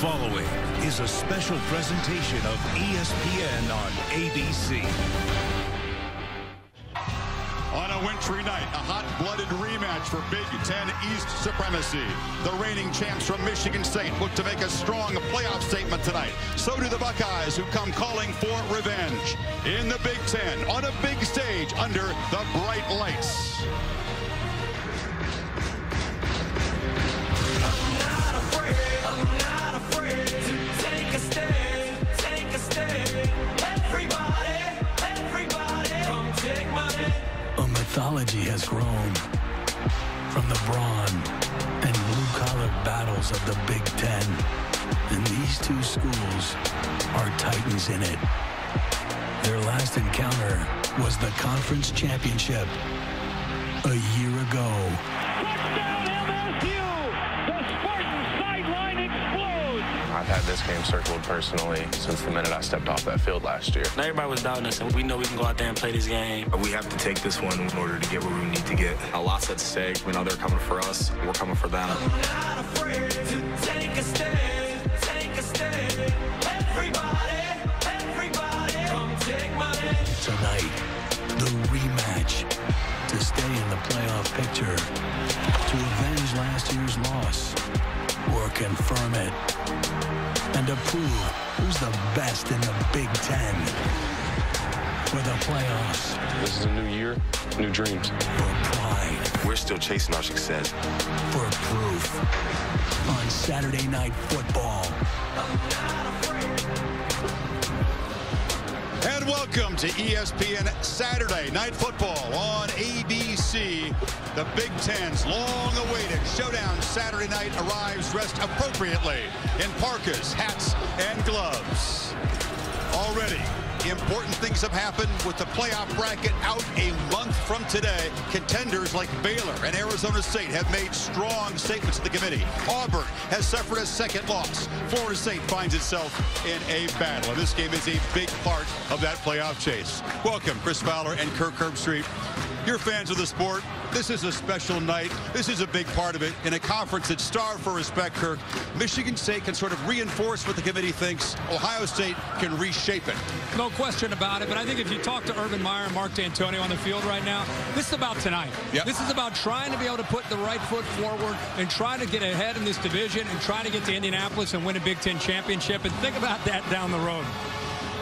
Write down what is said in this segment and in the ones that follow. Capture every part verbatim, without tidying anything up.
following is a special presentation of E S P N on A B C. On a wintry night, a hot-blooded rematch for Big Ten East supremacy. The reigning champs from Michigan State look to make a strong playoff statement tonight. So do the Buckeyes, who come calling for revenge. In the Big Ten, on a big stage, under the bright lights. Mythology has grown from the brawn and blue-collar battles of the Big Ten, and these two schools are titans in it. Their last encounter was the conference championship a year ago. Touchdown, M S U! The Spartan sideline explodes! I've had this game circled personally since the minute I stepped off that field last year. Now everybody was doubting us, and we know we can go out there and play this game. We have to take this one in order to get what we need to get. A lot's at stake. We know they're coming for us. We're coming for them. I'm not afraid to take a stand, take a stand. Everybody, everybody, come take my hand. Tonight, the rematch to stay in the playoff picture, to avenge last year's loss, or confirm it, and to prove who's the best in the Big Ten for the playoffs. This is a new year, new dreams. For pride. We're still chasing our success. For proof. On Saturday Night Football. And welcome to E S P N Saturday Night Football on A B C. The Big Ten's long-awaited showdown Saturday night arrives dressed appropriately in parkas, hats, and gloves. Already, important things have happened with the playoff bracket out a month from today. Contenders like Baylor and Arizona State have made strong statements to the committee. Auburn has suffered a second loss. Florida State finds itself in a battle. And this game is a big part of that playoff chase. Welcome, Chris Fowler and Kirk Herbstreit. You're fans of the sport. This is a special night. This is a big part of it. In a conference that's starved for respect, Kirk, Michigan State can sort of reinforce what the committee thinks. Ohio State can reshape it. No question about it, but I think if you talk to Urban Meyer and Mark Dantonio on the field right now, this is about tonight. Yep. This is about trying to be able to put the right foot forward and try to get ahead in this division and try to get to Indianapolis and win a Big Ten championship, and think about that down the road.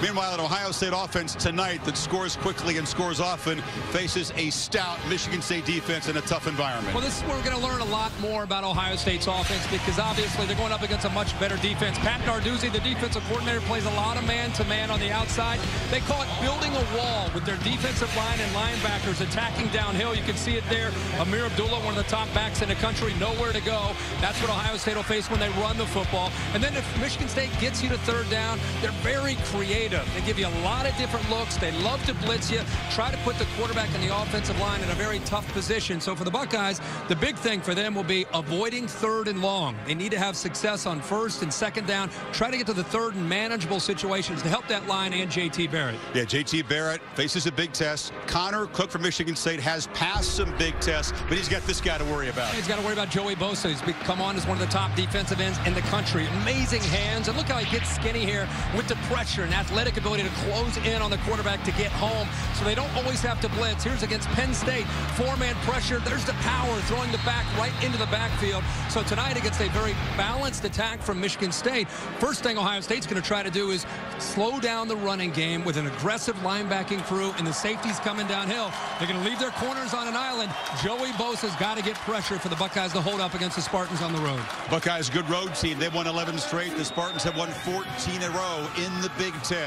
Meanwhile, an Ohio State offense tonight that scores quickly and scores often faces a stout Michigan State defense in a tough environment. Well, this is where we're going to learn a lot more about Ohio State's offense, because obviously they're going up against a much better defense. Pat Narduzzi, the defensive coordinator, plays a lot of man-to-man on the outside. They call it building a wall with their defensive line and linebackers attacking downhill. You can see it there. Amir Abdullah, one of the top backs in the country, nowhere to go. That's what Ohio State will face when they run the football. And then if Michigan State gets you to third down, they're very creative. They give you a lot of different looks. They love to blitz you, try to put the quarterback and the offensive line in a very tough position. So for the Buckeyes, the big thing for them will be avoiding third and long. They need to have success on first and second down, try to get to the third and manageable situations to help that line and J T Barrett. Yeah, J T Barrett faces a big test. Connor Cook from Michigan State has passed some big tests, but he's got this guy to worry about. He's got to worry about Joey Bosa. He's come on as one of the top defensive ends in the country. Amazing hands, and look how he gets skinny here with the pressure and athletic ability to close in on the quarterback to get home, so they don't always have to blitz. Here's against Penn State, four-man pressure. There's the power, throwing the back right into the backfield. So tonight against a very balanced attack from Michigan State, first thing Ohio State's going to try to do is slow down the running game with an aggressive linebacking crew, and the safeties coming downhill. They're going to leave their corners on an island. Joey Bosa's got to get pressure for the Buckeyes to hold up against the Spartans on the road. Buckeyes, good road team. They've won eleven straight. The Spartans have won fourteen in a row in the Big Ten.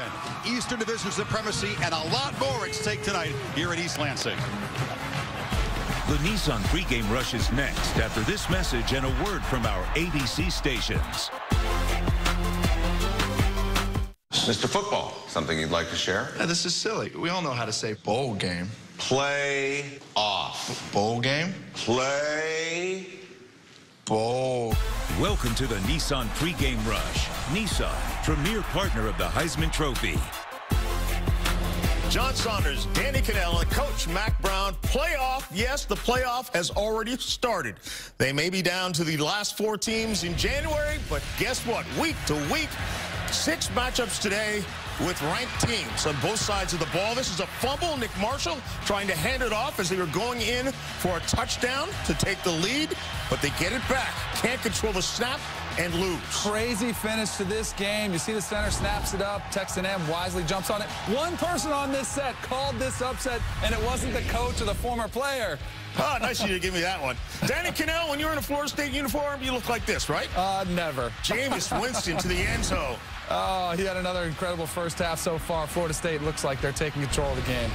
Eastern Division supremacy and a lot more at stake tonight here at East Lansing. The Nissan pregame rush is next after this message and a word from our A B C stations. Mister Football, something you'd like to share? Yeah, this is silly. We all know how to say bowl game. Play off. Bowl game? Play bowl. Welcome to the Nissan pregame rush. Nissan, premier partner of the Heisman Trophy. John Saunders, Danny Cannell, and Coach Mack Brown. Playoff, yes, the playoff has already started. They may be down to the last four teams in January, but guess what? Week to week, six matchups today with ranked teams on both sides of the ball. This is a fumble. Nick Marshall trying to hand it off as they were going in for a touchdown to take the lead, but they get it back. Can't control the snap and lose. Crazy finish to this game. You see the center snaps it up. Texan A and M wisely jumps on it. One person on this set called this upset, and it wasn't the coach or the former player. Oh, nice of you to give me that one. Danny Cannell, when you're in a Florida State uniform, you look like this, right? Uh, never. Jameis Winston to the end zone. Oh, he had another incredible first half so far. Florida State looks like they're taking control of the game.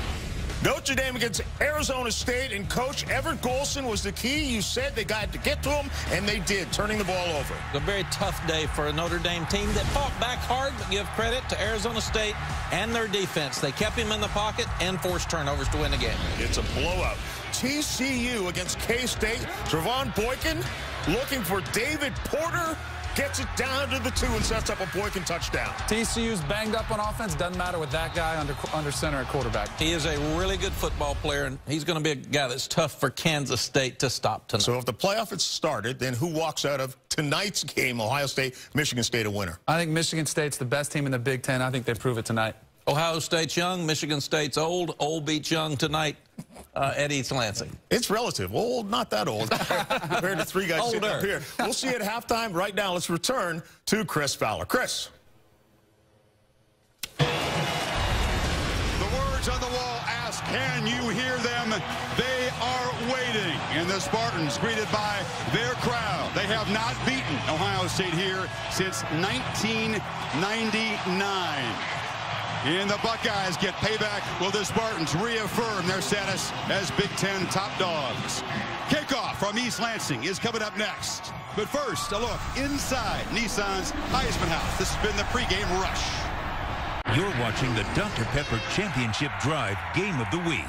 Notre Dame against Arizona State, and Coach Everett Golson was the key. You said they got to get to him, and they did, turning the ball over. A very tough day for a Notre Dame team that fought back hard, but give credit to Arizona State and their defense. They kept him in the pocket and forced turnovers to win the game. It's a blowout. T C U against K-State. Trevon Boykin looking for David Porter. Gets it down to the two and sets up a Boykin touchdown. T C U's banged up on offense. Doesn't matter with that guy under under center at quarterback. He is a really good football player, and he's going to be a guy that's tough for Kansas State to stop tonight. So if the playoff has started, then who walks out of tonight's game, Ohio State, Michigan State, a winner? I think Michigan State's the best team in the Big Ten. I think they prove it tonight. Ohio State's young, Michigan State's old. Old beats young tonight uh, at East Lansing. It's relative. Old, not that old. Compared to three guys Older. sitting up here. We'll see you at halftime. Right now, let's return to Chris Fowler. Chris. The words on the wall ask, can you hear them? They are waiting. And the Spartans greeted by their crowd. They have not beaten Ohio State here since nineteen ninety-nine. And the Buckeyes get payback. Will the Spartans reaffirm their status as Big Ten top dogs? Kickoff from East Lansing is coming up next. But first, a look inside Nissan's Heisman House. This has been the pregame rush. You're watching the Doctor Pepper Championship Drive Game of the Week.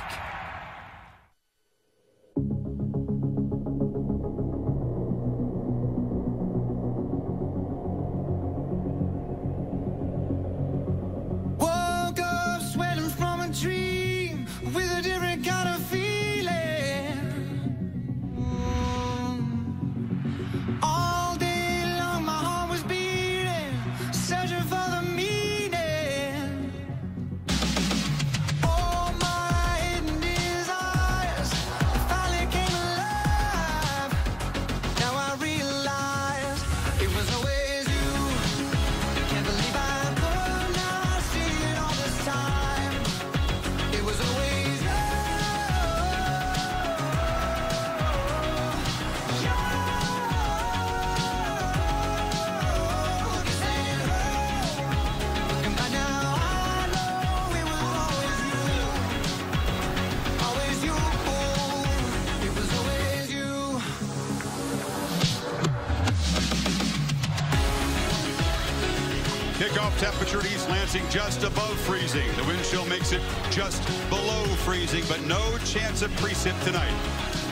Temperature at East Lansing just above freezing. The wind chill makes it just below freezing, but no chance of precip tonight.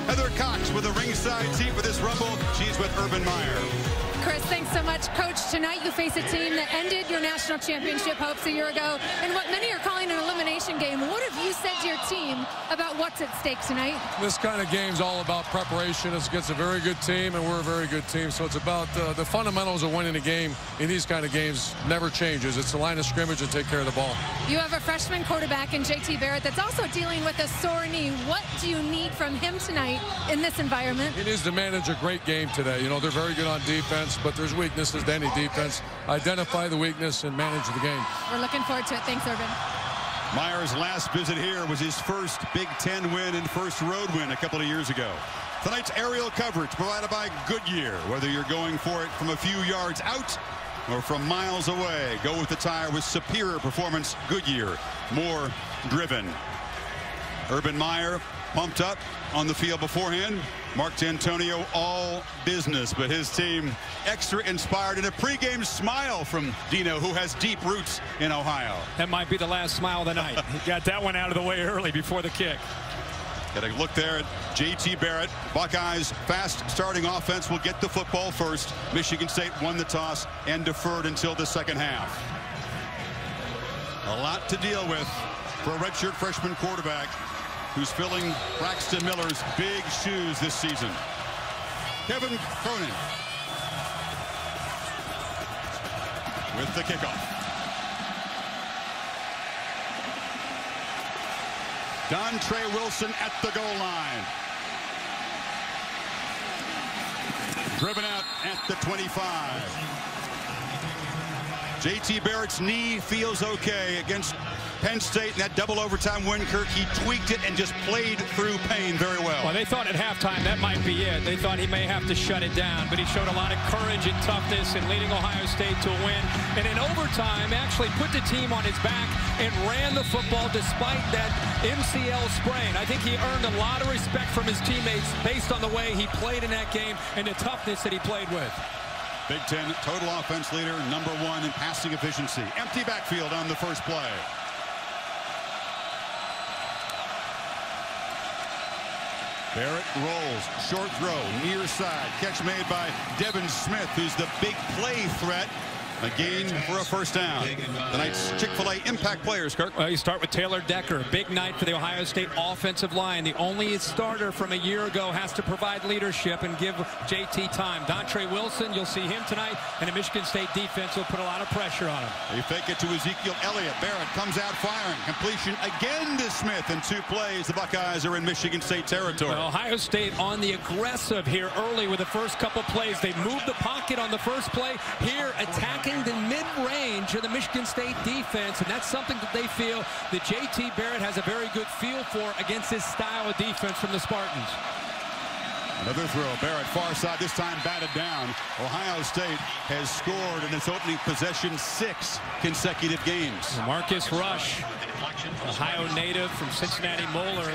Heather Cox with a ringside seat for this rumble. She's with Urban Meyer. Chris, thanks so much. Coach, tonight you face a team that ended your national championship hopes a year ago, and what many are calling an elimination game. What have you said to your team about what's at stake tonight? This kind of game's all about preparation. It's against a very good team, and we're a very good team, so it's about uh, the fundamentals of winning a game in these kind of games never changes. It's the line of scrimmage and take care of the ball. You have a freshman quarterback in J T Barrett that's also dealing with a sore knee. What do you need from him tonight in this environment? He needs to manage a great game today. You know, they're very good on defense, but there's weaknesses to any defense. Identify the weakness and manage the game. We're looking forward to it. Thanks, Urban. Meyer's last visit here was his first Big Ten win and first road win a couple of years ago. Tonight's aerial coverage provided by Goodyear. Whether you're going for it from a few yards out or from miles away, go with the tire with superior performance. Goodyear, more driven. Urban Meyer pumped up on the field beforehand. Mark Dantonio, all business, but his team extra inspired, and a pregame smile from Dino, who has deep roots in Ohio. That might be the last smile of the night. He got that one out of the way early before the kick. Got a look there at J T Barrett. Buckeyes fast starting offense will get the football first. Michigan State won the toss and deferred until the second half. A lot to deal with for a redshirt freshman quarterback who's filling Braxton Miller's big shoes this season. Kevin Cronin with the kickoff. Dontre Wilson at the goal line. Driven out at the twenty-five. J T Barrett's knee feels okay against Penn State in that double overtime win, Kirk. He tweaked it and just played through pain very well. Well, they thought at halftime that might be it. They thought he may have to shut it down, but he showed a lot of courage and toughness in leading Ohio State to a win. And in overtime, actually put the team on his back and ran the football despite that M C L sprain. I think he earned a lot of respect from his teammates based on the way he played in that game and the toughness that he played with. Big Ten total offense leader, number one in passing efficiency. Empty backfield on the first play. Barrett rolls, short throw, near side. Catch made by Devin Smith, who's the big play threat. A gain for a first down. Tonight's Chick-fil-A impact players, Kirk. Well, you start with Taylor Decker. Big night for the Ohio State offensive line. The only starter from a year ago has to provide leadership and give J T time. Dontre Wilson, you'll see him tonight, and the Michigan State defense will put a lot of pressure on him. They fake it to Ezekiel Elliott. Barrett comes out firing. Completion again to Smith in two plays. The Buckeyes are in Michigan State territory. Well, Ohio State on the aggressive here early with the first couple plays. They moved the pocket on the first play. Here, attack the mid-range of the Michigan State defense, and that's something that they feel that J T Barrett has a very good feel for against this style of defense from the Spartans. Another throw, Barrett far side, this time batted down. Ohio State has scored in its opening possession six consecutive games. Marcus Rush, Ohio native from Cincinnati Moeller,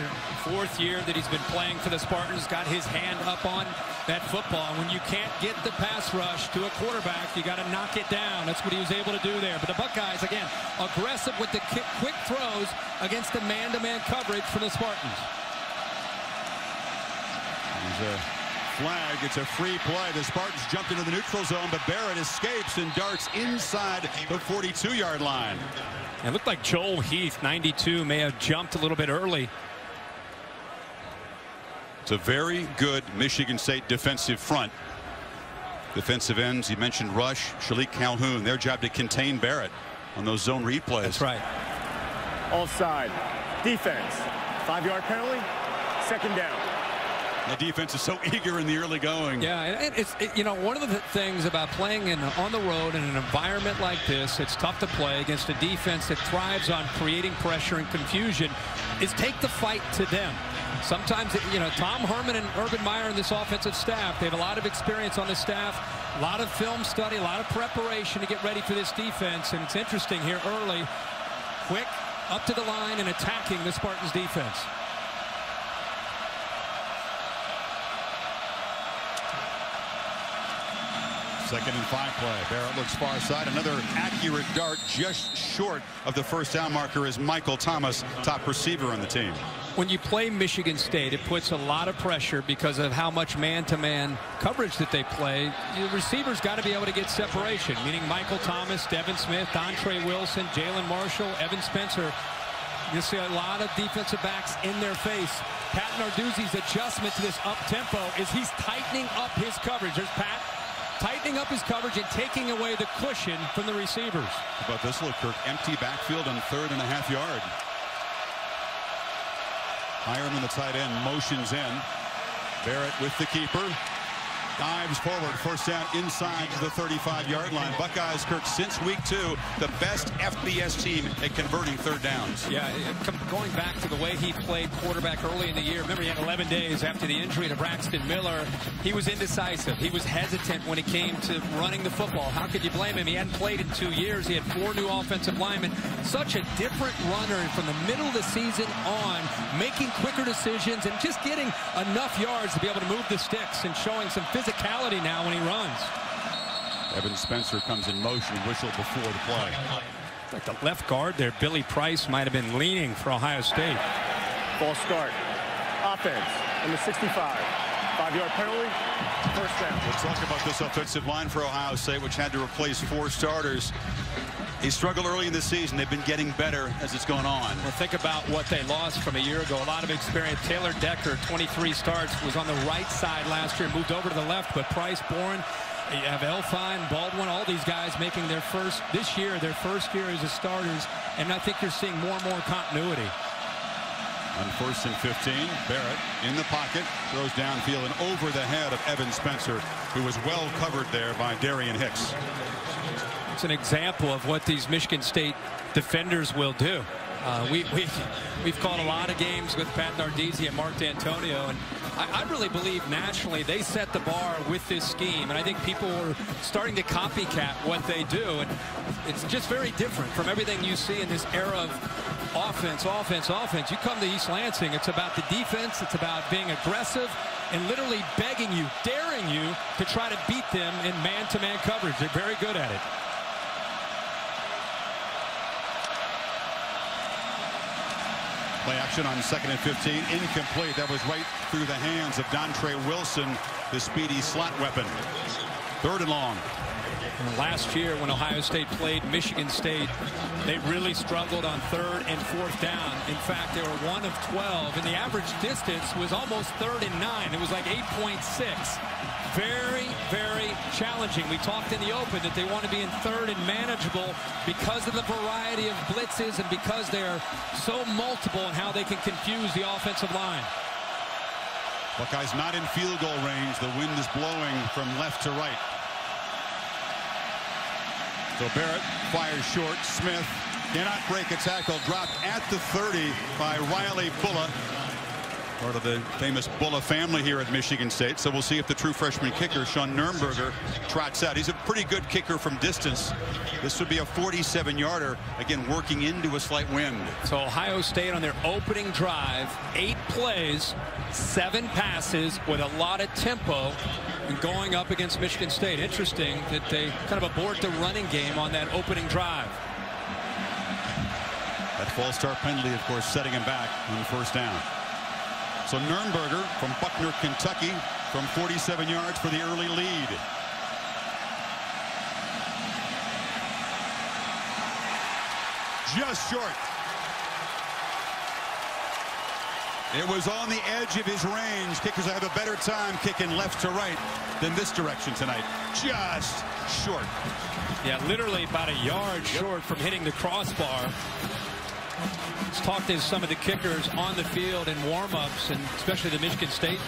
fourth year that he's been playing for the Spartans, got his hand up on that football. When you can't get the pass rush to a quarterback, you got to knock it down. That's what he was able to do there. But the Buckeyes, again, aggressive with the kick, quick throws against the man-to-man coverage from the Spartans. There's a flag. It's a free play. The Spartans jumped into the neutral zone, but Barrett escapes and darts inside the forty-two yard line. It looked like Joel Heath, ninety-two, may have jumped a little bit early. It's a very good Michigan State defensive front. Defensive ends, you mentioned Rush, Shilique Calhoun, their job to contain Barrett on those zone read plays. That's right. Offside. Defense. Five-yard penalty. Second down. The defense is so eager in the early going. Yeah, it's it, you know, one of the things about playing in on the road in an environment like this, it's tough to play against a defense that thrives on creating pressure and confusion, is take the fight to them. Sometimes, it, you know, Tom Herman and Urban Meyer and this offensive staff, they have a lot of experience on the staff, a lot of film study, a lot of preparation to get ready for this defense, and it's interesting here early, quick, up to the line, and attacking the Spartans defense. Second and five play. Barrett looks far side. Another accurate dart just short of the first down marker is Michael Thomas, top receiver on the team. When you play Michigan State, it puts a lot of pressure because of how much man-to-man coverage that they play. The receivers got to be able to get separation, meaning Michael Thomas, Devin Smith, Dontre Wilson, Jalin Marshall, Evan Spencer. You'll see a lot of defensive backs in their face. Pat Narduzzi's adjustment to this up-tempo is he's tightening up his coverage. There's Pat. Tightening up his coverage and taking away the cushion from the receivers. How about this look, Kirk? Empty backfield on third and a half yard. Hiram, the tight end, motions in. Barrett with the keeper. Dives forward, first down inside the thirty-five yard line. Buckeyes, Kirk, since week two, the best F B S team at converting third downs. Yeah, going back to the way he played quarterback early in the year. Remember, he had eleven days after the injury to Braxton Miller. He was indecisive. He was hesitant when it came to running the football. How could you blame him? He hadn't played in two years. He had four new offensive linemen. Such a different runner from the middle of the season on, making quicker decisions and just getting enough yards to be able to move the sticks and showing some physical physicality now when he runs. Evan Spencer comes in motion, whistled before the play. Like the left guard there, Billy Price might have been leaning for Ohio State. Ball start. Offense, number sixty-five. Five-yard penalty, first down. Let's talk about this offensive line for Ohio State, which had to replace four starters. They struggled early in the season. They've been getting better as it's gone on. Well, think about what they lost from a year ago. A lot of experience. Taylor Decker, twenty-three starts, was on the right side last year, moved over to the left, but Price, Bourne, you have Elfine, Baldwin, all these guys making their first, this year, their first year as a starters, and I think you're seeing more and more continuity. On first and fifteen, Barrett in the pocket, throws downfield and over the head of Evan Spencer, who was well covered there by Darian Hicks. It's an example of what these Michigan State defenders will do. Uh, we, we've, we've called a lot of games with Pat Narduzzi and Mark Dantonio, and I, I really believe nationally they set the bar with this scheme, and I think people are starting to copycat what they do, and it's just very different from everything you see in this era of offense, offense, offense. You come to East Lansing, it's about the defense, it's about being aggressive, and literally begging you, daring you to try to beat them in man-to-man coverage. They're very good at it. Play action on second and fifteen, incomplete. That was right through the hands of Dontre Wilson, the speedy slot weapon. Third and long. Last year when Ohio State played Michigan State, they really struggled on third and fourth down. In fact, they were one of twelve, and the average distance was almost third and nine. It was like eight point six. Very, very challenging. We talked in the open that they want to be in third and manageable because of the variety of blitzes and because they are so multiple in how they can confuse the offensive line. Buckeyes not in field goal range. The wind is blowing from left to right. So Barrett fires short. Smith cannot break a tackle. Dropped at the thirty by Riley Bulla, part of the famous Bulla family here at Michigan State. So we'll see if the true freshman kicker, Sean Nurnberger, trots out. He's a pretty good kicker from distance. This would be a forty-seven yarder, again, working into a slight wind. So Ohio State on their opening drive, eight plays, seven passes with a lot of tempo, and going up against Michigan State. Interesting that they kind of abort the running game on that opening drive. That false start penalty, of course, setting him back on the first down. So Nurnberger from Buckner, Kentucky, from forty-seven yards for the early lead. Just short. It was on the edge of his range. Kickers have a better time kicking left to right than this direction tonight. Just short. Yeah, literally about a yard short from hitting the crossbar. Let's talk to some of the kickers on the field in warm-ups, and especially the Michigan State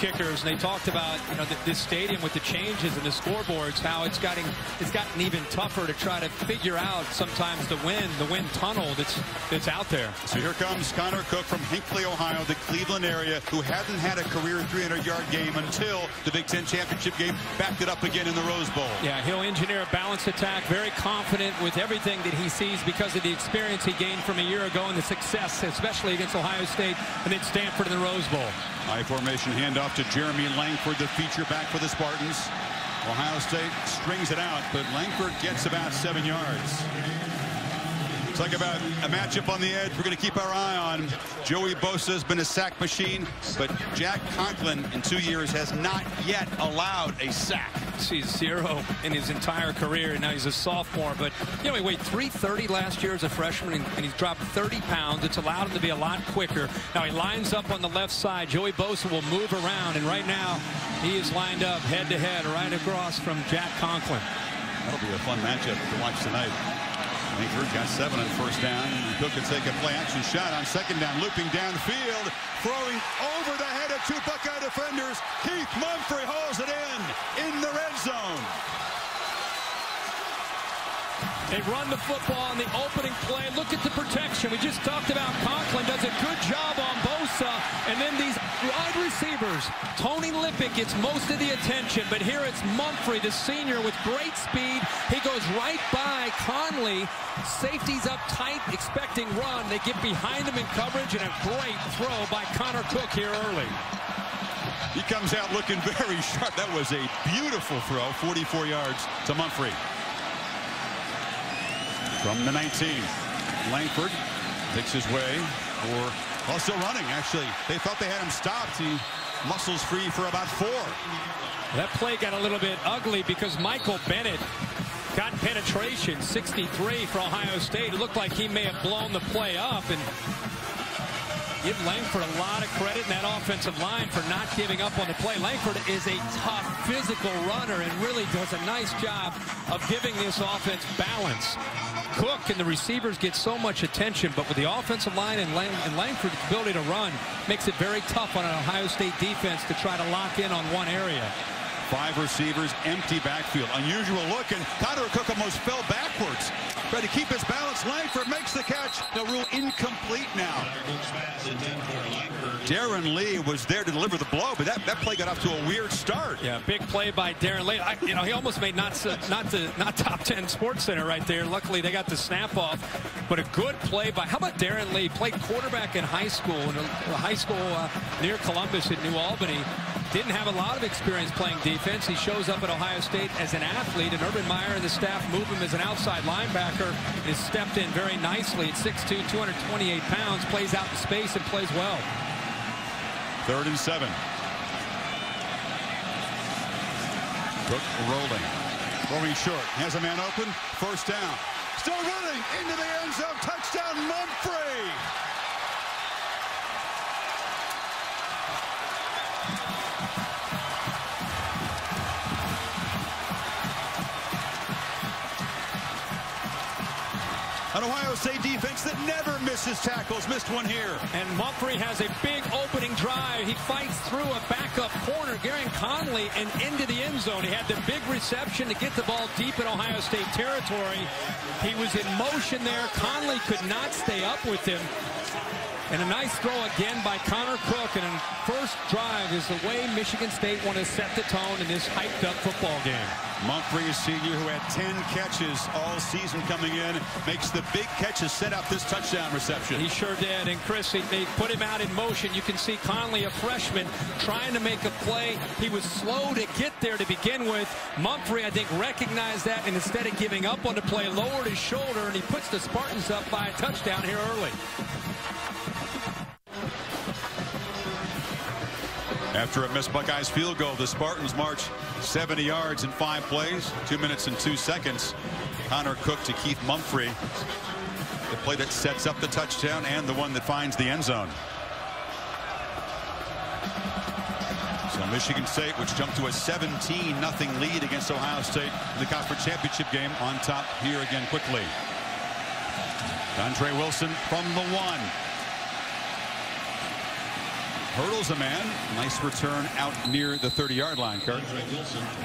kickers. And they talked about, you know, this stadium with the changes and the scoreboards, how it's gotten it's gotten even tougher to try to figure out sometimes the wind, the wind tunnel that's that's out there. So here comes Connor Cook from Hinckley, Ohio, the Cleveland area, who hadn't had a career three hundred yard game until the Big Ten championship game. Backed it up again in the Rose Bowl. Yeah, he'll engineer a balanced attack. Very confident with everything that he sees because of the experience he gained from a year ago and the success, especially against Ohio State and then Stanford in the Rose Bowl. I formation handoff to Jeremy Langford, the feature back for the Spartans. Ohio State strings it out, but Langford gets about seven yards. Talk about a matchup on the edge we're going to keep our eye on. Joey Bosa has been a sack machine, but Jack Conklin in two years has not yet allowed a sack. He's zero in his entire career. Now he's a sophomore, but you know, he weighed three thirty last year as a freshman, and, and he's dropped thirty pounds. It's allowed him to be a lot quicker. Now he lines up on the left side. Joey Bosa will move around, and right now he is lined up head to head right across from Jack Conklin. That'll be a fun matchup to watch tonight. Langford got seven on first down. Cook can take a play-action shot on second down, looping downfield, throwing over the head of two Buckeye defenders. Keith Mumphery hauls it in, in the red zone. They run the football on the opening play. Look at the protection. We just talked about Conklin does a good job on Bosa, and then these wide receivers. Tony Lippett gets most of the attention, but here it's Mumphery, the senior, with great speed. He goes right by Conley. Safety's up tight, expecting run. They get behind him in coverage, and a great throw by Connor Cook here early. He comes out looking very sharp. That was a beautiful throw, forty-four yards to Mumphery. From the nineteen, Langford makes his way, or also running, actually. They thought they had him stopped. He muscles free for about four. That play got a little bit ugly because Michael Bennett got penetration, sixty-three for Ohio State. It looked like he may have blown the play up, and give Langford a lot of credit in that offensive line for not giving up on the play. Langford is a tough physical runner and really does a nice job of giving this offense balance. Cook and the receivers get so much attention, but with the offensive line and, Lang and Langford's ability to run, makes it very tough on an Ohio State defense to try to lock in on one area. Five receivers, empty backfield. Unusual look, and Connor Cook almost fell backwards. Try to keep his balance. Langford makes the catch. The rule incomplete now. Darron Lee was there to deliver the blow, but that, that play got off to a weird start. Yeah, big play by Darron Lee. I, you know, he almost made not not the not top ten Sports Center right there. Luckily, they got the snap off. But a good play by, how about Darron Lee? Played quarterback in high school, in a, a high school uh, near Columbus in New Albany. Didn't have a lot of experience playing defense. He shows up at Ohio State as an athlete, and Urban Meyer and the staff move him as an outside linebacker. He's stepped in very nicely at six two, two hundred twenty-eight pounds, plays out in space and plays well. Third and seven. Cook rolling, throwing short, has a man open, first down. Still running into the end zone, touchdown Mumphery. An Ohio State defense that never misses tackles. Missed one here. And Mumphery has a big opening drive. He fights through a backup corner, Gareon Conley, and into the end zone. He had the big reception to get the ball deep in Ohio State territory. He was in motion there. Conley could not stay up with him. And a nice throw again by Connor Cook. And in first drive is the way Michigan State want to set the tone in this hyped-up football game. Mumphery, a senior who had ten catches all season coming in, makes the big catches, set up this touchdown reception. He sure did. And Chris, they put him out in motion. You can see Conley, a freshman, trying to make a play. He was slow to get there to begin with. Mumphery, I think, recognized that, and instead of giving up on the play, lowered his shoulder, and he puts the Spartans up by a touchdown here early. After a missed Buckeyes field goal, the Spartans march seventy yards in five plays, two minutes and two seconds. Connor Cook to Keith Mumphery. The play that sets up the touchdown and the one that finds the end zone. So Michigan State, which jumped to a seventeen nothing lead against Ohio State in the conference championship game, on top here again quickly. Dontre Wilson from the one. Hurdles a man. Nice return out near the thirty-yard line, Kurt.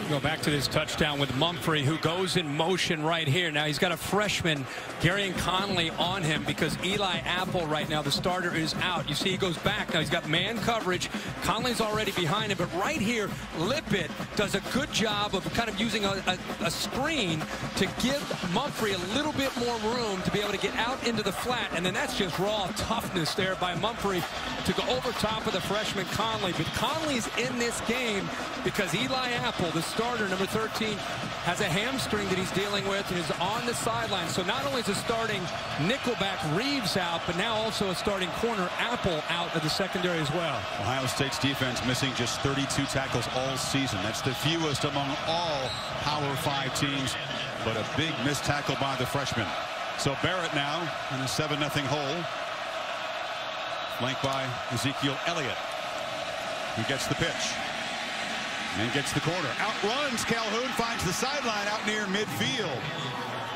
Go back to this touchdown with Mumphery, who goes in motion right here. Now he's got a freshman, Gareon Conley, on him because Eli Apple right now, the starter, is out. You see he goes back. Now he's got man coverage. Conley's already behind him, but right here, Lippett does a good job of kind of using a, a, a screen to give Mumphery a little bit more room to be able to get out into the flat, and then that's just raw toughness there by Mumphery to go over top of the freshman Conley. But Conley's in this game because Eli Apple, the starter, number thirteen, has a hamstring that he's dealing with and is on the sideline. So not only is the starting nickelback Reeves out, but now also a starting corner Apple out of the secondary as well. Ohio State's defense missing just thirty-two tackles all season. That's the fewest among all Power Five teams, but a big missed tackle by the freshman. So Barrett now in a seven nothing hole. Flanked by Ezekiel Elliott, who gets the pitch and gets the corner. Outruns Calhoun, finds the sideline out near midfield.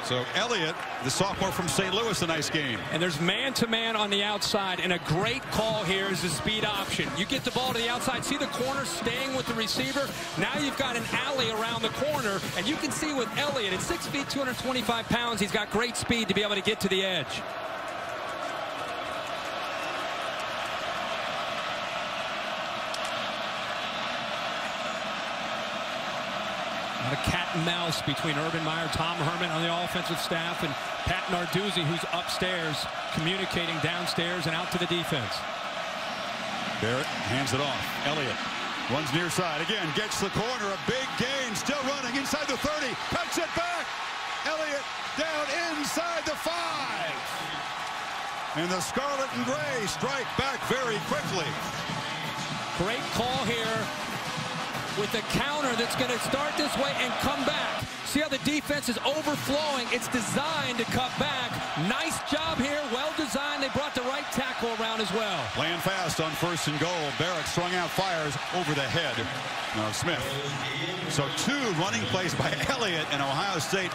So Elliott, the sophomore from Saint Louis, a nice game. And there's man-to-man on the outside, and a great call here is the speed option. You get the ball to the outside, see the corner staying with the receiver. Now you've got an alley around the corner, and you can see with Elliott, at six feet, two hundred twenty-five pounds, he's got great speed to be able to get to the edge. A cat and mouse between Urban Meyer, Tom Herman on the offensive staff, and Pat Narduzzi, who's upstairs communicating downstairs and out to the defense. Barrett hands it off. Elliott runs near side again, gets the corner, a big gain, still running inside the thirty, cuts it back. Elliott down inside the five, and the Scarlet and Gray strike back very quickly. Great call here with the counter that's going to start this way and come back. See how the defense is overflowing. It's designed to cut back. Nice job here. Well designed. They brought the right tackle around as well. Playing fast on first and goal. Barrett strung out, fires over the head of Smith. So two running plays by Elliott and Ohio State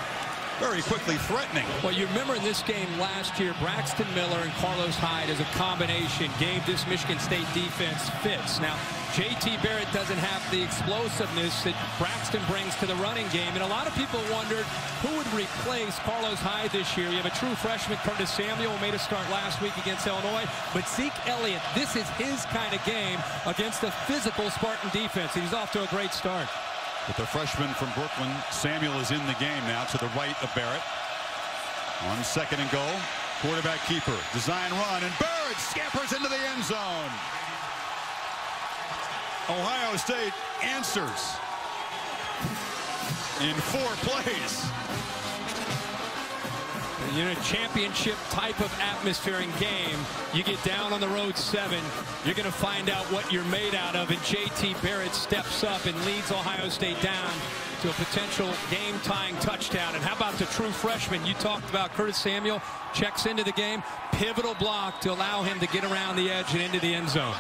very quickly threatening. Well, you remember in this game last year, Braxton Miller and Carlos Hyde as a combination gave this Michigan State defense fits. Now, J T Barrett doesn't have the explosiveness that Braxton brings to the running game, and a lot of people wondered who would replace Carlos Hyde this year. You have a true freshman, Curtis Samuel, who made a start last week against Illinois, but Zeke Elliott, this is his kind of game against a physical Spartan defense. He's off to a great start. But the freshman from Brooklyn, Samuel, is in the game now to the right of Barrett. On second and goal, quarterback keeper, design run, and Barrett scampers into the end zone. Ohio State answers in four plays. You're in a championship type of atmosphere and game. You get down on the road seven, you're going to find out what you're made out of, and J T Barrett steps up and leads Ohio State down to a potential game-tying touchdown. And how about the true freshman? You talked about Curtis Samuel, checks into the game, pivotal block to allow him to get around the edge and into the end zone.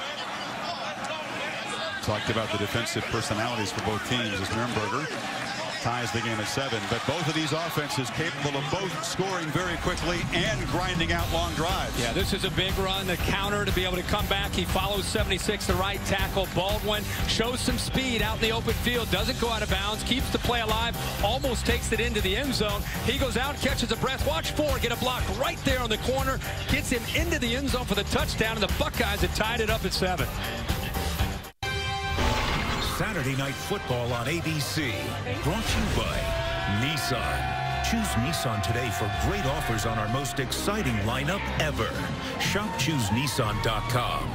Talked about the defensive personalities for both teams as Nurnberger ties the game at seven, but both of these offenses capable of both scoring very quickly and grinding out long drives. Yeah, this is a big run. The counter to be able to come back. He follows seventy-six, the right tackle. Baldwin shows some speed out in the open field. Doesn't go out of bounds. Keeps the play alive. Almost takes it into the end zone. He goes out, catches a breath. Watch four. Get a block right there on the corner. Gets him into the end zone for the touchdown, and the Buckeyes have tied it up at seven. Saturday Night Football on A B C, brought to you by Nissan. Choose Nissan today for great offers on our most exciting lineup ever. Shop choose nissan dot com.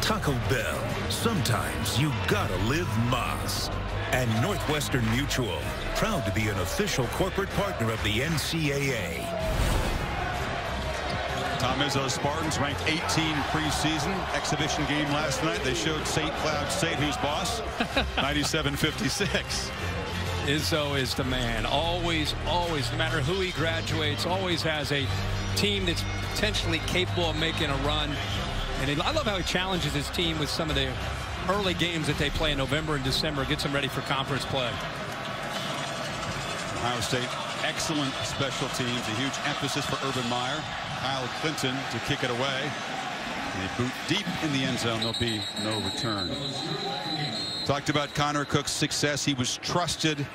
Taco Bell, sometimes you gotta live Mas. And Northwestern Mutual, proud to be an official corporate partner of the N C A A. Tom Izzo's Spartans ranked eighteen preseason. Exhibition game last night. They showed Saint Cloud State who's boss. ninety-seven fifty-six. Izzo is the man. Always, always, no matter who he graduates, always has a team that's potentially capable of making a run. And I love how he challenges his team with some of the early games that they play in November and December. Gets them ready for conference play. Ohio State, excellent special teams. A huge emphasis for Urban Meyer. Kyle Clinton to kick it away. They boot deep in the end zone. There'll be no return. Talked about Connor Cook's success. He was trusted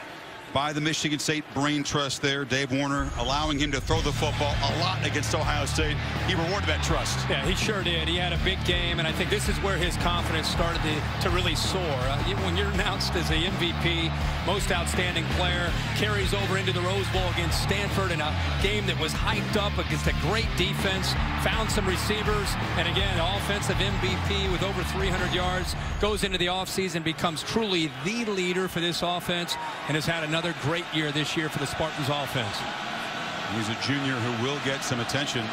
by the Michigan State brain trust there. Dave Warner allowing him to throw the football a lot against Ohio State. He rewarded that trust. Yeah, he sure did. He had a big game, and I think this is where his confidence started to, to really soar. Uh, when you're announced as the M V P, most outstanding player, carries over into the Rose Bowl against Stanford in a game that was hyped up against a great defense, found some receivers, and again, offensive M V P with over three hundred yards, goes into the offseason, becomes truly the leader for this offense, and has had another great year this year for the Spartans offense. He's a junior who will get some attention.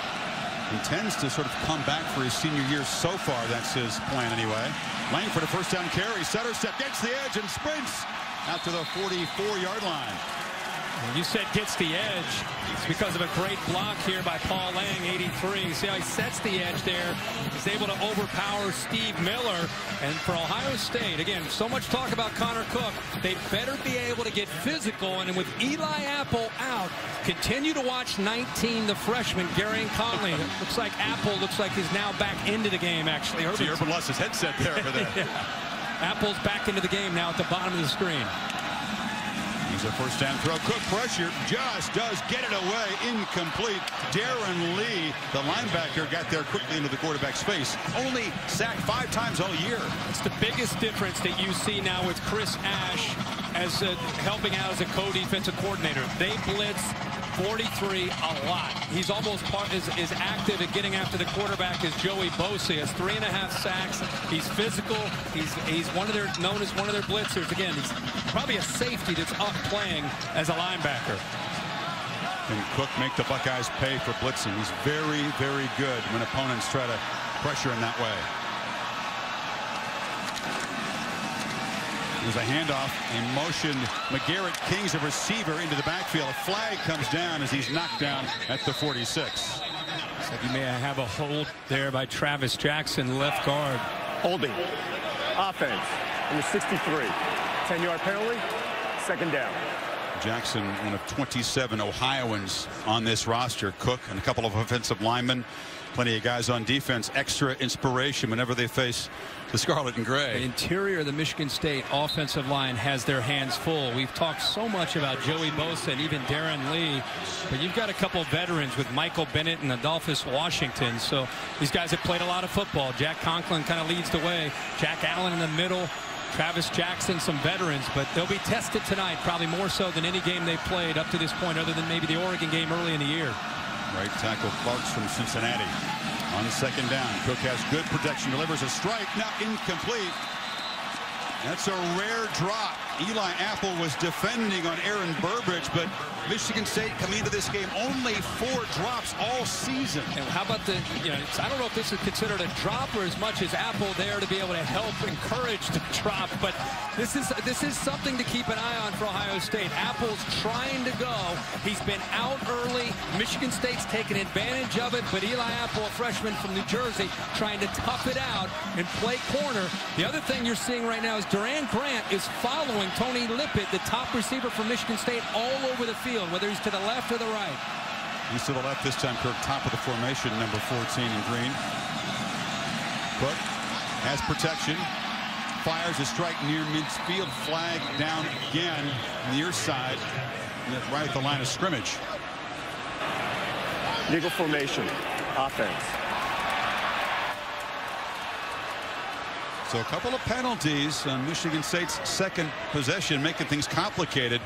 He tends to sort of come back for his senior year so far. That's his plan anyway. Langford, a first down carry, setter step, gets the edge and sprints out to the forty-four yard line. When you said gets the edge, it's because of a great block here by Paul Lang, eighty-three. See how he sets the edge there. He's able to overpower Steve Miller. And for Ohio State, again, so much talk about Connor Cook. They better be able to get physical. And with Eli Apple out, continue to watch nineteen, the freshman, Gareon Conley. Looks like Apple looks like he's now back into the game, actually. See, Urban lost his headset there for that. Yeah. Apple's back into the game now at the bottom of the screen. He's a first down throw. Cook pressure. Josh does get it away. Incomplete. Darron Lee, the linebacker, got there quickly into the quarterback's face. Only sacked five times all year. It's the biggest difference that you see now with Chris Ash as a, helping out as a co-defensive coordinator. They blitz forty-three a lot. He's almost part, is, is active at getting after the quarterback as Joey Bosa. He has three and a half sacks. He's physical. He's he's one of their known as one of their blitzers. Again, he's probably a safety that's up playing as a linebacker. Can Cook make the Buckeyes pay for blitzing? He's very, very good when opponents try to pressure him that way. There's a handoff, a motion. McGarrett King's a receiver into the backfield. A flag comes down as he's knocked down at the forty-six. So you may have a hold there by Travis Jackson, left guard. Holding. Offense in the sixty-three. ten-yard penalty. Second down. Jackson, one of twenty-seven Ohioans on this roster. Cook and a couple of offensive linemen. Plenty of guys on defense. Extra inspiration whenever they face the Scarlet and Gray. The interior of the Michigan State offensive line has their hands full. We've talked so much about Joey Bosa and even Darron Lee, but you've got a couple veterans with Michael Bennett and Adolphus Washington. So these guys have played a lot of football. Jack Conklin kind of leads the way. Jack Allen in the middle. Travis Jackson, some veterans, but they'll be tested tonight, probably more so than any game they've played up to this point, other than maybe the Oregon game early in the year. Right tackle Clark's from Cincinnati. On the second down, Cook has good protection, delivers a strike, not incomplete. That's a rare drop. Eli Apple was defending on Aaron Burbridge, but Michigan State coming into this game only four drops all season. And how about the, you know, I don't know if this is considered a drop or as much as Apple there to be able to help encourage the drop, but this is this is something to keep an eye on for Ohio State. Apple's trying to go. He's been out early. Michigan State's taken advantage of it, but Eli Apple, a freshman from New Jersey, trying to tough it out and play corner. The other thing you're seeing right now is Doran Grant is following Tony Lippett, the top receiver for Michigan State, all over the field, whether he's to the left or the right. He's to the left this time, Kirk, top of the formation, number fourteen in green. Cook has protection, fires a strike near midfield, flag down again, near side, right at the line of scrimmage. Eagle formation, offense. So a couple of penalties on Michigan State's second possession, making things complicated.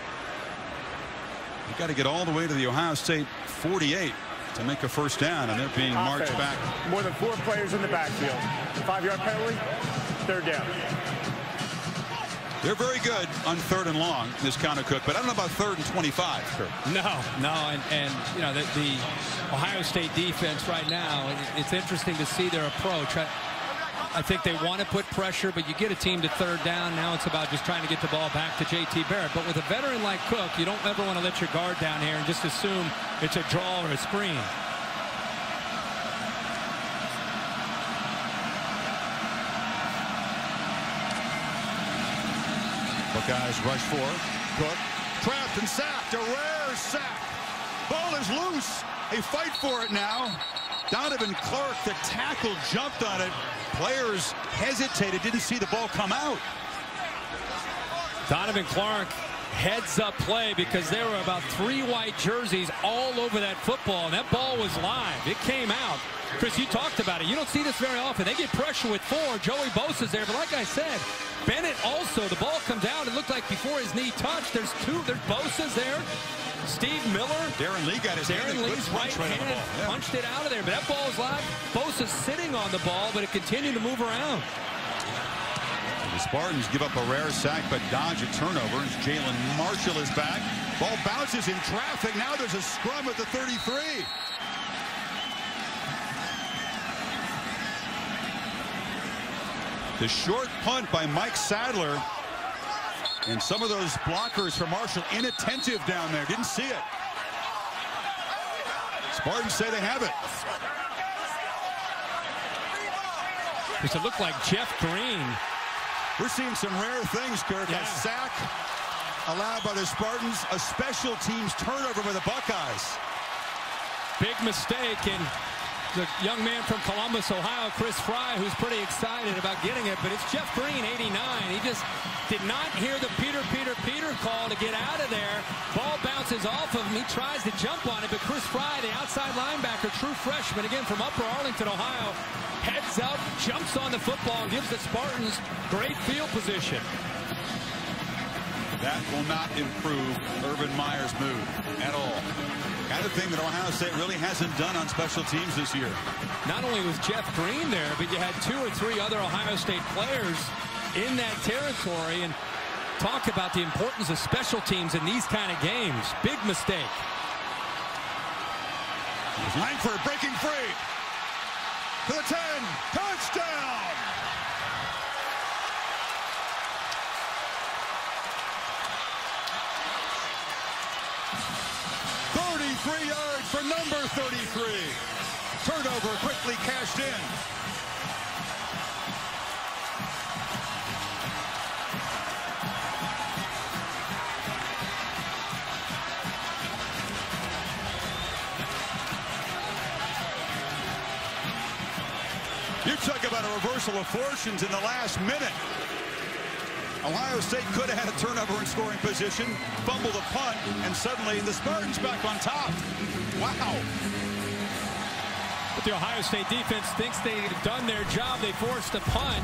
You've got to get all the way to the Ohio State forty-eight to make a first down, and they're being marched back. More than four players in the backfield. Five-yard penalty, third down. They're very good on third and long, this Connor Cook, but I don't know about third and twenty-five. Kirk. No, no, and, and you know, the, the Ohio State defense right now, it's interesting to see their approach. I, I think they want to put pressure, but you get a team to third down. Now it's about just trying to get the ball back to J T Barrett. But with a veteran like Cook, you don't ever want to let your guard down here and just assume it's a draw or a screen. Buckeyes rush for Cook. Trapped and sacked. A rare sack. Ball is loose. They fight for it now. Donovan Clark, the tackle, jumped on it. Players hesitated, didn't see the ball come out. Donovan Clark heads up play because there were about three white jerseys all over that football, and that ball was live. It came out. Chris, you talked about it. You don't see this very often. They get pressure with four. Joey Bosa's there, but like I said, Bennett also. The ball comes out. It looked like before his knee touched, there's two. There's Bosa's there. Steve Miller. Darron Lee got his Darren hand. Lee's right, right hand yeah. punched it out of there, but that ball is live. Bosa's sitting on the ball, but it continued to move around. The Spartans give up a rare sack, but dodge a turnover. As Jalin Marshall is back. Ball bounces in traffic. Now there's a scrum at the thirty-three. The short punt by Mike Sadler. And some of those blockers for Marshall inattentive down there. Didn't see it. Spartans say they have it. Because it looked like Jeff Green. We're seeing some rare things, Kirk. Yeah. A sack allowed by the Spartans. A special teams turnover by the Buckeyes. Big mistake. And the young man from Columbus, Ohio, Chris Fry, who's pretty excited about getting it. But it's Jeff Green, eighty-nine. He just did not hear the Peter, Peter, Peter call to get out of there. Ball bounces off of him. He tries to jump on it, but Chris Fry, the outside linebacker, true freshman, again from Upper Arlington, Ohio, heads up, jumps on the football, and gives the Spartans great field position. That will not improve Urban Meyer's move at all. Kind of thing that Ohio State really hasn't done on special teams this year. Not only was Jeff Green there, but you had two or three other Ohio State players in that territory, and talk about the importance of special teams in these kind of games. Big mistake. Langford breaking free. To the ten. Touchdown! thirty-three yards for number thirty-three. Turnover quickly cashed in. You talk about a reversal of fortunes in the last minute. Ohio State could have had a turnover in scoring position, fumbled a punt, and suddenly the Spartans back on top. Wow. But the Ohio State defense thinks they've done their job. They forced a punt.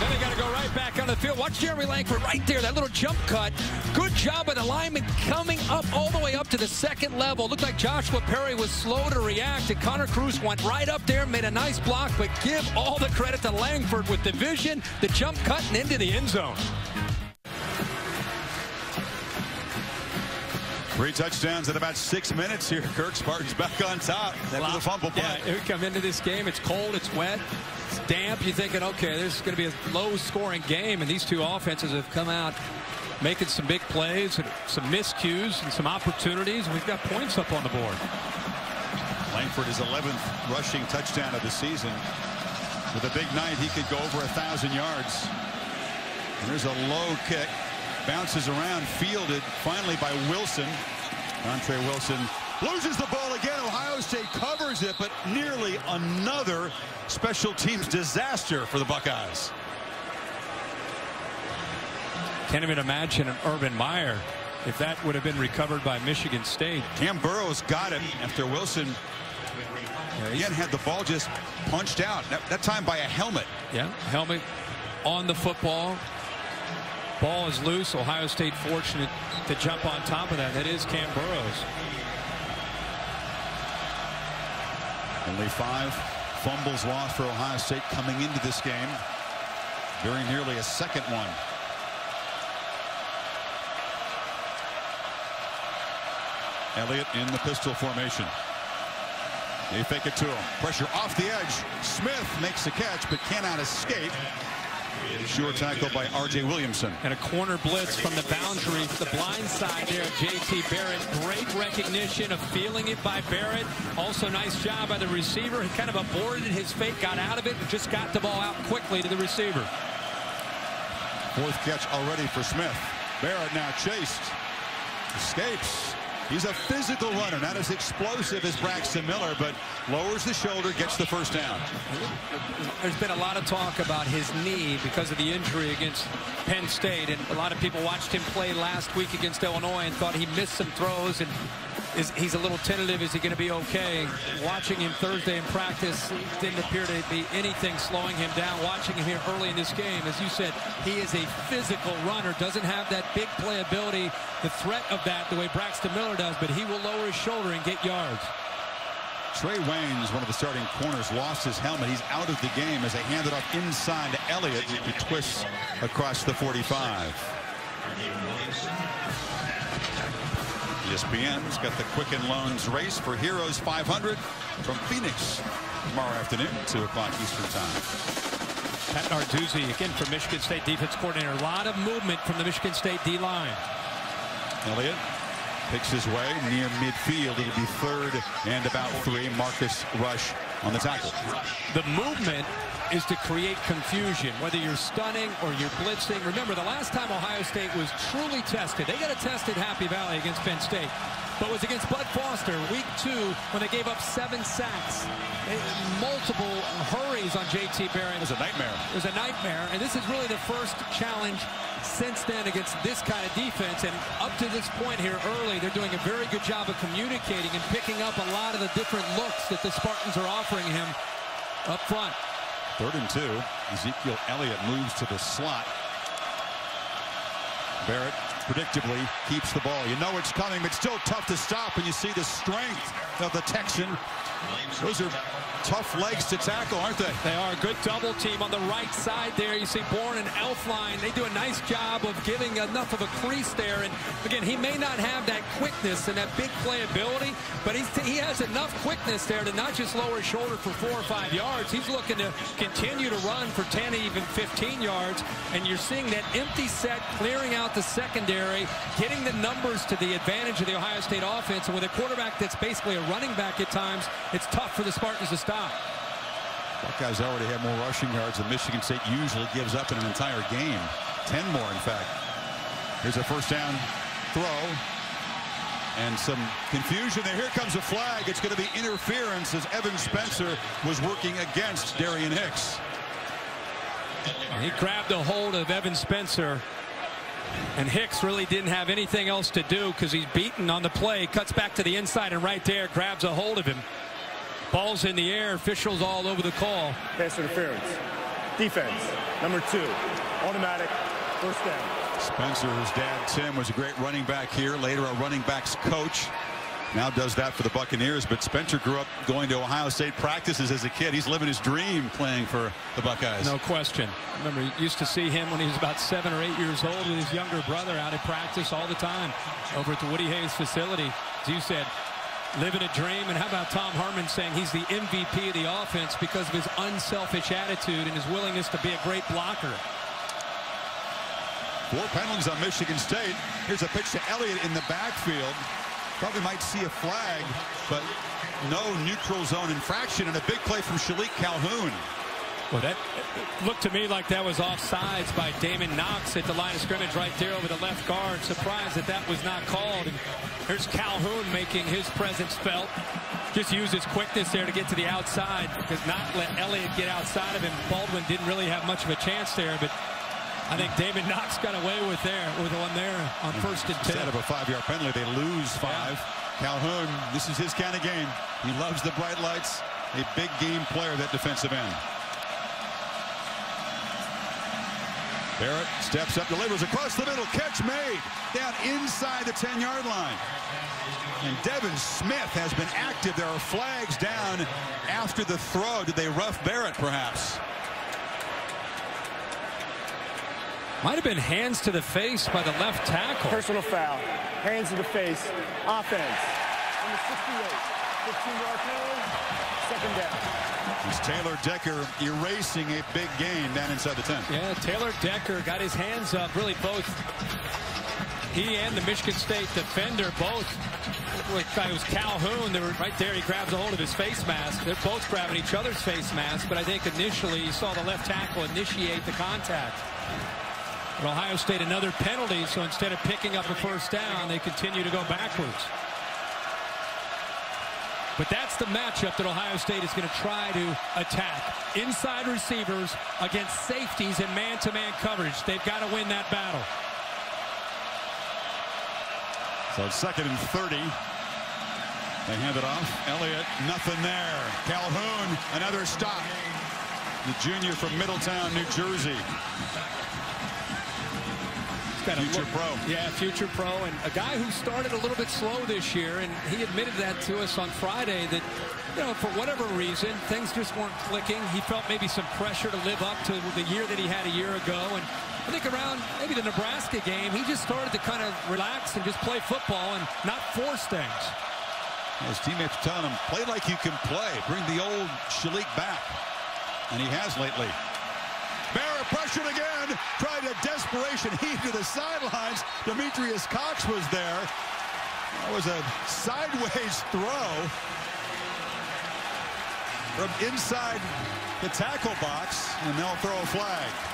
Then they got to go right back on the field. Watch Jeremy Langford right there, that little jump cut. Good job by the lineman coming up all the way up to the second level. Looked like Joshua Perry was slow to react, and Connor Cruz went right up there, made a nice block, but give all the credit to Langford with the vision, the jump cut, and into the end zone. Three touchdowns in about six minutes here. Kirk Spartans back on top after wow. the fumble play. Yeah, here we come into this game. It's cold, it's wet, it's damp. You're thinking, okay, this is going to be a low-scoring game, and these two offenses have come out making some big plays, and some miscues, and some opportunities. We've got points up on the board. Langford is eleventh rushing touchdown of the season. With a big night, he could go over a thousand yards. And there's a low kick. Bounces around, fielded finally by Wilson. Dontre Wilson loses the ball again. Ohio State covers it, but nearly another special teams disaster for the Buckeyes. Can't even imagine an Urban Meyer if that would have been recovered by Michigan State. Cam Burroughs got it after Wilson again had the ball just punched out. That, that time by a helmet. Yeah, helmet on the football. Ball is loose. Ohio State fortunate to jump on top of that. That is Cam Burroughs. Only five fumbles lost for Ohio State coming into this game. Very nearly a second one. Elliott in the pistol formation. They fake it to him. Pressure off the edge. Smith makes the catch but cannot escape. Sure tackle by R J Williamson. And a corner blitz from the boundary, the blind side there, J T Barrett. Great recognition of feeling it by Barrett. Also nice job by the receiver. He kind of aborted his fake, got out of it, and just got the ball out quickly to the receiver. Fourth catch already for Smith. Barrett now chased. Escapes. He's a physical runner, not as explosive as Braxton Miller, but lowers the shoulder, gets the first down. There's been a lot of talk about his knee because of the injury against Penn State, and a lot of people watched him play last week against Illinois and thought he missed some throws, and is, he's a little tentative. Is he going to be okay? Watching him Thursday in practice, didn't appear to be anything slowing him down. Watching him here early in this game, as you said, he is a physical runner, doesn't have that big playability, the threat of that the way Braxton Miller does, but he will lower his shoulder and get yards. Trey Waynes, one of the starting corners, lost his helmet. He's out of the game as they hand it off inside to Elliott, who twists across the forty-five. E S P N's got the Quicken Loans Race for Heroes five hundred from Phoenix tomorrow afternoon, two o'clock Eastern time. Pat Narduzzi, again, for Michigan State defense coordinator. A lot of movement from the Michigan State D-line. Elliott picks his way near midfield. It'll be third and about three. Marcus Rush on the tackle. The movement is to create confusion, whether you're stunning or you're blitzing. Remember, the last time Ohio State was truly tested, they got a test at Happy Valley against Penn State, but it was against Bud Foster week two when they gave up seven sacks, multiple hurries on J T Barrett. It was a nightmare. It was a nightmare, and this is really the first challenge since then against this kind of defense, and up to this point here early, they're doing a very good job of communicating and picking up a lot of the different looks that the Spartans are offering him up front. Third and two. Ezekiel Elliott moves to the slot. Barrett predictably keeps the ball. You know it's coming, but still tough to stop, and you see the strength of the Texan. Those are tough legs to tackle, aren't they? They are. A good double team on the right side there. You see Bourne and Elfline. They do a nice job of giving enough of a crease there. And again, he may not have that quickness and that big playability, but he's he has enough quickness there to not just lower his shoulder for four or five yards. He's looking to continue to run for ten, even fifteen yards. And you're seeing that empty set clearing out the secondary secondary, getting the numbers to the advantage of the Ohio State offense. And with a quarterback that's basically a running back at times, it's tough for the Spartans to stop. Buckeyes already have more rushing yards than Michigan State usually gives up in an entire game. Ten more, in fact. Here's a first down throw. And some confusion there. Here comes a flag. It's going to be interference as Evan Spencer was working against Darian Hicks. He grabbed a hold of Evan Spencer, and Hicks really didn't have anything else to do because he's beaten on the play. Cuts back to the inside, and right there grabs a hold of him. Ball's in the air. Officials all over the call. Pass interference. Defense. Number two. Automatic. First down. Spencer, whose dad, Tim, was a great running back here, later a running back's coach, now does that for the Buccaneers. But Spencer grew up going to Ohio State practices as a kid. He's living his dream playing for the Buckeyes. No question. Remember, you used to see him when he was about seven or eight years old with his younger brother out at practice all the time over at the Woody Hayes facility. As you said, living a dream. And how about Tom Herman saying he's the M V P of the offense because of his unselfish attitude and his willingness to be a great blocker. Four penalties on Michigan State. Here's a pitch to Elliott in the backfield. Probably might see a flag, but no neutral zone infraction, and a big play from Shilique Calhoun. Well, that looked to me like that was offsides by Damon Knox at the line of scrimmage right there over the left guard. Surprised that that was not called. And here's Calhoun making his presence felt. Just used his quickness there to get to the outside, because not let Elliott get outside of him. Baldwin didn't really have much of a chance there, but I think David Knox got away with there with the one there on first and ten. Instead of a five-yard penalty, they lose five. Yeah. Calhoun, this is his kind of game. He loves the bright lights. A big game player, that defensive end. Barrett steps up, delivers across the middle. Catch made down inside the ten-yard line. And Devin Smith has been active. There are flags down after the throw. Did they rough Barrett, perhaps? Might have been hands to the face by the left tackle. Personal foul. Hands to the face. Offense. Number sixty-eight. fifteen-yard penalty. Second down. It's Taylor Decker erasing a big gain down inside the ten. Yeah, Taylor Decker got his hands up. Really, both he and the Michigan State defender, both. It was Calhoun. They were right there. He grabs a hold of his face mask. They're both grabbing each other's face mask, but I think initially you saw the left tackle initiate the contact. But Ohio State, another penalty, so instead of picking up a first down, they continue to go backwards. But that's the matchup that Ohio State is going to try to attack. Inside receivers against safeties in man-to-man coverage. They've got to win that battle. So it's second and thirty. They hand it off. Elliott, nothing there. Calhoun, another stop. The junior from Middletown, New Jersey. Future pro. Yeah, future pro, and a guy who started a little bit slow this year, and he admitted that to us on Friday that, you know, for whatever reason, things just weren't clicking. He felt maybe some pressure to live up to the year that he had a year ago, and I think around maybe the Nebraska game, he just started to kind of relax and just play football and not force things. His teammates are telling him, play like you can play. Bring the old Shilique back, and he has lately. Barrett pressured again, tried to desperation heave to the sidelines. Demetrius Cox was there. That was a sideways throw from inside the tackle box, and they'll throw a flag.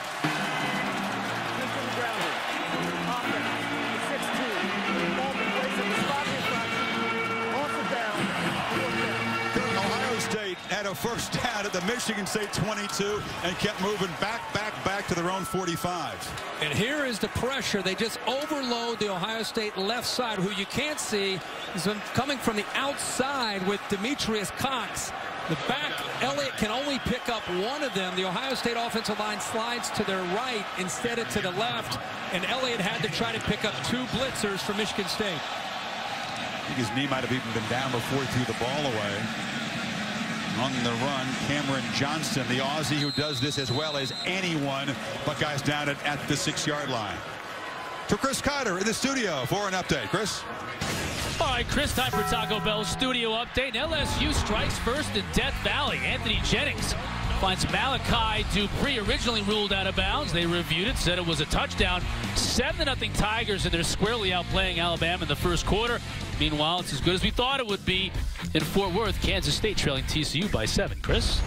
Ohio State had a first down at the Michigan State twenty-two and kept moving back, back, back to their own forty-five. And here is the pressure. They just overload the Ohio State left side, who you can't see is coming from the outside with Demetrius Cox. The back, Elliott can only pick up one of them. The Ohio State offensive line slides to their right instead of to the left, and Elliott had to try to pick up two blitzers for Michigan State. I think his knee might have even been down before he threw the ball away. On the run, Cameron Johnston, the Aussie, who does this as well as anyone. Buckeyes down at, at the six-yard line. To Chris Cotter in the studio for an update. Chris? All right, Chris, time for Taco Bell's studio update. And L S U strikes first in Death Valley. Anthony Jennings Finds Malachi Dupree, originally ruled out of bounds. They reviewed it, said it was a touchdown. seven to nothing Tigers, and they're squarely outplaying Alabama in the first quarter. Meanwhile, it's as good as we thought it would be in Fort Worth. Kansas State trailing T C U by seven. Chris?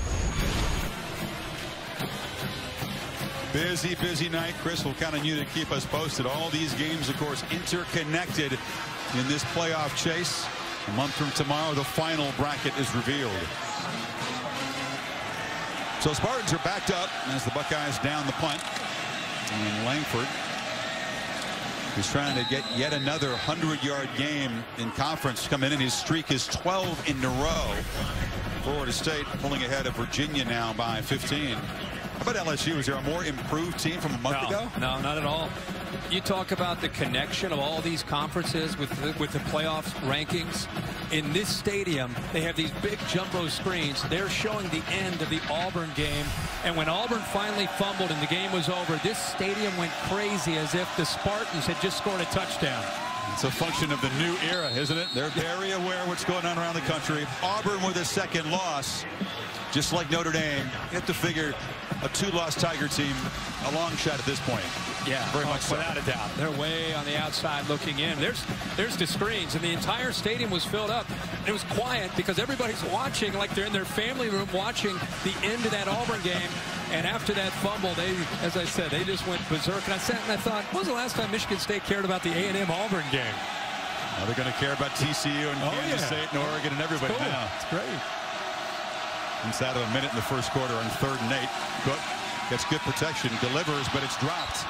Busy, busy night. Chris, we'll count on you to keep us posted. All these games, of course, interconnected in this playoff chase. A month from tomorrow, the final bracket is revealed. So Spartans are backed up as the Buckeyes down the punt. And Langford is trying to get yet another hundred-yard game in conference coming in. His streak is twelve in a row. Florida State pulling ahead of Virginia now by fifteen. How about L S U? Is there a more improved team from a month no, ago? No, not at all. You talk about the connection of all these conferences with the, with the playoff rankings. In this stadium, they have these big jumbo screens. They're showing the end of the Auburn game. And when Auburn finally fumbled and the game was over, this stadium went crazy as if the Spartans had just scored a touchdown. It's a function of the new era, isn't it? They're very aware of what's going on around the country. Auburn with a second loss, just like Notre Dame. You have to figure a two-loss Tiger team a long shot at this point. Yeah, very much so. Without a doubt. They're way on the outside looking in. There's there's the screens, and the entire stadium was filled up. It was quiet because everybody's watching like they're in their family room watching the end of that Auburn game. And after that fumble, they, as I said, they just went berserk. And I sat and I thought, when was the last time Michigan State cared about the A and M Auburn game? Well, they're going to care about T C U and oh, Kansas yeah. State and Oregon and everybody cool. now. It's great. Inside of a minute in the first quarter on third and eight. Cook gets good protection, delivers, but it's dropped.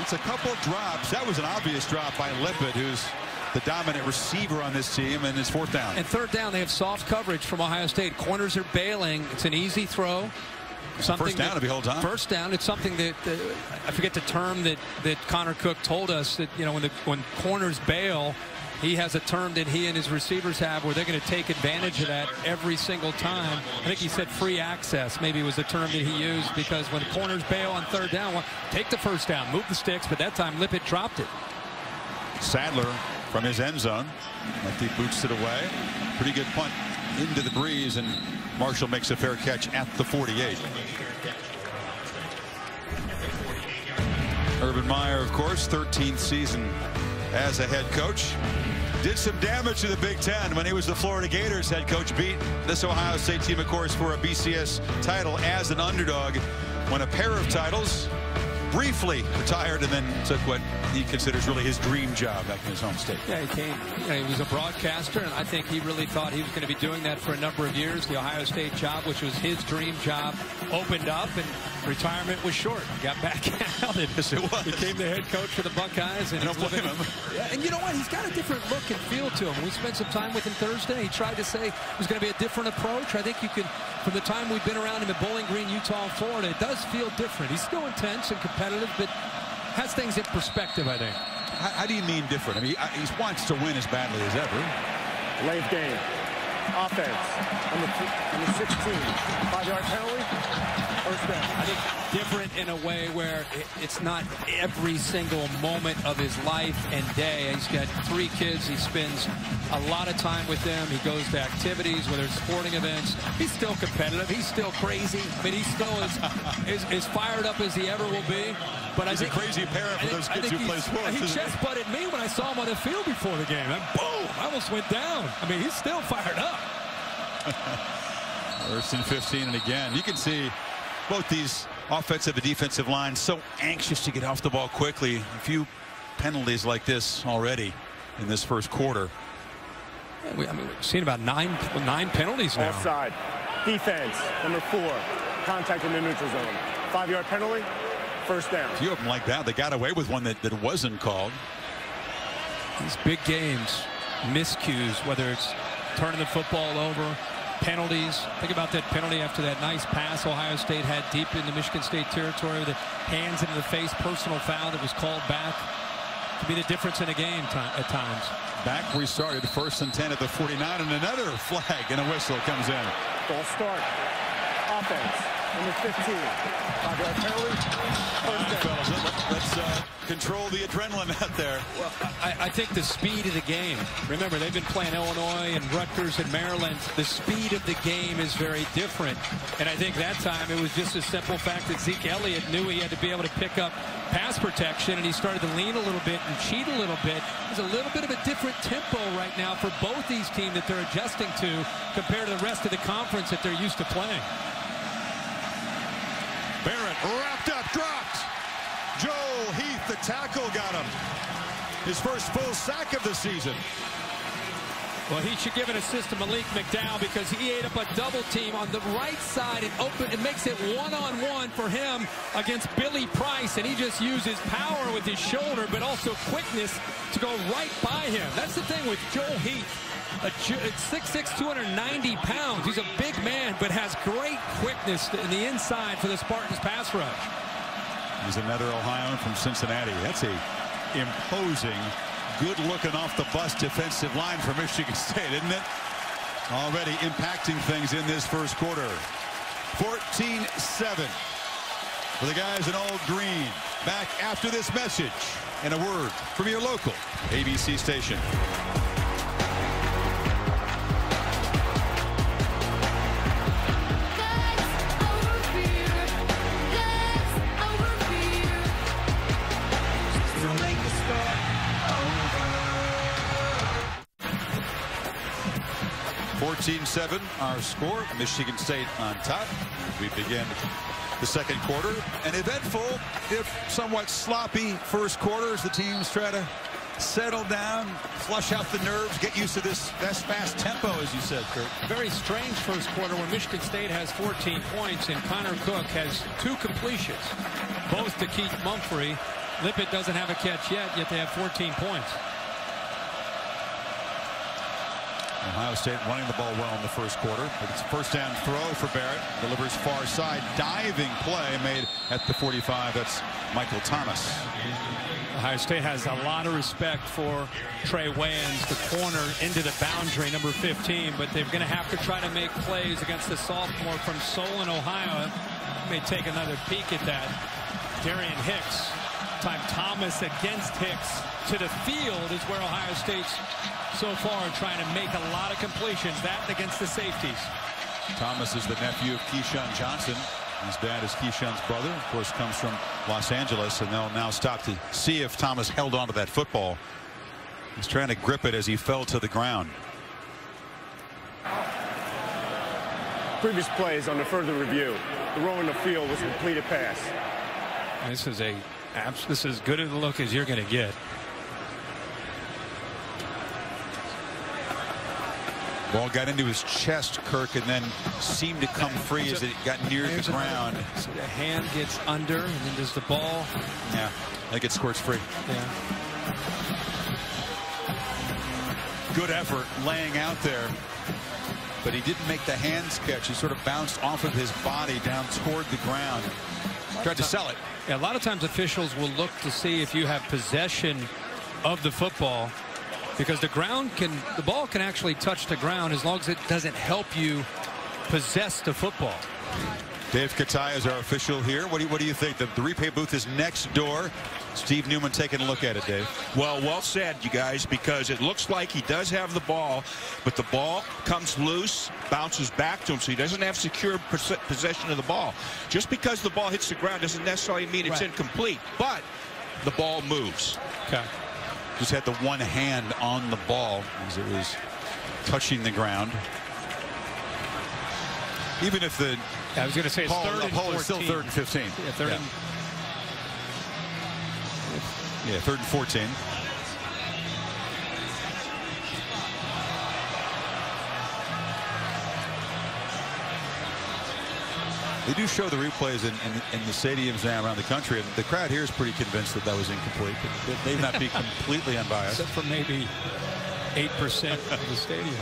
It's a couple drops. That was an obvious drop by Lippett, who's the dominant receiver on this team, and it's fourth down. And third down, they have soft coverage from Ohio State. Corners are bailing. It's an easy throw. Something first down that, if he holds on. First down. It's something that, that I forget the term that that Connor Cook told us that, you know, when the when corners bail, he has a term that he and his receivers have where they're going to take advantage of that every single time. I think he said free access. Maybe was the term that he used, because when corners bail on third down, well, take the first down, move the sticks, but that time Lippett dropped it. Sadler from his end zone. Lefty boots it away. Pretty good punt into the breeze, and Marshall makes a fair catch at the forty-eight. Urban Meyer, of course, thirteenth season as a head coach. Did some damage to the Big Ten when he was the Florida Gators head coach. Beat this Ohio State team, of course, for a B C S title as an underdog. Won a pair of titles. Briefly retired and then took what he considers really his dream job back in his home state. Yeah, he came. You know, he was a broadcaster, and I think he really thought he was going to be doing that for a number of years. The Ohio State job, which was his dream job, opened up, and retirement was short. He got back out, and yes, it was. Became the head coach for the Buckeyes. And I don't blame him. Yeah, and you know what? He's got a different look and feel to him. We spent some time with him Thursday. He tried to say it was going to be a different approach. I think you can, from the time we've been around him at Bowling Green, Utah, and Florida, it does feel different. He's still intense and competitive. Competitive, but has things in perspective, I think. How, how do you mean different? I mean, he wants to win as badly as ever. Late game. Offense. On the, on the sixteen. Five-yard penalty. First down. I think different in a way where it, it's not every single moment of his life and day. He's got three kids. He spends a lot of time with them. He goes to activities, whether it's sporting events. He's still competitive. He's still crazy. I mean, he's still as, as, as fired up as he ever will be. But he's I think, a crazy parent for think, those kids who play sports. He chest-butted me when I saw him on the field before the game. And boom! I almost went down. I mean, he's still fired up. First and fifteen, and again, you can see both these offensive and defensive lines so anxious to get off the ball quickly. A few penalties like this already in this first quarter. Yeah, we, I mean, we've seen about nine nine penalties now. Offside. Defense, number four, contact in the neutral zone. Five-yard penalty, first down. A few of them like that. They got away with one that, that wasn't called. These big games, miscues, whether it's turning the football over, penalties. Think about that penalty after that nice pass Ohio State had deep into Michigan State territory with the hands into the face, personal foul that was called back. Could be the difference in a game at times. Back we started, first and ten at the forty-nine, and another flag and a whistle comes in. False start. Offense. number fifteen. Bobby Perry, first down. Right, let's uh, control the adrenaline out there. Well, I, I think the speed of the game. Remember, they've been playing Illinois and Rutgers and Maryland. The speed of the game is very different. And I think that time it was just a simple fact that Zeke Elliott knew he had to be able to pick up pass protection, and he started to lean a little bit and cheat a little bit. There's a little bit of a different tempo right now for both these teams that they're adjusting to compared to the rest of the conference that they're used to playing. Barrett wrapped up, dropped. Joel Heath, the tackle, got him. His first full sack of the season. Well, he should give an assist to Malik McDowell because he ate up a double team on the right side and open. It makes it one-on-one for him against Billy Price, and he just uses power with his shoulder, but also quickness to go right by him. That's the thing with Joel Heath. six six, two hundred ninety pounds. He's a big man, but has great quickness in the inside for the Spartans' pass rush. He's another Ohioan from Cincinnati. That's a imposing, good-looking off-the-bus defensive line for Michigan State, isn't it? Already impacting things in this first quarter. fourteen seven for the guys in all green. Back after this message and a word from your local A B C station. fourteen seven, our score. Michigan State on top. We begin the second quarter. An eventful, if somewhat sloppy, first quarter as the teams try to settle down, flush out the nerves, get used to this fast, fast tempo, as you said, Kurt. Very strange first quarter when Michigan State has fourteen points and Connor Cook has two completions, both to Keith Mumphery. Lippett doesn't have a catch yet, yet they have fourteen points. Ohio State running the ball well in the first quarter. It's a first down throw for Barrett. Delivers far side. Diving play made at the forty-five. That's Michael Thomas. Ohio State has a lot of respect for Trey Wayans, the corner into the boundary, number fifteen. But they're going to have to try to make plays against the sophomore from Solon, Ohio. May take another peek at that. Darian Hicks. Time Thomas against Hicks. To the field is where Ohio State's so far trying to make a lot of completions, that against the safeties. Thomas is the nephew of Keyshawn Johnson. His dad is Keyshawn's brother, of course, comes from Los Angeles, and they'll now stop to see if Thomas held on to that football. He's trying to grip it as he fell to the ground. Previous plays on the further review. The row in the field was a completed pass. This is a this is as good of a look as you're going to get. Ball got into his chest, Kirk, and then seemed to come free as it got near the ground. So the hand gets under, and then does the ball. Yeah, I think it squirts free. Yeah. Good effort laying out there. But he didn't make the hands catch. He sort of bounced off of his body down toward the ground. Tried to sell it. Yeah, a lot of times officials will look to see if you have possession of the football. Because the ground can, the ball can actually touch the ground as long as it doesn't help you possess the football. Dave Katai is our official here. What do you, what do you think? The, the replay booth is next door. Steve Newman taking a look at it, Dave. Well, well said, you guys, because it looks like he does have the ball, but the ball comes loose, bounces back to him, so he doesn't have secure possession of the ball. Just because the ball hits the ground doesn't necessarily mean it's incomplete, but the ball moves. Okay. Just had the one hand on the ball as it was touching the ground. Even if the I was going to say it's third and fourteen, is still third and fifteen. Yeah, third yeah. and yeah, third and fourteen. They do show the replays in, in, in the stadiums now around the country, and the crowd here is pretty convinced that that was incomplete. But they may not be completely unbiased. Except for maybe eight percent of the stadium.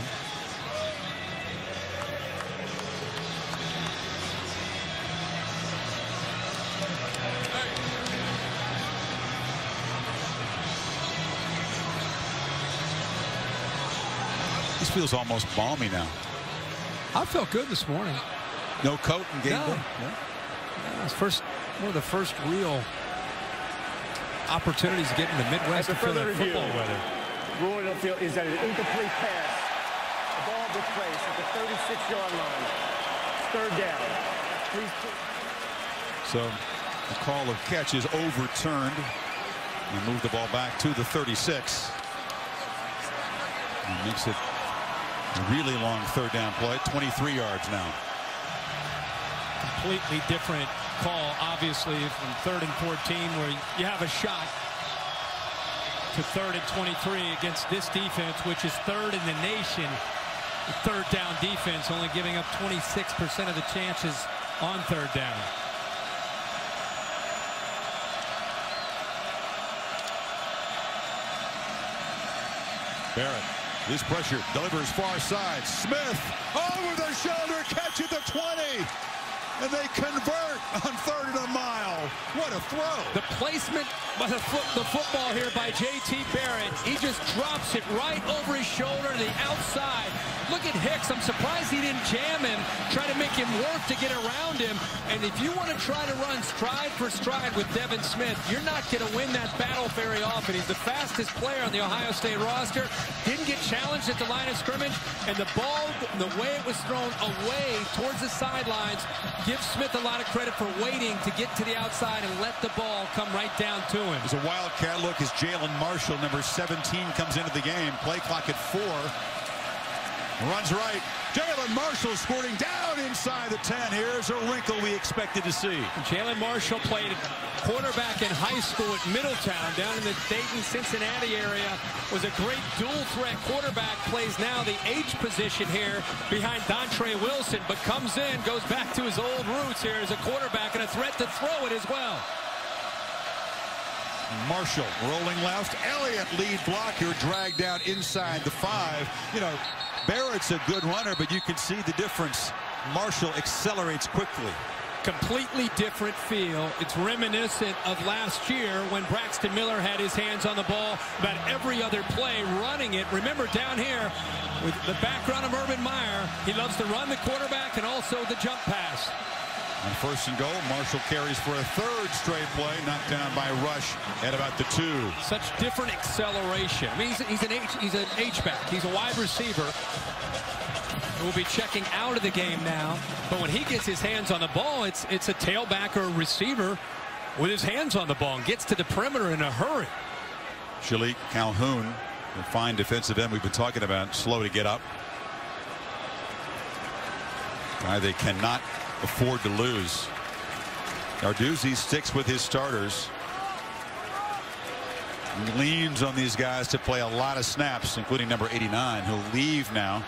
This feels almost balmy now. I felt good this morning. No coat in game. No. One. No. No, it's first one of the first real opportunities to get in the Midwest to feel that football weather. Ruling of field is that an incomplete pass. The ball was placed at the thirty-six yard line. Third down. Please. So the call of catch is overturned. We move the ball back to the thirty-six. He makes it a really long third down play. twenty-three yards now. Completely different call, obviously, from third and fourteen, where you have a shot, to third and twenty-three against this defense, which is third in the nation. The third down defense, only giving up twenty-six percent of the chances on third down. Barrett, this pressure, delivers far side. Smith over the shoulder, catch at the twenty. And they convert on third and a mile. What a throw. The placement by the, foot, the football here by J T Barrett. He just drops it right over his shoulder to the outside. Look at Hicks. I'm surprised he didn't jam him, try to make him work to get around him. And if you want to try to run stride for stride with Devin Smith, you're not going to win that battle very often. He's the fastest player on the Ohio State roster. Didn't get challenged at the line of scrimmage. And the ball, the way it was thrown away towards the sidelines, give Smith a lot of credit for waiting to get to the outside and let the ball come right down to him. As a wildcat look, as Jalin Marshall, number seventeen, comes into the game. Play clock at four. Runs right. Jalin Marshall squirting down inside the ten. Here's a wrinkle we expected to see. Jalin Marshall played quarterback in high school at Middletown, down in the Dayton, Cincinnati area. Was a great dual threat quarterback. Plays now the H position here behind Dontre Wilson, but comes in, goes back to his old roots here as a quarterback and a threat to throw it as well. Marshall rolling left. Elliott, lead blocker, dragged down inside the five. You know, Barrett's a good runner, but you can see the difference. Marshall accelerates quickly. Completely different feel. It's reminiscent of last year when Braxton Miller had his hands on the ball about every other play, running it. Remember, down here with the background of Urban Meyer, he loves to run the quarterback and also the jump pass. On first and goal, Marshall carries for a third straight play, knocked down by Rush at about the two. Such different acceleration. I mean, he's, he's an H, he's an H-back. He's a wide receiver who will be checking out of the game now. But when he gets his hands on the ball, it's it's a tailback or a receiver with his hands on the ball and gets to the perimeter in a hurry. Shilique Calhoun, the fine defensive end we've been talking about, slow to get up. Guy they cannot afford to lose. Narduzzi sticks with his starters. Leans on these guys to play a lot of snaps, including number eighty-nine, who'll leave now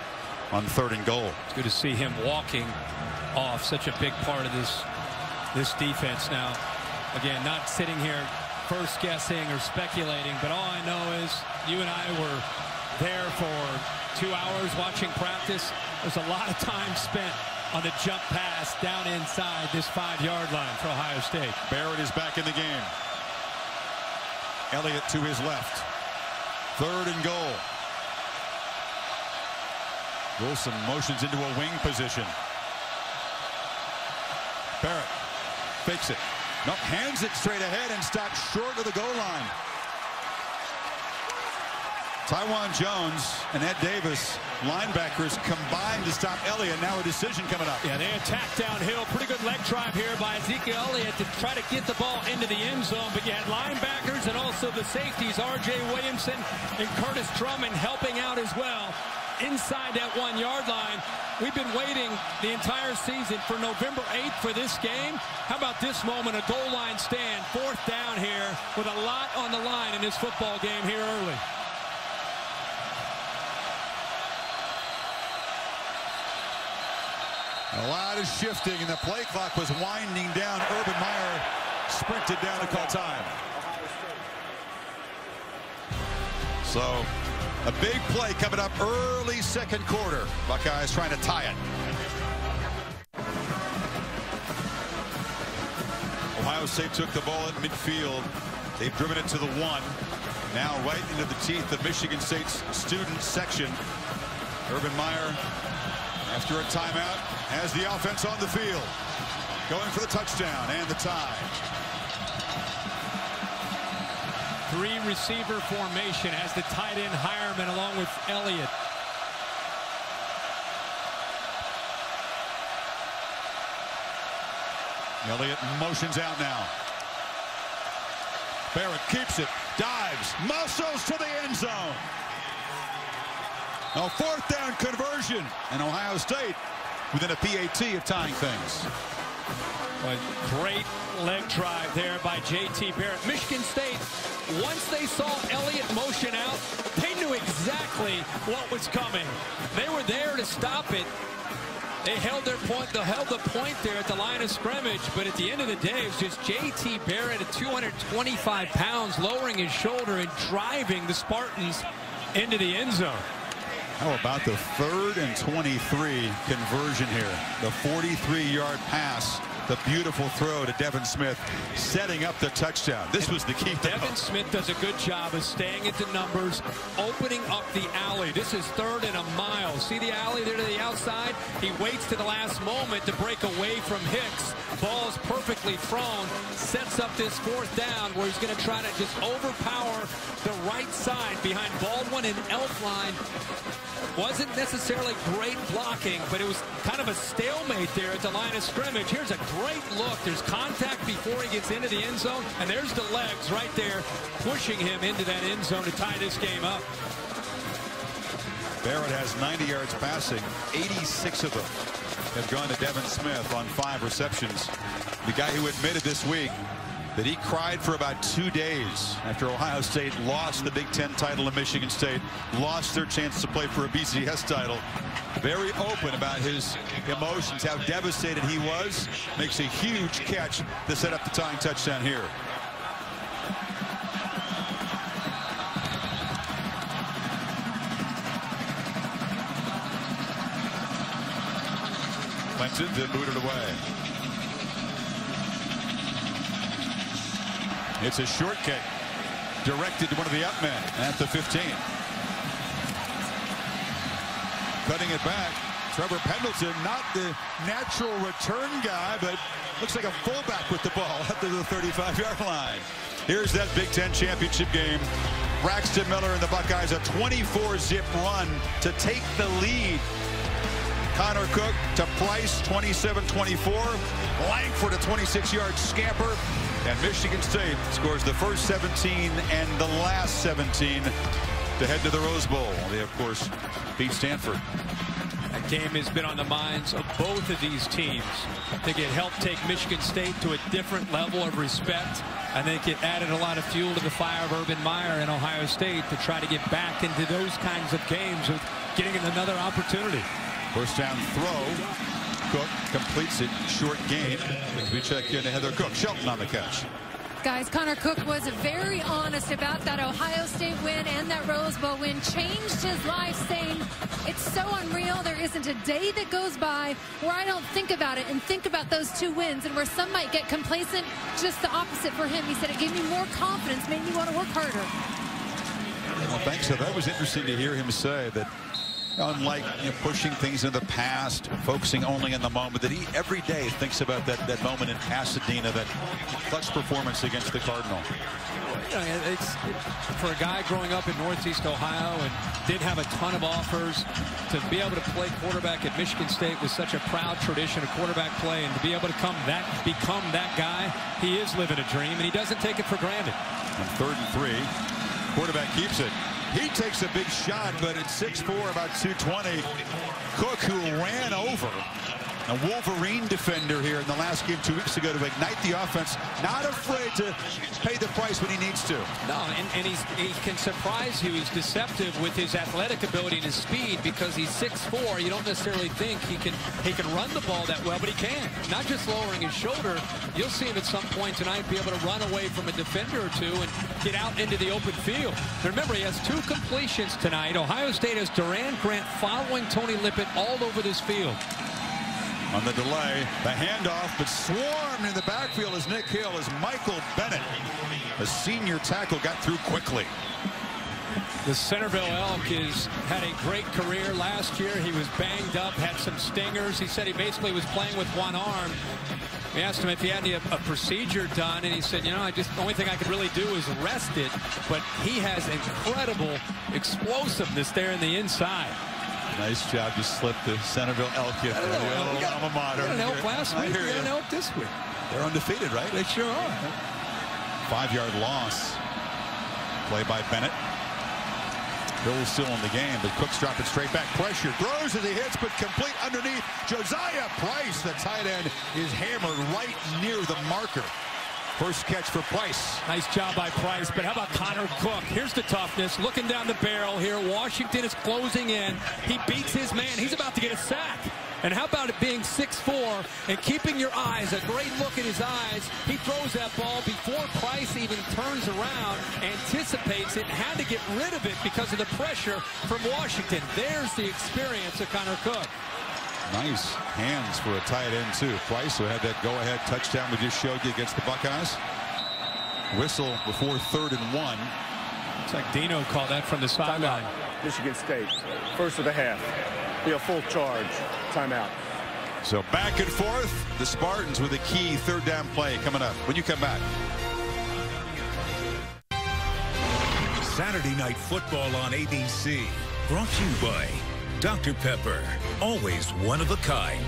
on third and goal. It's good to see him walking off, such a big part of this this defense now. Again, not sitting here first guessing or speculating, but all I know is you and I were there for two hours watching practice. There's a lot of time spent on the jump pass down inside this five-yard line for Ohio State. Barrett is back in the game. Elliott to his left. Third and goal. Wilson motions into a wing position. Barrett fakes it. Nope, hands it straight ahead and stops short of the goal line. Tywan Jones and Ed Davis, linebackers, combined to stop Elliott. Now a decision coming up. Yeah, they attack downhill. Pretty good leg drive here by Ezekiel Elliott to try to get the ball into the end zone. But you had linebackers and also the safeties, R J Williamson and Curtis Drummond, helping out as well inside that one-yard line. We've been waiting the entire season for November eighth for this game. How about this moment, a goal line stand, fourth down here with a lot on the line in this football game here early. A lot of shifting, and the play clock was winding down. Urban Meyer sprinted down to call time. So, a big play coming up early second quarter. Buckeyes trying to tie it. Ohio State took the ball at midfield. They've driven it to the one. Now right into the teeth of Michigan State's student section. Urban Meyer, after a timeout, as the offense on the field, going for the touchdown and the tie. Three receiver formation as the tight end Hireman along with Elliott. Elliott motions out now. Barrett keeps it, dives, muscles to the end zone. A fourth down conversion, and Ohio State within a P A T of tying things. A great leg drive there by J T Barrett. Michigan State, once they saw Elliott motion out, they knew exactly what was coming. They were there to stop it. They held their point, they held the point there at the line of scrimmage, but at the end of the day, it's just J T Barrett at two hundred twenty-five pounds lowering his shoulder and driving the Spartans into the end zone. How about the third and twenty-three conversion here? The forty-three yard pass, the beautiful throw to Devin Smith, setting up the touchdown. This was the key. Devin Smith does a good job of staying at the numbers, opening up the alley. This is third and a mile. See the alley there to the outside? He waits to the last moment to break away from Hicks. Ball's perfectly thrown, sets up this fourth down where he's going to try to just overpower the right side behind Baldwin and Elfline. Wasn't necessarily great blocking, but it was kind of a stalemate there at the line of scrimmage. Here's a great look. There's contact before he gets into the end zone, and there's the legs right there pushing him into that end zone to tie this game up. Barrett has ninety yards passing. eighty-six of them have gone to Devin Smith on five receptions. The guy who admitted this week that he cried for about two days after Ohio State lost the Big Ten title to Michigan State, lost their chance to play for a B C S title. Very open about his emotions, how devastated he was. Makes a huge catch to set up the tying touchdown here. Clemson then booted away. It's a short kick directed to one of the up men at the fifteen. Cutting it back, Trevor Pendleton, not the natural return guy, but looks like a fullback with the ball up to the thirty-five yard line. Here's that Big Ten championship game. Braxton Miller and the Buckeyes, a twenty-four zip run to take the lead. Connor Cook to Price, twenty-seven twenty-four. Langford, a twenty-six yard scamper. And Michigan State scores the first seventeen and the last seventeen to head to the Rose Bowl. They, of course, beat Stanford. That game has been on the minds of both of these teams. I think it helped take Michigan State to a different level of respect. I think it added a lot of fuel to the fire of Urban Meyer and Ohio State to try to get back into those kinds of games of getting another opportunity. First down throw. Cook completes it, short game. We check in to Heather Cook. Shelton on the catch. Guys, Connor Cook was very honest about that Ohio State win and that Rose Bowl win. Changed his life, saying it's so unreal. There isn't a day that goes by where I don't think about it and think about those two wins, and where some might get complacent. Just the opposite for him. He said it gave me more confidence, made me want to work harder. Well, thanks. So that was interesting to hear him say that. Unlike you know, pushing things in the past, focusing only in the moment, that he every day thinks about that, that moment in Pasadena, that clutch performance against the Cardinal. You know, it's, for a guy growing up in Northeast Ohio and did have a ton of offers, to be able to play quarterback at Michigan State was such a proud tradition of quarterback play, and to be able to come that, become that guy, he is living a dream, and he doesn't take it for granted. On third and three, quarterback keeps it. He takes a big shot, but at six four, about two twenty, Cook, who ran over a Wolverine defender here in the last game two weeks ago to ignite the offense, not afraid to pay the price when he needs to. No, and, and he's, he can surprise you. He's deceptive with his athletic ability and his speed because he's six four. You don't necessarily think he can he can run the ball that well, but he can. Not just lowering his shoulder. You'll see him at some point tonight be able to run away from a defender or two and get out into the open field. Remember, he has two completions tonight. Ohio State has Doran Grant following Tony Lippett all over this field. On the delay, the handoff, but swarmed in the backfield as Nick Hill, as Michael Bennett, a senior tackle, got through quickly. The Centerville Elk is had a great career. Last year he was banged up, had some stingers. He said he basically was playing with one arm. We asked him if he had any, a, a procedure done, and he said, you know, I just the only thing I could really do is rest it. But he has incredible explosiveness there in the inside. Nice job to slip the Centerville Elk here. They got an elk last week. They got an elk this week. They're undefeated, right? They sure are. Five-yard loss. Play by Bennett. Bill's still in the game, but Cook's dropping straight back. Pressure, throws as he hits, but complete underneath. Josiah Price, the tight end, is hammered right near the marker. First catch for Price. Nice job by Price, but how about Connor Cook? Here's the toughness, looking down the barrel here. Washington is closing in. He beats his man. He's about to get a sack. And how about it being six four and keeping your eyes, a great look in his eyes. He throws that ball before Price even turns around, anticipates it, had to get rid of it because of the pressure from Washington. There's the experience of Connor Cook. Nice hands for a tight end, too. Price, who had that go-ahead touchdown we just showed you against the Buckeyes. Whistle before third and one. Looks like Dino called that from the sideline. Michigan State, first of the half. Be a full charge. Timeout. So back and forth, the Spartans with a key third down play coming up when you come back. Saturday Night Football on A B C. Brought to you by Doctor Pepper, always one of a kind.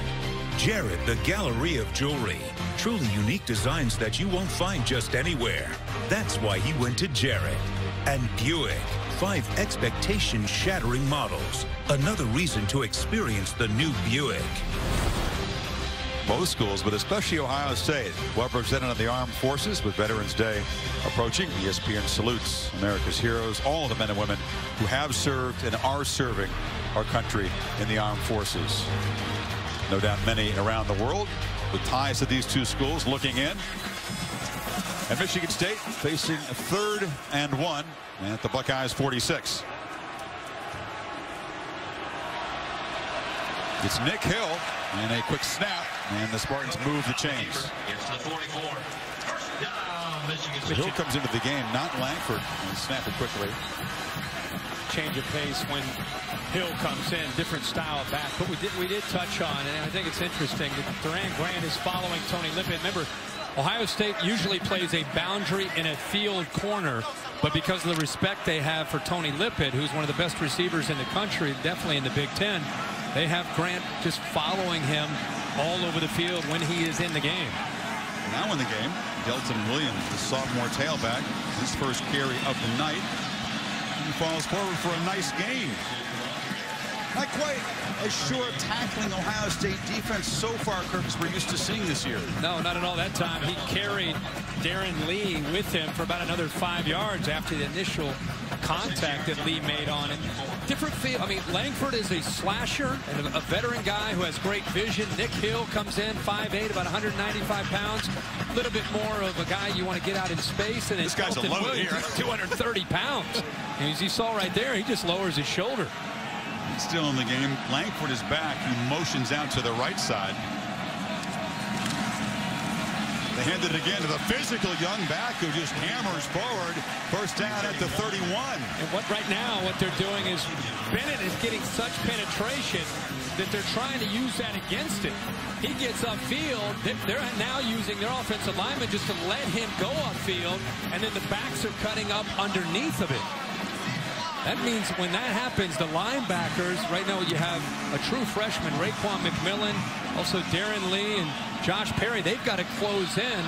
Jared, the Gallery of Jewelry. Truly unique designs that you won't find just anywhere. That's why he went to Jared. And Buick, five expectation-shattering models. Another reason to experience the new Buick. Both schools, but especially Ohio State, well represented on the Armed Forces with Veterans Day approaching. E S P N salutes America's heroes, all the men and women who have served and are serving our country in the Armed Forces. No doubt many around the world with ties to these two schools looking in. And Michigan State facing a third and one at the Buckeyes forty-six. It's Nick Hill, and a quick snap, and the Spartans move the chains. Hill comes into the game, not Langford, and snap it quickly. Change of pace when Hill comes in, different style of back. But we did we did touch on, and I think it's interesting, that Doran Grant is following Tony Lippett. Remember, Ohio State usually plays a boundary in a field corner, but because of the respect they have for Tony Lippett, who's one of the best receivers in the country, definitely in the Big Ten, they have Grant just following him all over the field when he is in the game. Now in the game, Delton Williams, the sophomore tailback, his first carry of the night. He falls forward for a nice gain. Not quite a sure tackling Ohio State defense so far, Curtis, we're used to seeing this year. No, not at all that time. He carried Darron Lee with him for about another five yards after the initial contact that Lee made on it. Different feel. I mean, Langford is a slasher and a veteran guy who has great vision. Nick Hill comes in five eight, about one hundred ninety-five pounds. A little bit more of a guy you want to get out in space. And this guy's a load here, two hundred thirty pounds. And as you saw right there, he just lowers his shoulder. Still in the game. Langford is back. He motions out to the right side. They hand it again to the physical young back who just hammers forward. First down at the thirty-one. And what right now what they're doing is Bennett is getting such penetration that they're trying to use that against it. He gets upfield. They're now using their offensive lineman just to let him go upfield, and then the backs are cutting up underneath of it. That means when that happens, the linebackers, right now you have a true freshman, Raekwon McMillan, also Darron Lee and Josh Perry. They've got to close in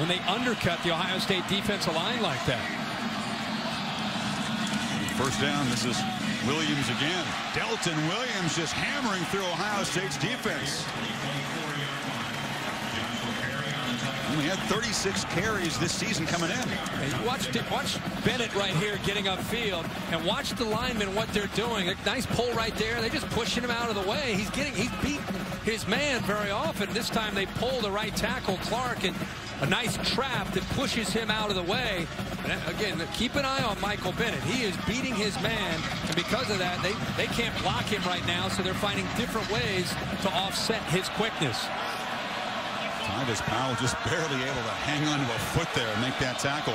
when they undercut the Ohio State defensive line like that. First down, this is Williams again. Delton Williams just hammering through Ohio State's defense. Only had thirty-six carries this season coming in. Watch, watch Bennett right here getting upfield, and watch the linemen what they're doing. A nice pull right there. They're just pushing him out of the way. He's getting, he's beating his man very often. This time they pull the right tackle, Clark, and a nice trap that pushes him out of the way. And again, keep an eye on Michael Bennett. He is beating his man, and because of that, they, they can't block him right now, so they're finding different ways to offset his quickness. Tyvis Powell just barely able to hang on to a foot there and make that tackle.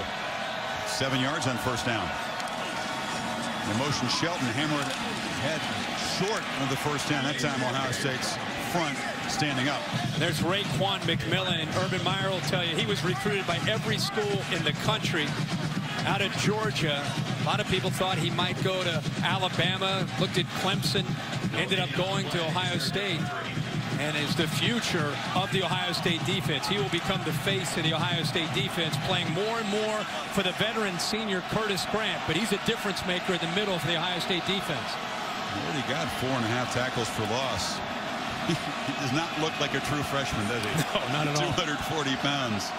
Seven yards on first down. Motion Shelton hammered head short of the first down. That time Ohio State's front standing up. There's Raekwon McMillan, and Urban Meyer will tell you he was recruited by every school in the country out of Georgia. A lot of people thought he might go to Alabama, looked at Clemson, ended up going to Ohio State, and is the future of the Ohio State defense. He will become the face of the Ohio State defense, playing more and more for the veteran senior Curtis Grant, but he's a difference maker in the middle for the Ohio State defense. He already got four and a half tackles for loss. He does not look like a true freshman, does he? No, not at all. two hundred forty pounds.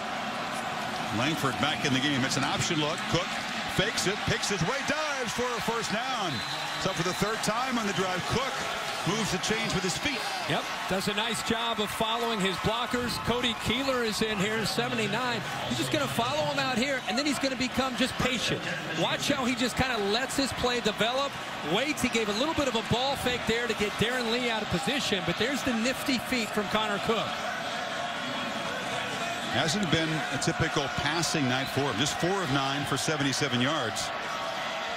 Langford back in the game. It's an option look. Cook fakes it, picks his way, dives for a first down. It's up for the third time on the drive. Cook moves the chains with his feet. Yep, does a nice job of following his blockers. Cody Keeler is in here, seventy-nine. He's just going to follow him out here, and then he's going to become just patient. Watch how he just kind of lets his play develop, waits. He gave a little bit of a ball fake there to get Darron Lee out of position, but there's the nifty feet from Connor Cook. Hasn't been a typical passing night for him. Just four of nine for seventy-seven yards.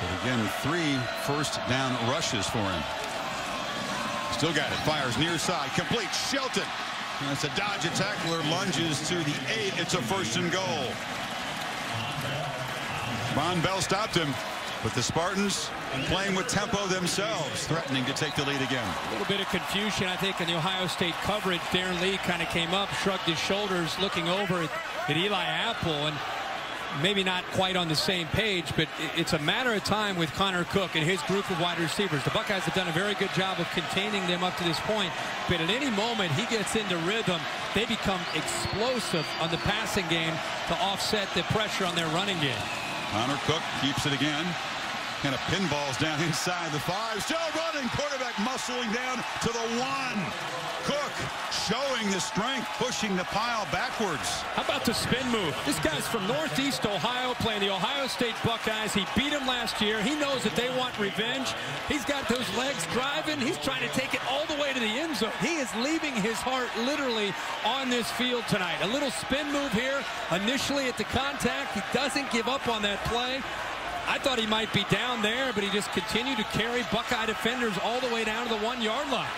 But again, three first down rushes for him. Still got it. Fires near side. Complete. Shelton. That's a dodge. A tackler lunges to the eight. It's a first and goal. Von Bell stopped him, but the Spartans playing with tempo themselves, threatening to take the lead again. A little bit of confusion, I think, in the Ohio State coverage. Darron Lee kind of came up, shrugged his shoulders, looking over at, at Eli Apple, and maybe not quite on the same page, but it's a matter of time with Connor Cook and his group of wide receivers. The Buckeyes have done a very good job of containing them up to this point, but at any moment he gets into rhythm, they become explosive on the passing game to offset the pressure on their running game. Connor Cook keeps it again. Kind of pinballs down inside the five. Still running. Quarterback muscling down to the one. Cook showing the strength, pushing the pile backwards. How about the spin move? This guy's from Northeast Ohio, playing the Ohio State Buckeyes. He beat him last year. He knows that they want revenge. He's got those legs driving. He's trying to take it all the way to the end zone. He is leaving his heart literally on this field tonight. A little spin move here initially at the contact. He doesn't give up on that play. I thought he might be down there, but he just continued to carry Buckeye defenders all the way down to the one-yard line.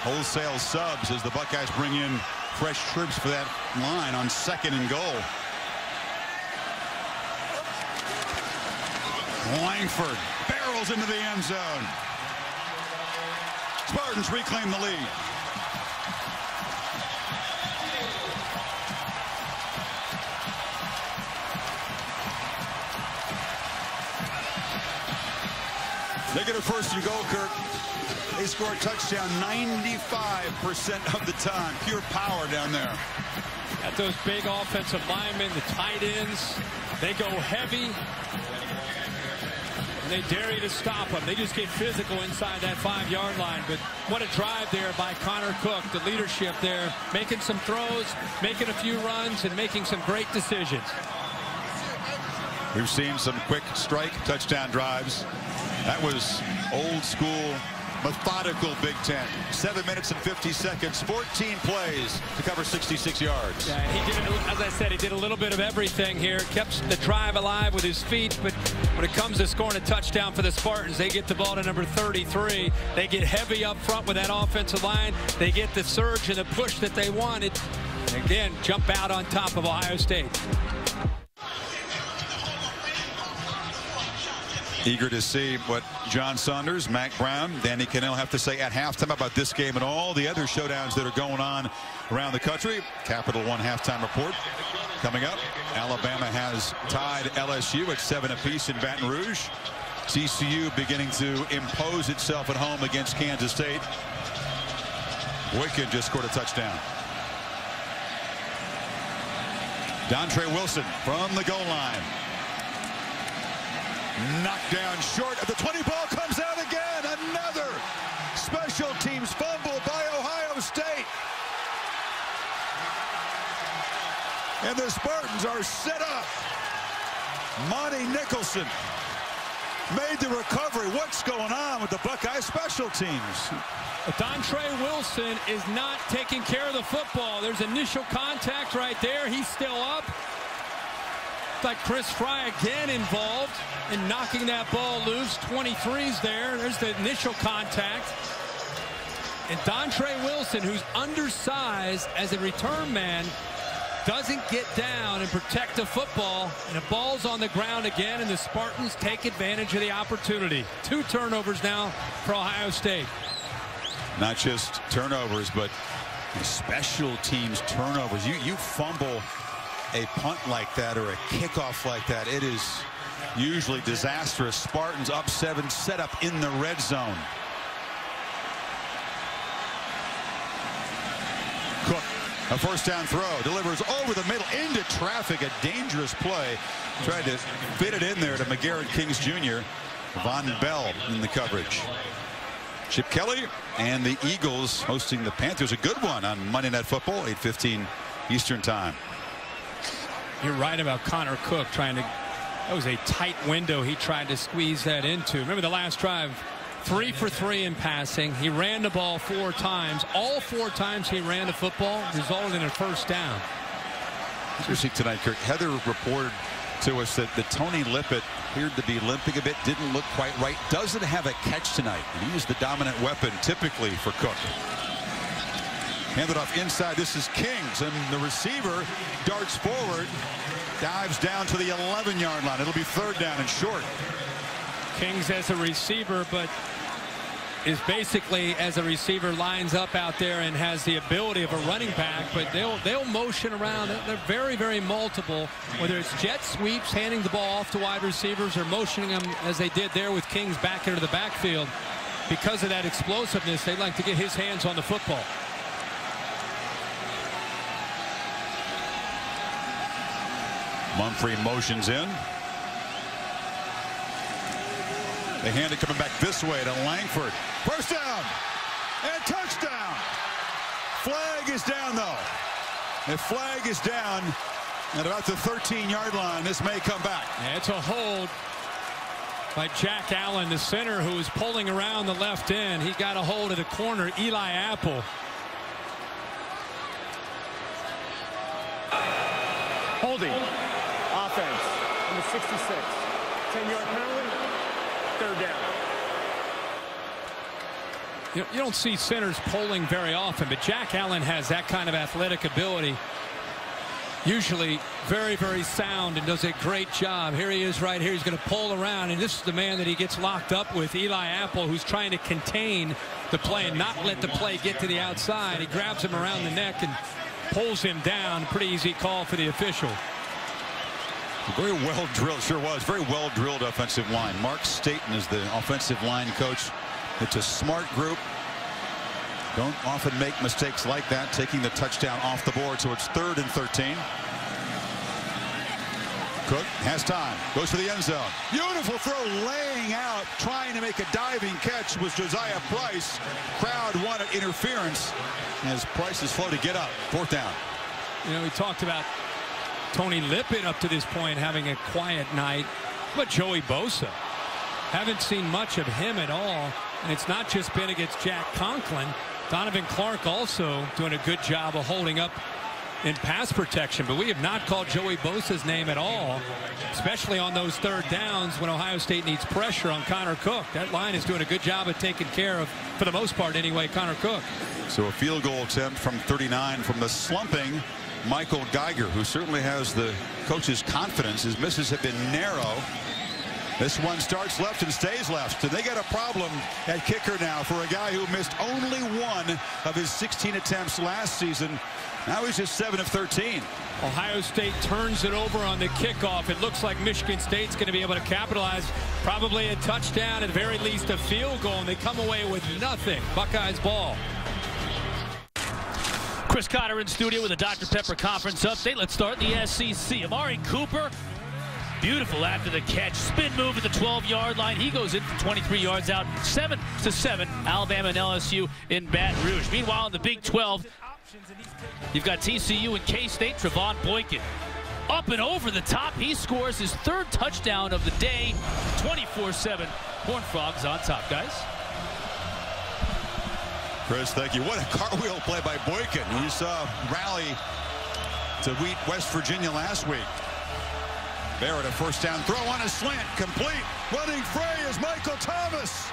Wholesale subs as the Buckeyes bring in fresh troops for that line on second and goal. Langford barrels into the end zone. Spartans reclaim the lead. They get a first and goal, Kirk. They score a touchdown ninety-five percent of the time. Pure power down there. Got those big offensive linemen, the tight ends. They go heavy. And they dare you to stop them. They just get physical inside that five-yard line. But what a drive there by Connor Cook, the leadership there, making some throws, making a few runs, and making some great decisions. We've seen some quick strike touchdown drives. That was old school, methodical Big Ten. Seven minutes and fifty seconds, fourteen plays to cover sixty-six yards. Yeah, he did, as I said, he did a little bit of everything here. Kept the drive alive with his feet, but when it comes to scoring a touchdown for the Spartans, they get the ball to number thirty-three. They get heavy up front with that offensive line. They get the surge and the push that they wanted. Again, jump out on top of Ohio State. Eager to see what John Saunders, Mack Brown, Danny Cannell have to say at halftime about this game and all the other showdowns that are going on around the country. Capital One halftime report coming up. Alabama has tied L S U at seven apiece in Baton Rouge. C C U beginning to impose itself at home against Kansas State. Boykin just scored a touchdown. Dontre Wilson from the goal line. Knocked down short of the twenty. Ball comes out again. Another special teams fumble by Ohio State. And the Spartans are set up. Monty Nicholson made the recovery. What's going on with the Buckeye special teams? Dontre Wilson is not taking care of the football. There's initial contact right there. He's still up. looked like Chris Fry again involved in knocking that ball loose. twenty-three's there. There's the initial contact. And Dontre Wilson, who's undersized as a return man, doesn't get down and protect the football. And the ball's on the ground again, and the Spartans take advantage of the opportunity. Two turnovers now for Ohio State. Not just turnovers, but special teams turnovers. You, you fumble a punt like that or a kickoff like that, it is usually disastrous. Spartans up seven, set up in the red zone. Cook, a first down throw, delivers over the middle into traffic, a dangerous play. Tried to fit it in there to McGarrett Kings Junior Von Bell in the coverage. Chip Kelly and the Eagles hosting the Panthers. A good one on Monday Night Football, eight fifteen Eastern Time. You're right about Connor Cook trying to, that was a tight window he tried to squeeze that into. Remember the last drive, three for three in passing. He ran the ball four times. All four times he ran the football resulted in a first down. Interesting tonight, Kirk. Heather reported to us that the Tony Lippett appeared to be limping a bit, didn't look quite right, doesn't have a catch tonight. And he is the dominant weapon typically for Cook. Handed off inside. This is Kings, and the receiver darts forward, dives down to the eleven yard line. It'll be third down and short. Kings as a receiver, but is basically as a receiver lines up out there and has the ability of a running back, but they'll they'll motion around. They're very, very multiple, whether it's jet sweeps, handing the ball off to wide receivers, or motioning them as they did there with Kings back into the backfield. Because of that explosiveness, they'd like to get his hands on the football. Mumphery motions in. They hand it coming back this way to Langford. First down and touchdown. Flag is down, though. The flag is down at about the thirteen yard line. This may come back. Yeah, it's a hold by Jack Allen, the center, who is pulling around the left end. He got a hold of the corner, Eli Apple. Holding. Offense, number sixty-six. ten yard penalty, third down. You, you don't see centers polling very often, but Jack Allen has that kind of athletic ability. Usually very, very sound and does a great job. Here he is right here. He's going to pull around, and this is the man that he gets locked up with, Eli Apple, who's trying to contain the play and not let the play get to the outside. He grabs him around the neck and pulls him down. Pretty easy call for the official. Very well drilled, sure was. Very well drilled offensive line. Mark Staton is the offensive line coach. It's a smart group. Don't often make mistakes like that, taking the touchdown off the board, so it's third and thirteen. Cook has time, goes for the end zone. Beautiful throw, laying out, trying to make a diving catch was Josiah Price. Crowd wanted interference as Price is slow to get up. Fourth down. You know, we talked about Tony Lippett up to this point having a quiet night, but Joey Bosa, haven't seen much of him at all, and it's not just been against Jack Conklin. Donovan Clark also doing a good job of holding up in pass protection, but we have not called Joey Bosa's name at all, especially on those third downs when Ohio State needs pressure on Connor Cook. That line is doing a good job of taking care of, for the most part anyway, Connor Cook. So a field goal attempt from thirty-nine from the slumping Michael Geiger, who certainly has the coach's confidence. His misses have been narrow. This one starts left and stays left, and they got a problem at kicker now for a guy who missed only one of his sixteen attempts last season. Now he's just seven of thirteen. Ohio State turns it over on the kickoff. It looks like Michigan State's going to be able to capitalize. Probably a touchdown, at very least a field goal, and they come away with nothing. Buckeyes ball. Chris Cotter in studio with a Doctor Pepper conference update. Let's start in the S E C. Amari Cooper, beautiful after the catch. Spin move at the twelve yard line. He goes in from twenty-three yards out. seven to seven, Alabama and L S U in Baton Rouge. Meanwhile, in the Big twelve, you've got T C U and K-State. Trevon Boykin, up and over the top. He scores his third touchdown of the day. twenty-four seven, Horned Frogs on top, guys. Chris, thank you. What a cartwheel play by Boykin. You saw a rally to West Virginia last week. Barrett, a first down throw on a slant, complete. Running free is Michael Thomas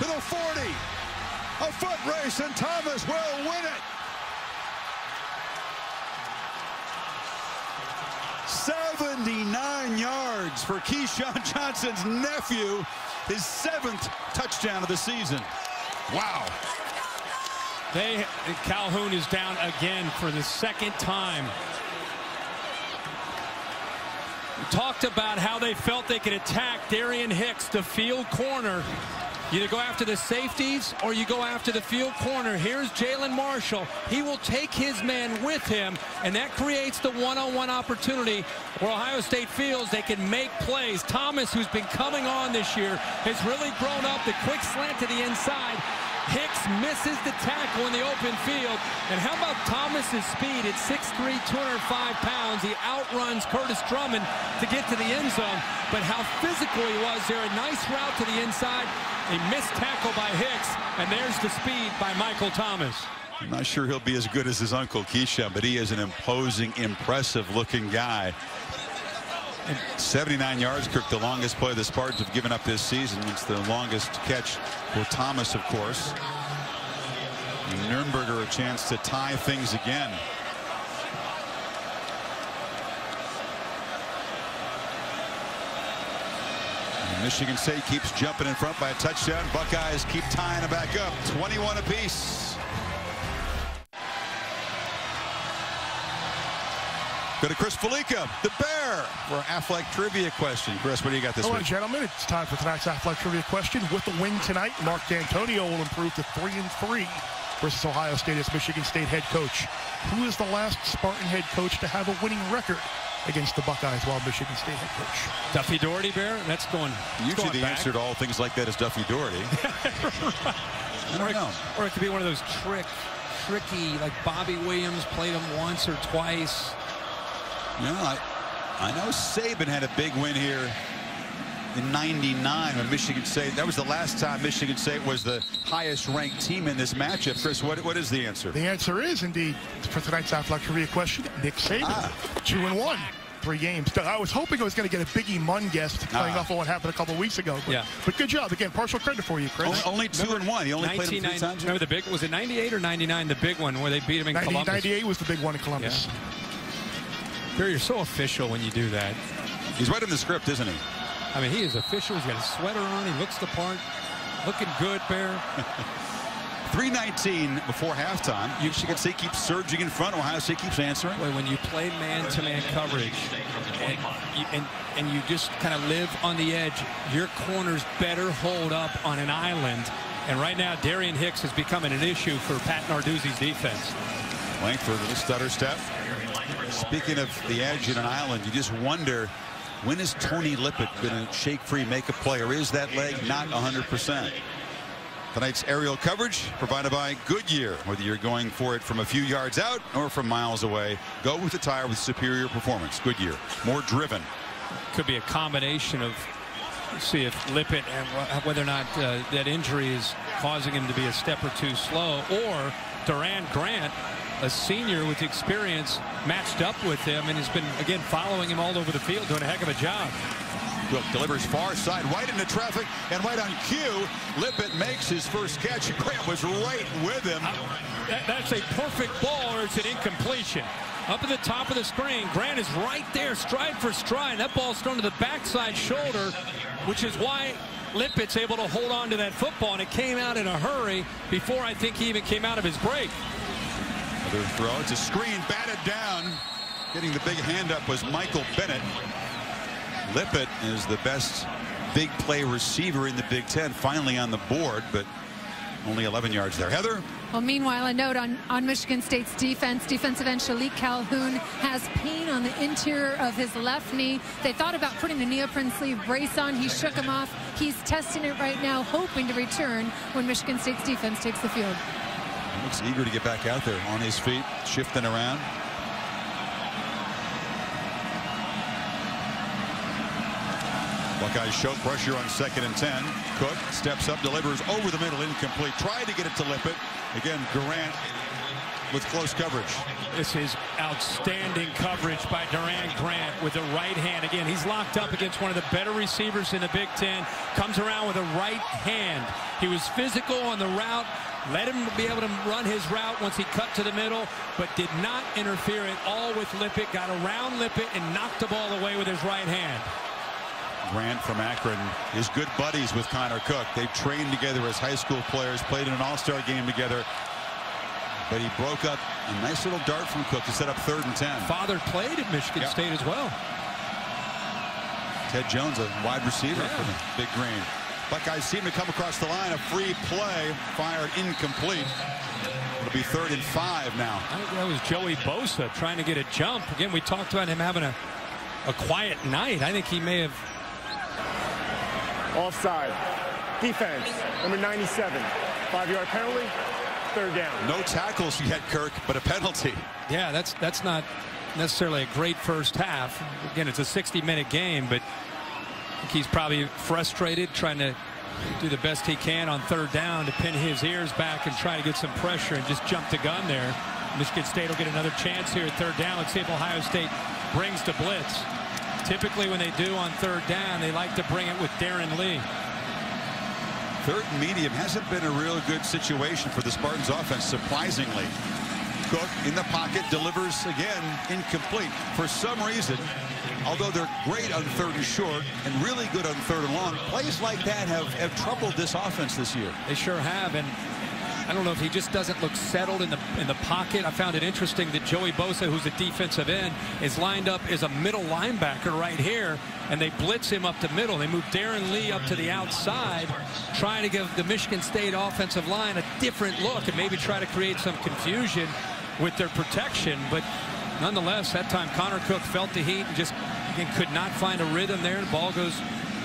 to the forty. A foot race, and Thomas will win it. seventy-nine yards for Keyshawn Johnson's nephew, his seventh touchdown of the season. Wow. They, Calhoun is down again for the second time. We talked about how they felt they could attack Darian Hicks, the field corner. You either go after the safeties or you go after the field corner. Here's Jalin Marshall. He will take his man with him, and that creates the one-on-one opportunity where Ohio State feels they can make plays. Thomas, who's been coming on this year, has really grown up. The quick slant to the inside. Hicks misses the tackle in the open field. And how about Thomas's speed at six three, two hundred five pounds? He outruns Curtis Drummond to get to the end zone. But how physical he was there. A nice route to the inside. A missed tackle by Hicks, and there's the speed by Michael Thomas. I'm not sure he'll be as good as his uncle Keyshawn, but he is an imposing, impressive-looking guy. And seventy-nine yards, Kirk, the longest play the Spartans have given up this season. It's the longest catch for Thomas, of course. And Nurnberger a chance to tie things again. Michigan State keeps jumping in front by a touchdown. Buckeyes keep tying it back up. twenty-one apiece. Go to Chris Felica, the Bear, for our Aflac Trivia question. Chris, what do you got this Hello, week? Hello, gentlemen. It's time for tonight's Aflac Trivia question. With the win tonight, Mark Dantonio will improve to three and three versus Ohio State as Michigan State head coach. Who is the last Spartan head coach to have a winning record against the Buckeyes while Michigan State head coach? Duffy Doherty, Bear? That's going that's Usually going the back. Answer to all things like that is Duffy Doherty. Right. I don't or, know. It, or it could be one of those trick, tricky, like Bobby Williams played him once or twice. No, I, I know Saban had a big win here in ninety-nine when Michigan State, that was the last time Michigan State was the highest ranked team in this matchup. Chris, what, what is the answer? The answer is, indeed, for tonight's Aflac Trivia question, Nick Saban, ah. two and one, three games. I was hoping I was going to get a Biggie Munn guest playing ah. off of what happened a couple of weeks ago. But, yeah. but good job. Again, partial credit for you, Chris. Only, only two remember, and one. He only nineteen, played him three times. Remember the big, was it ninety-eight or ninety-nine, the big one where they beat him in ninety, Columbus? ninety-eight was the big one in Columbus. Yeah. You're so official when you do that. He's right in the script, isn't he? I mean, he is official. He's got a sweater on. He looks the part. Looking good, Bear. three nineteen before halftime. You can see keeps surging in front. Ohio State keeps answering. When you play man-to-man -man coverage and, and, and you just kind of live on the edge, your corners better hold up on an island. And right now, Darian Hicks is becoming an issue for Pat Narduzzi's defense. Langford with a stutter step. Speaking of the edge in an island, you just wonder, when is Tony Lippett going to shake free, make a play, or is that leg not one hundred percent? Tonight's aerial coverage provided by Goodyear. Whether you're going for it from a few yards out or from miles away, go with the tire with superior performance. Goodyear, more driven. Could be a combination of, see if Lippett and whether or not uh, that injury is causing him to be a step or two slow, or Doran Grant, a senior with experience, matched up with him and has been, again, following him all over the field, doing a heck of a job. Cook delivers far side, right into traffic, and right on cue, Lippett makes his first catch. Grant was right with him. Uh, that, that's a perfect ball, or it's an incompletion. Up at the top of the screen, Grant is right there, stride for stride. That ball's thrown to the backside shoulder, which is why Lippett's able to hold on to that football, and it came out in a hurry before I think he even came out of his break. Another throw. It's a screen batted down. Getting the big hand up was Michael Bennett. Lippett is the best big play receiver in the Big Ten, finally on the board, but only eleven yards there. Heather? Well, meanwhile, a note on, on Michigan State's defense. Defensive end Shilique Calhoun has pain on the interior of his left knee. They thought about putting the neoprene sleeve brace on. He shook him off. He's testing it right now, hoping to return when Michigan State's defense takes the field. He looks eager to get back out there, on his feet, shifting around. Buckeyes show pressure on second and ten. Cook steps up, delivers over the middle, incomplete. Tried to get it to Lippett. Again, Durant with close coverage. This is outstanding coverage by Doran Grant with the right hand. Again, he's locked up against one of the better receivers in the Big Ten. Comes around with a right hand. He was physical on the route. Let him be able to run his route once he cut to the middle, but did not interfere at all with Lippett. Got around Lippett and knocked the ball away with his right hand. Grant from Akron is good buddies with Connor Cook. They've trained together as high school players, played in an all-star game together. But he broke up a nice little dart from Cook to set up third and ten. Father played at Michigan yep. State as well. Ted Jones, a wide receiver yeah. for the Big Green. Buckeyes seem to come across the line. A free play fired incomplete. It'll be third and five now. I think that was Joey Bosa trying to get a jump. Again, we talked about him having a, a quiet night. I think he may have. Offside. Defense, number ninety-seven. Five-yard penalty, third down. No tackles yet, Kirk, but a penalty. Yeah, that's that's not necessarily a great first half. Again, it's a sixty-minute game, but I think he's probably frustrated, trying to do the best he can on third down to pin his ears back and try to get some pressure and just jump the gun there. Michigan State will get another chance here at third down. Let's see if Ohio State brings the blitz. Typically, when they do on third down, they like to bring it with Darron Lee. Third and medium hasn't been a real good situation for the Spartans offense, surprisingly. Cook in the pocket, delivers again, incomplete. For some reason, although they're great on third and short and really good on third and long, plays like that have, have troubled this offense this year. They sure have. And I don't know if he just doesn't look settled in the in the pocket. I found it interesting that Joey Bosa, who's a defensive end, is lined up as a middle linebacker right here, and they blitz him up the middle. They move Darron Lee up to the outside, trying to give the Michigan State offensive line a different look and maybe try to create some confusion with their protection. But nonetheless, that time Connor Cook felt the heat and just again, could not find a rhythm there. The ball goes.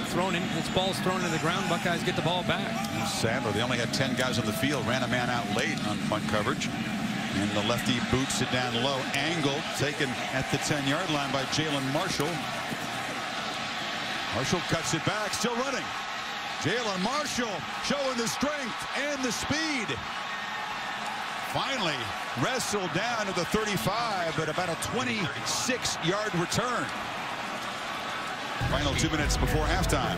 Thrown in, this ball's thrown into the ground. Buckeyes get the ball back. Sadler, they only had ten guys on the field, ran a man out late on punt coverage. And the lefty boots it down low. Angle taken at the ten-yard line by Jalin Marshall. Marshall cuts it back, still running. Jalin Marshall showing the strength and the speed. Finally wrestled down to the thirty-five, but about a twenty-six-yard return. Final two minutes before halftime.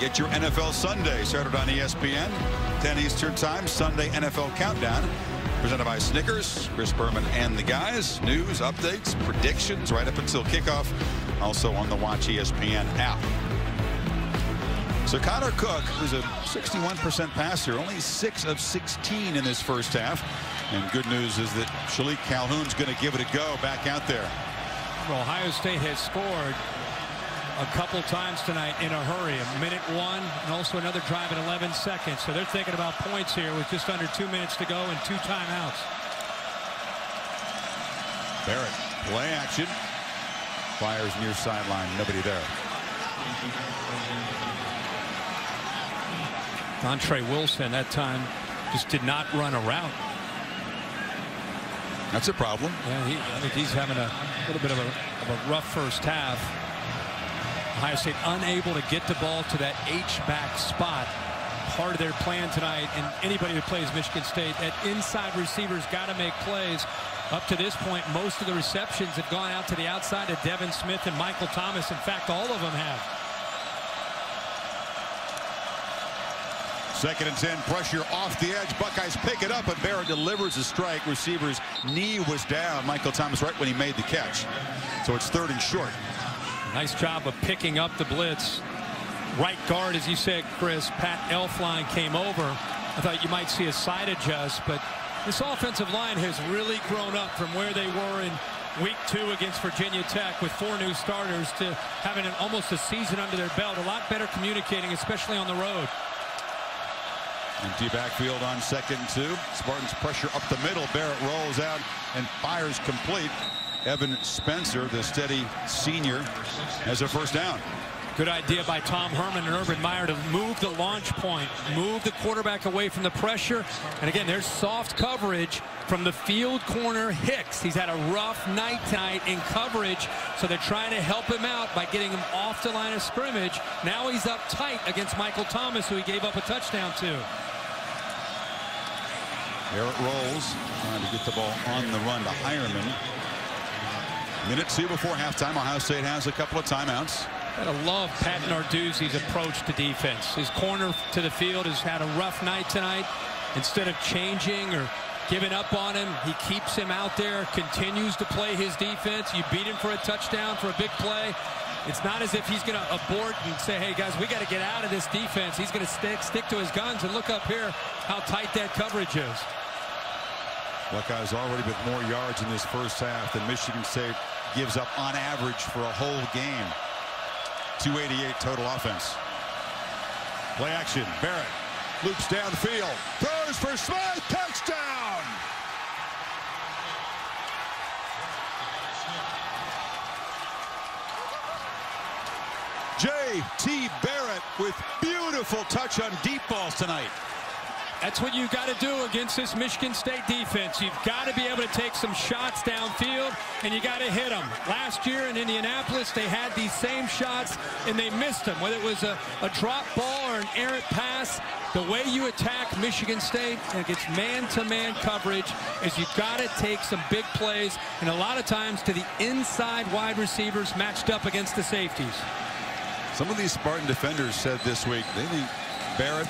Get your N F L Sunday started on E S P N, ten Eastern Time, Sunday N F L Countdown. Presented by Snickers, Chris Berman and the guys. News, updates, predictions right up until kickoff. Also on the Watch E S P N app. So Connor Cook, who's a sixty-one percent passer, only six of sixteen in this first half. And good news is that Shilique Calhoun's going to give it a go back out there. Ohio State has scored a couple times tonight in a hurry. A minute one and also another drive at eleven seconds. So they're thinking about points here with just under two minutes to go and two timeouts. Barrett, play action. Fires near sideline. Nobody there. Dontre Wilson that time just did not run a route. That's a problem. Yeah, he, I think he's having a little bit of a, of a rough first half. Ohio State unable to get the ball to that H-back spot. Part of their plan tonight, and anybody who plays Michigan State, that inside receiver's got to make plays. Up to this point, most of the receptions have gone out to the outside of Devin Smith and Michael Thomas. In fact, all of them have. Second and ten, pressure off the edge. Buckeyes pick it up, but Barrett delivers a strike. Receiver's knee was down. Michael Thomas right when he made the catch. So it's third and short. Nice job of picking up the blitz. Right guard, as you said, Chris, Pat Elflein came over. I thought you might see a side adjust, but this offensive line has really grown up from where they were in week two against Virginia Tech with four new starters to having an, almost a season under their belt. A lot better communicating, especially on the road. Empty backfield on second and two. Spartans pressure up the middle. Barrett rolls out and fires complete. Evan Spencer, the steady senior, has a first down. Good idea by Tom Herman and Urban Meyer to move the launch point, move the quarterback away from the pressure. And again, there's soft coverage from the field corner, Hicks. He's had a rough night tonight in coverage, so they're trying to help him out by getting him off the line of scrimmage. Now he's up tight against Michael Thomas, who he gave up a touchdown to. Barrett rolls, trying to get the ball on the run to Hireman. Minute two before halftime. Ohio State has a couple of timeouts. I love Pat Narduzzi's approach to defense. His corner to the field has had a rough night tonight. Instead of changing or giving up on him, he keeps him out there, continues to play his defense. You beat him for a touchdown, for a big play. It's not as if he's going to abort and say, hey, guys, we got to get out of this defense. He's going to stick stick to his guns, and look up here how tight that coverage is. Buckeyes already with more yards in this first half than Michigan State gives up on average for a whole game. two eighty-eight total offense. Play action. Barrett loops downfield. Throws for Smith. Touchdown! J T Barrett with beautiful touch on deep balls tonight. That's what you got to do against this Michigan State defense. You've got to be able to take some shots downfield, and you got to hit them. Last year in Indianapolis, they had these same shots, and they missed them. Whether it was a, a drop ball or an errant pass, the way you attack Michigan State against man-to-man coverage is you've got to take some big plays, and a lot of times to the inside wide receivers matched up against the safeties. Some of these Spartan defenders said this week they think Barrett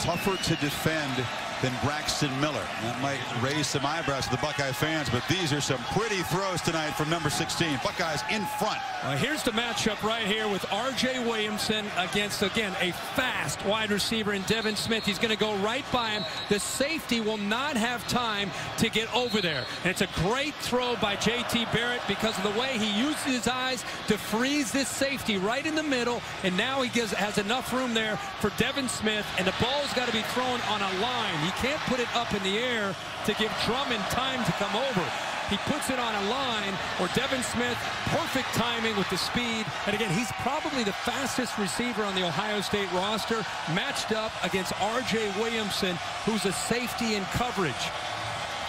tougher to defend than Braxton Miller. That might raise some eyebrows to the Buckeye fans, but these are some pretty throws tonight from number sixteen. Buckeyes in front. Well, here's the matchup right here with R J Williamson against, again, a fast wide receiver in Devin Smith. He's going to go right by him. The safety will not have time to get over there. And it's a great throw by J T Barrett because of the way he uses his eyes to freeze this safety right in the middle, and now he gives, has enough room there for Devin Smith, and the ball's got to be thrown on a line. He can't put it up in the air to give Drummond time to come over. He puts it on a line, or Devin Smith, perfect timing with the speed. And again, he's probably the fastest receiver on the Ohio State roster, matched up against R J Williamson, who's a safety in coverage.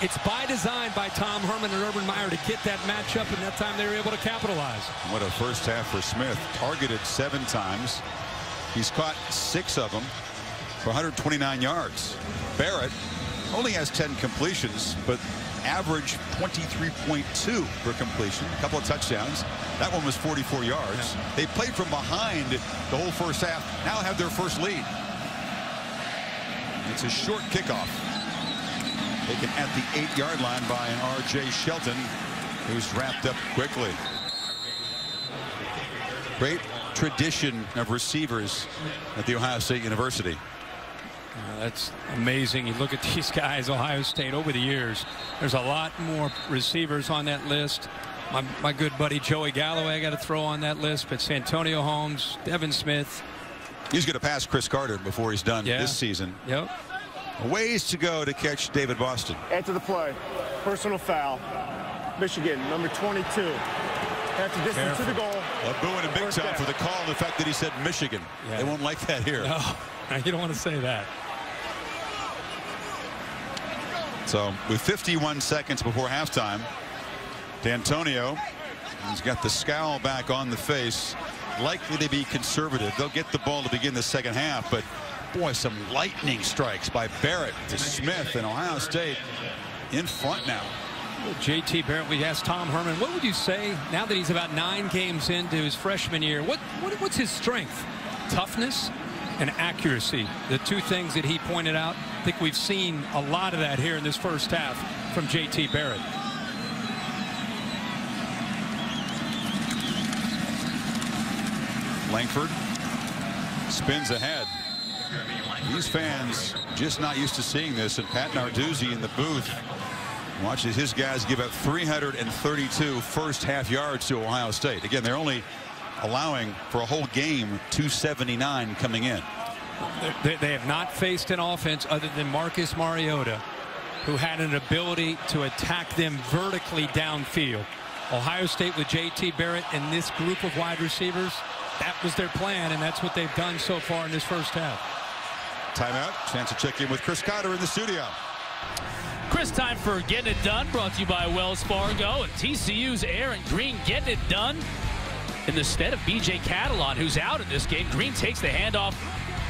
It's by design by Tom Herman and Urban Meyer to get that matchup, and that time they were able to capitalize. What a first half for Smith. Targeted seven times. He's caught six of them for one hundred twenty-nine yards. Barrett only has ten completions, but average twenty-three point two per completion. A couple of touchdowns. That one was forty-four yards. Yeah. They played from behind the whole first half. Now have their first lead. It's a short kickoff. Taken at the eight-yard line by an R J Shelton, who's wrapped up quickly. Great tradition of receivers at the Ohio State University. Uh, that's amazing. You look at these guys, Ohio State, over the years. There's a lot more receivers on that list. My, my good buddy Joey Galloway, I got to throw on that list, but Santonio Holmes, Devin Smith. He's going to pass Chris Carter before he's done yeah. this season. Yep. Ways to go to catch David Boston. After the play, personal foul. Michigan, number twenty-two. After distance Careful. to the goal. Well, booing a big time down. for the call, the fact that he said Michigan. Yeah. They won't like that here. No. You don't want to say that. So with fifty-one seconds before halftime, Dantonio has got the scowl back on the face. Likely to be conservative. They'll get the ball to begin the second half, but boy, some lightning strikes by Barrett to Smith, and Ohio State in front now. Well, J T Barrett, we asked Tom Herman, what would you say now that he's about nine games into his freshman year? What, what what's his strength? Toughness and accuracy, the two things that he pointed out. I think we've seen a lot of that here in this first half from J T Barrett. Langford spins ahead. These fans just not used to seeing this, and Pat Narduzzi in the booth watches his guys give up three hundred thirty-two first half yards to Ohio State. Again, they're only allowing for a whole game two seventy-nine coming in. They, they have not faced an offense other than Marcus Mariota, who had an ability to attack them vertically downfield. Ohio State with J T Barrett and this group of wide receivers, that was their plan, and that's what they've done so far in this first half. Timeout. Chance to check in with Chris Cotter in the studio. Chris, time for Getting It Done, brought to you by Wells Fargo and T C U's Aaron Green. Getting it done. In the stead of B J Catalon, who's out in this game. Green takes the handoff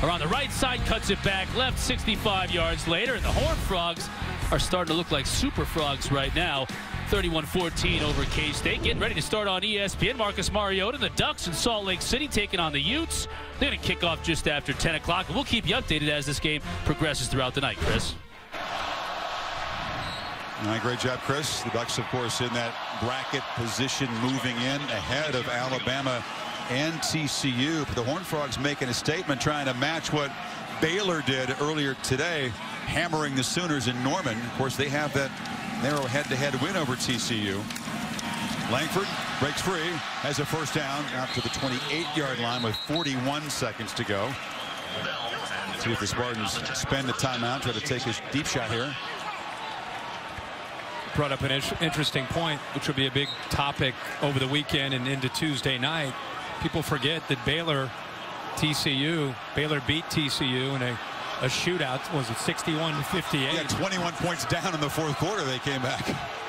around the right side, cuts it back left, sixty-five yards later, and the Horned Frogs are starting to look like super frogs right now. thirty-one fourteen over K-State. Getting ready to start on E S P N. Marcus Mariota and the Ducks in Salt Lake City taking on the Utes. They're going to kick off just after ten o'clock. And we'll keep you updated as this game progresses throughout the night, Chris. All right, great job, Chris. The Ducks, of course, in that bracket position, moving in ahead of Alabama and T C U. But the Horned Frogs making a statement, trying to match what Baylor did earlier today, hammering the Sooners in Norman. Of course, they have that narrow head-to-head win over T C U. Langford breaks free, has a first down out to the twenty-eight yard line with forty-one seconds to go. Let's see if the Spartans spend the timeout, try to take his deep shot here. Brought up an interesting point, which will be a big topic over the weekend and into Tuesday night. People forget that Baylor, T C U, Baylor beat T C U in a, a shootout. Was it sixty-one to fifty-eight? Yeah, twenty-one points down in the fourth quarter. They came back,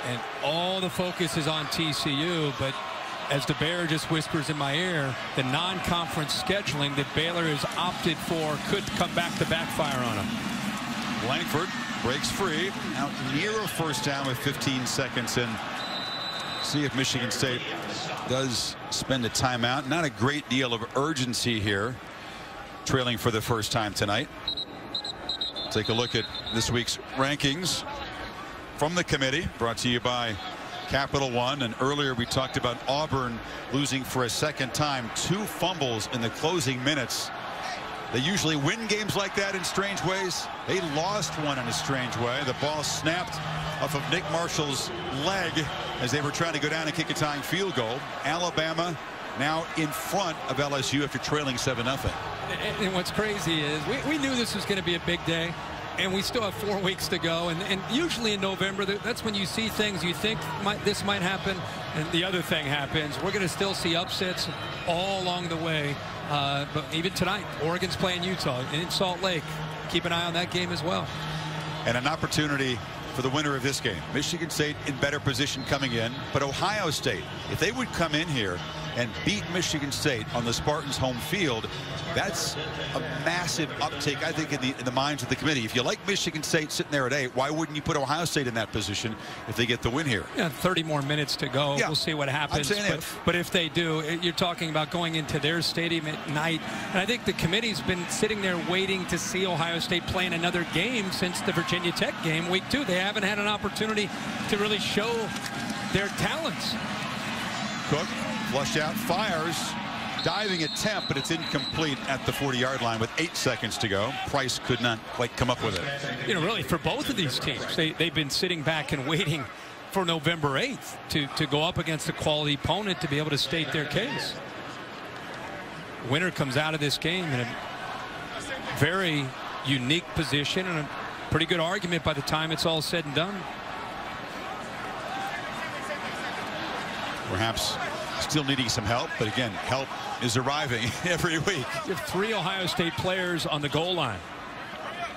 and all the focus is on T C U. But as the bear just whispers in my ear, the non-conference scheduling that Baylor has opted for could come back to backfire on them. Langford breaks free, out near a first down with fifteen seconds, and see if Michigan State does spend a timeout. Not a great deal of urgency here, trailing for the first time tonight. Take a look at this week's rankings from the committee, brought to you by Capital One. And earlier we talked about Auburn losing for a second time, two fumbles in the closing minutes. They usually win games like that in strange ways. They lost one in a strange way. The ball snapped off of Nick Marshall's leg as they were trying to go down and kick a tying field goal. Alabama now in front of L S U after trailing seven nothing. And, and what's crazy is we, we knew this was going to be a big day, and we still have four weeks to go. And, and usually in November, that's when you see things you think might, this might happen, and the other thing happens. We're going to still see upsets all along the way. Uh, but even tonight, Oregon's playing Utah in Salt Lake. Keep an eye on that game as well. And an opportunity for the winner of this game. Michigan State in better position coming in. But Ohio State, if they would come in here and beat Michigan State on the Spartans' home field, that's a massive uptick, I think, in the, in the minds of the committee. If you like Michigan State sitting there at eight, why wouldn't you put Ohio State in that position if they get the win here? Yeah, thirty more minutes to go. Yeah. We'll see what happens. But if. but if they do, it, you're talking about going into their stadium at night. And I think the committee's been sitting there waiting to see Ohio State playing another game since the Virginia Tech game week two. They haven't had an opportunity to really show their talents. Cook, flushed out, fires, diving attempt, but it's incomplete at the forty yard line with eight seconds to go. Price could not quite come up with it. You know, really, for both of these teams, they, they've been sitting back and waiting for November eighth to, to go up against a quality opponent to be able to state their case. Winner comes out of this game in a very unique position and a pretty good argument by the time it's all said and done. Perhaps still needing some help, but again, help is arriving every week. You have three Ohio State players on the goal line.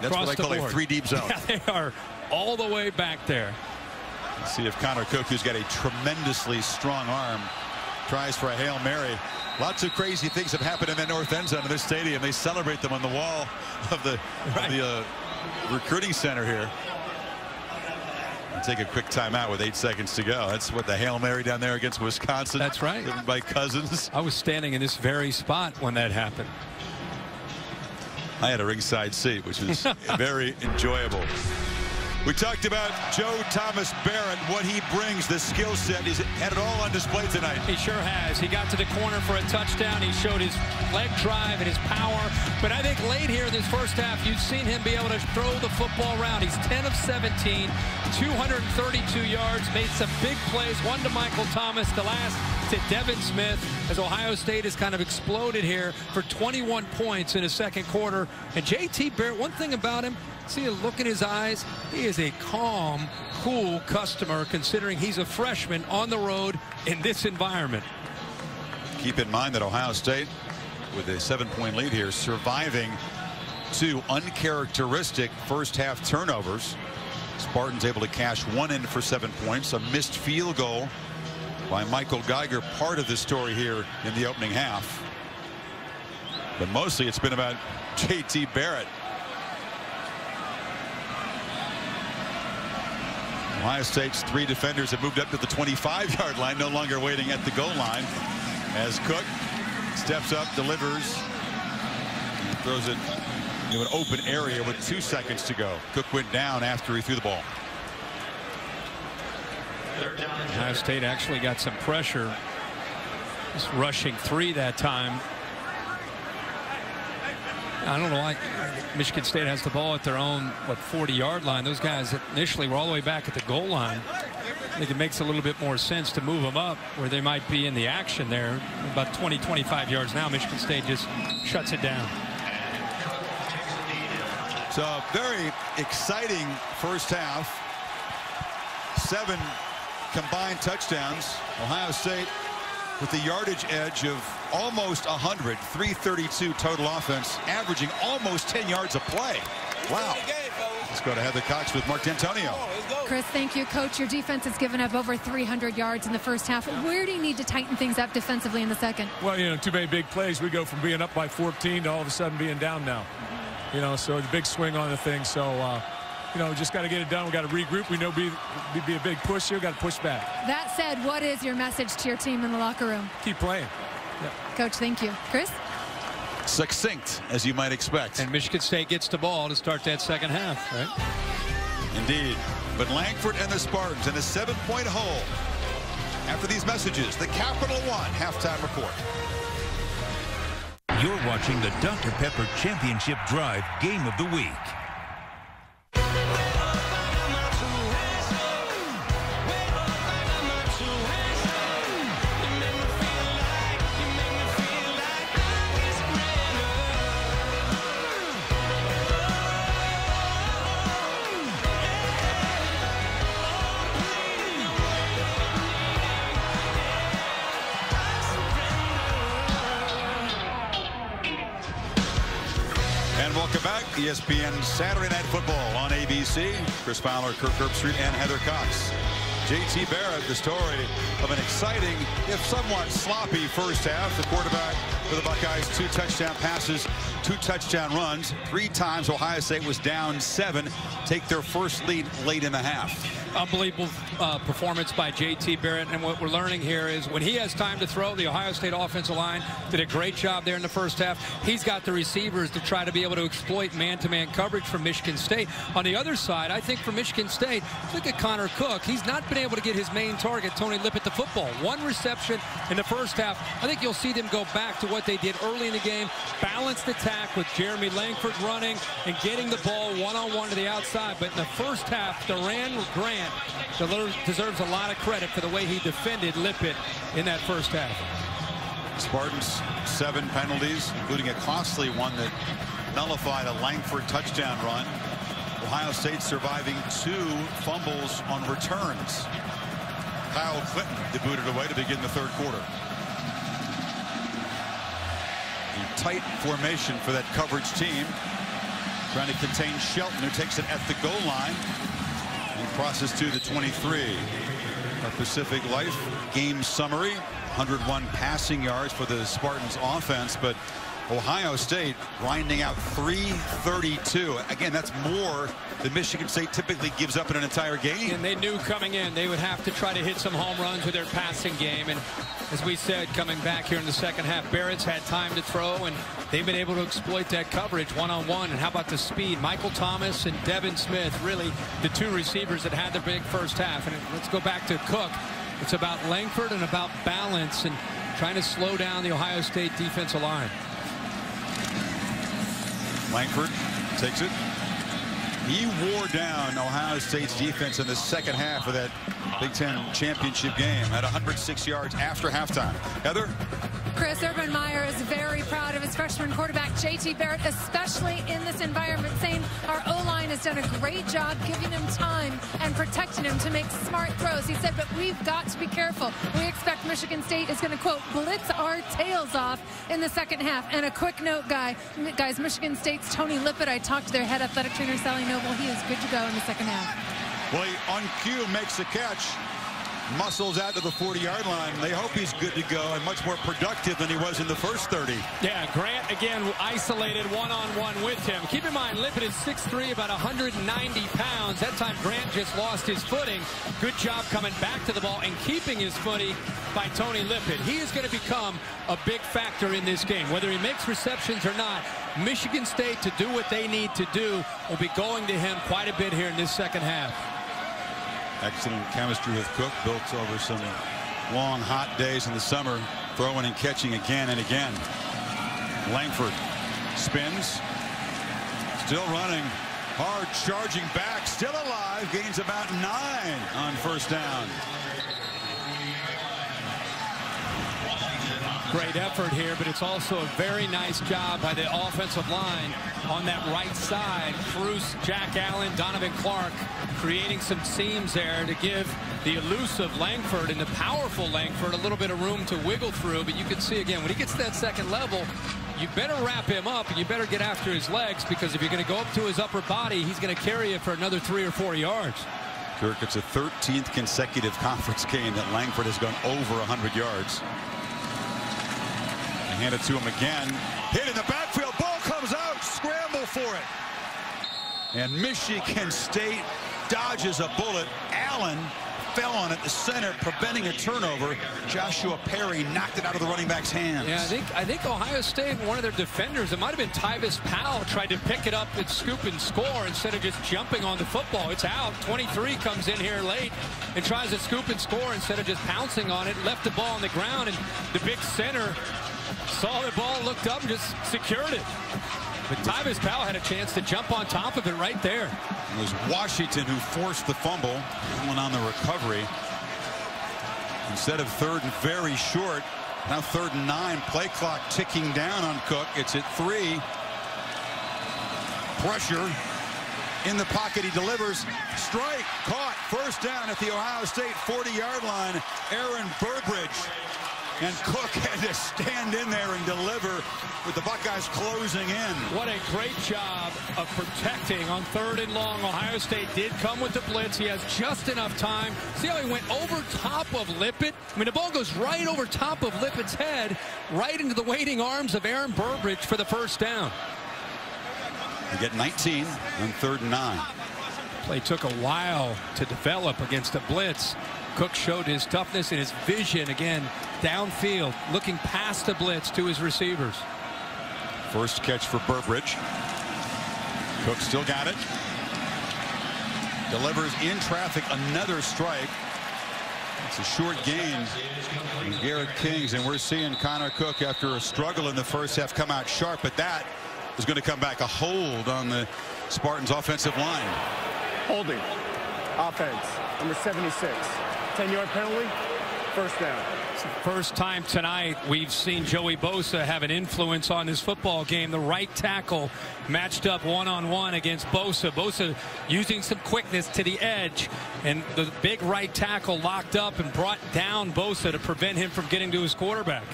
That's what I call a three deep zone. Yeah, they are all the way back there. Let's see if Connor Cook, who's got a tremendously strong arm, tries for a Hail Mary. Lots of crazy things have happened in the north end zone of this stadium. They celebrate them on the wall of the, right. of the uh, recruiting center here. Take a quick timeout with eight seconds to go. That's what the Hail Mary down there against Wisconsin. That's right. By Cousins. I was standing in this very spot when that happened. I had a ringside seat, which is very enjoyable. We talked about Joe Thomas Barrett, what he brings, the skill set. He's had it all on display tonight. He sure has. He got to the corner for a touchdown. He showed his leg drive and his power. But I think late here in this first half, you've seen him be able to throw the football around. He's ten of seventeen, two hundred thirty-two yards, made some big plays, one to Michael Thomas, the last to Devin Smith, as Ohio State has kind of exploded here for twenty-one points in his second quarter. And J T Barrett, one thing about him, see a look in his eyes. He is a calm, cool customer, considering he's a freshman on the road in this environment. Keep in mind that Ohio State, with a seven point lead here, surviving two uncharacteristic first-half turnovers. Spartans able to cash one in for seven points. A missed field goal by Michael Geiger, part of the story here in the opening half. But mostly it's been about J T Barrett. Ohio State's three defenders have moved up to the twenty-five yard line, no longer waiting at the goal line, as Cook steps up, delivers, and throws it into an open area with two seconds to go. Cook went down after he threw the ball. Ohio State actually got some pressure. Just rushing three that time. I don't know why Michigan State has the ball at their own, what, forty yard line. Those guys initially were all the way back at the goal line. I think it makes a little bit more sense to move them up where they might be in the action there. About twenty, twenty-five yards now. Michigan State just shuts it down. So a very exciting first half. Seven combined touchdowns. Ohio State with the yardage edge of almost one hundred, three thirty-two total offense, averaging almost ten yards a play. Wow. Let's go to Heather Cox with Mark Dantonio. Chris, thank you, Coach. Your defense has given up over three hundred yards in the first half. Where do you need to tighten things up defensively in the second? Well, you know, too many big plays. We go from being up by fourteen to all of a sudden being down now. You know, so the big swing on the thing. So, uh, you know, just got to get it done. We got to regroup. We know be be a big push here. Got to push back. That said, what is your message to your team in the locker room? Keep playing. Yeah. Coach, thank you. Chris? Succinct, as you might expect. And Michigan State gets the ball to start that second half, right? Indeed. But Langford and the Spartans in a seven point hole. After these messages, the Capital One halftime report. You're watching the Doctor Pepper Championship Drive Game of the Week. E S P N Saturday Night Football on A B C. Chris Fowler, Kirk Herbstreit, and Heather Cox. J T Barrett, the story of an exciting, if somewhat sloppy, first half. The quarterback for the Buckeyes, two touchdown passes, two touchdown runs. Three times Ohio State was down seven, take their first lead late in the half. Unbelievable uh, performance by J T Barrett. And what we're learning here is when he has time to throw, the Ohio State offensive line did a great job there in the first half. He's got the receivers to try to be able to exploit man-to-man coverage from Michigan State. On the other side, I think for Michigan State, look at Connor Cook. He's not been able to get his main target, Tony Lippett, the football. One reception in the first half. I think you'll see them go back to what they did early in the game. Balanced attack with Jeremy Langford running and getting the ball one-on-one to the outside. But in the first half, Darron Grant deserves a lot of credit for the way he defended Lippett in that first half. Spartans, seven penalties, including a costly one that nullified a Langford touchdown run. Ohio State surviving two fumbles on returns. Kyle Clinton debuted away to begin the third quarter. The tight formation for that coverage team, trying to contain Shelton, who takes it at the goal line. Crosses to the twenty-three. A Pacific Life game summary. one hundred one passing yards for the Spartans offense, but Ohio State grinding out three thirty-two. Again, that's more than Michigan State typically gives up in an entire game. And they knew coming in they would have to try to hit some home runs with their passing game. And as we said, coming back here in the second half, Barrett's had time to throw, and they've been able to exploit that coverage one-on-one. And how about the speed? Michael Thomas and Devin Smith, really the two receivers that had the big first half. And let's go back to Cook. It's about Langford and about balance and trying to slow down the Ohio State defensive line. Langford takes it. He wore down Ohio State's defense in the second half of that Big Ten championship game at one hundred six yards after halftime. Heather? Chris, Urban Meyer is very proud of his freshman quarterback, J T Barrett, especially in this environment, saying our O line has done a great job giving him time and protecting him to make smart throws. He said, but we've got to be careful. We expect Michigan State is going to, quote, blitz our tails off in the second half. And a quick note, guy, guys, Michigan State's Tony Lippett, I talked to their head athletic trainer, Sally Noble. He is good to go in the second half. Well, he on cue makes the catch. muscles out to the forty-yard line. They hope he's good to go and much more productive than he was in the first thirty. Yeah, Grant, again, isolated one-on-one with him. Keep in mind, Lippett is six three, about one hundred ninety pounds. That time, Grant just lost his footing. Good job coming back to the ball and keeping his footing by Tony Lippett. He is going to become a big factor in this game. Whether he makes receptions or not, Michigan State, to do what they need to do, will be going to him quite a bit here in this second half. Excellent chemistry with Cook, built over some long, hot days in the summer, throwing and catching again and again. Langford spins, still running, hard charging back, still alive, gains about nine on first down. Great effort here, but it's also a very nice job by the offensive line on that right side. Cruz, Jack Allen, Donovan Clark creating some seams there to give the elusive Langford and the powerful Langford a little bit of room to wiggle through. But you can see again, when he gets to that second level, you better wrap him up and you better get after his legs, because if you're going to go up to his upper body, he's going to carry it for another three or four yards. Kirk, it's a thirteenth consecutive conference game that Langford has gone over one hundred yards. Hand it to him again. Hit in the backfield. Ball comes out. Scramble for it. And Michigan State dodges a bullet. Allen fell on it, the center, preventing a turnover. Joshua Perry knocked it out of the running back's hands. Yeah, I think I think Ohio State, one of their defenders, it might have been Tyvis Powell, tried to pick it up and scoop and score instead of just jumping on the football. It's out. twenty-three comes in here late and tries to scoop and score instead of just pouncing on it. Left the ball on the ground, and the big center saw the ball, looked up, and just secured it. But Tyvis Powell had a chance to jump on top of it right there. It was Washington who forced the fumble. Went on the recovery. Instead of third and very short, now third and nine. Play clock ticking down on Cook. It's at three. Pressure. In the pocket, he delivers. Strike, caught, first down at the Ohio State forty-yard line. Aaron Burbridge. And Cook had to stand in there and deliver with the Buckeyes closing in. What a great job of protecting on third and long. Ohio State did come with the blitz. He has just enough time. See how he went over top of Lippett? I mean, the ball goes right over top of Lippett's head, right into the waiting arms of Aaron Burbridge for the first down. They get nineteen on third and nine. Play took a while to develop against a blitz. Cook showed his toughness and his vision again downfield, looking past the blitz to his receivers. First catch for Burbridge. Cook still got it. Delivers in traffic, another strike. It's a short gain from Garrett Kings, and we're seeing Connor Cook, after a struggle in the first half, come out sharp, but that is going to come back a hold on the Spartans' offensive line. Holding. Offense. Number seventy-six. ten-yard penalty, first down. First time tonight we've seen Joey Bosa have an influence on this football game. The right tackle matched up one-on-one against Bosa. Bosa using some quickness to the edge, and the big right tackle locked up and brought down Bosa to prevent him from getting to his quarterback.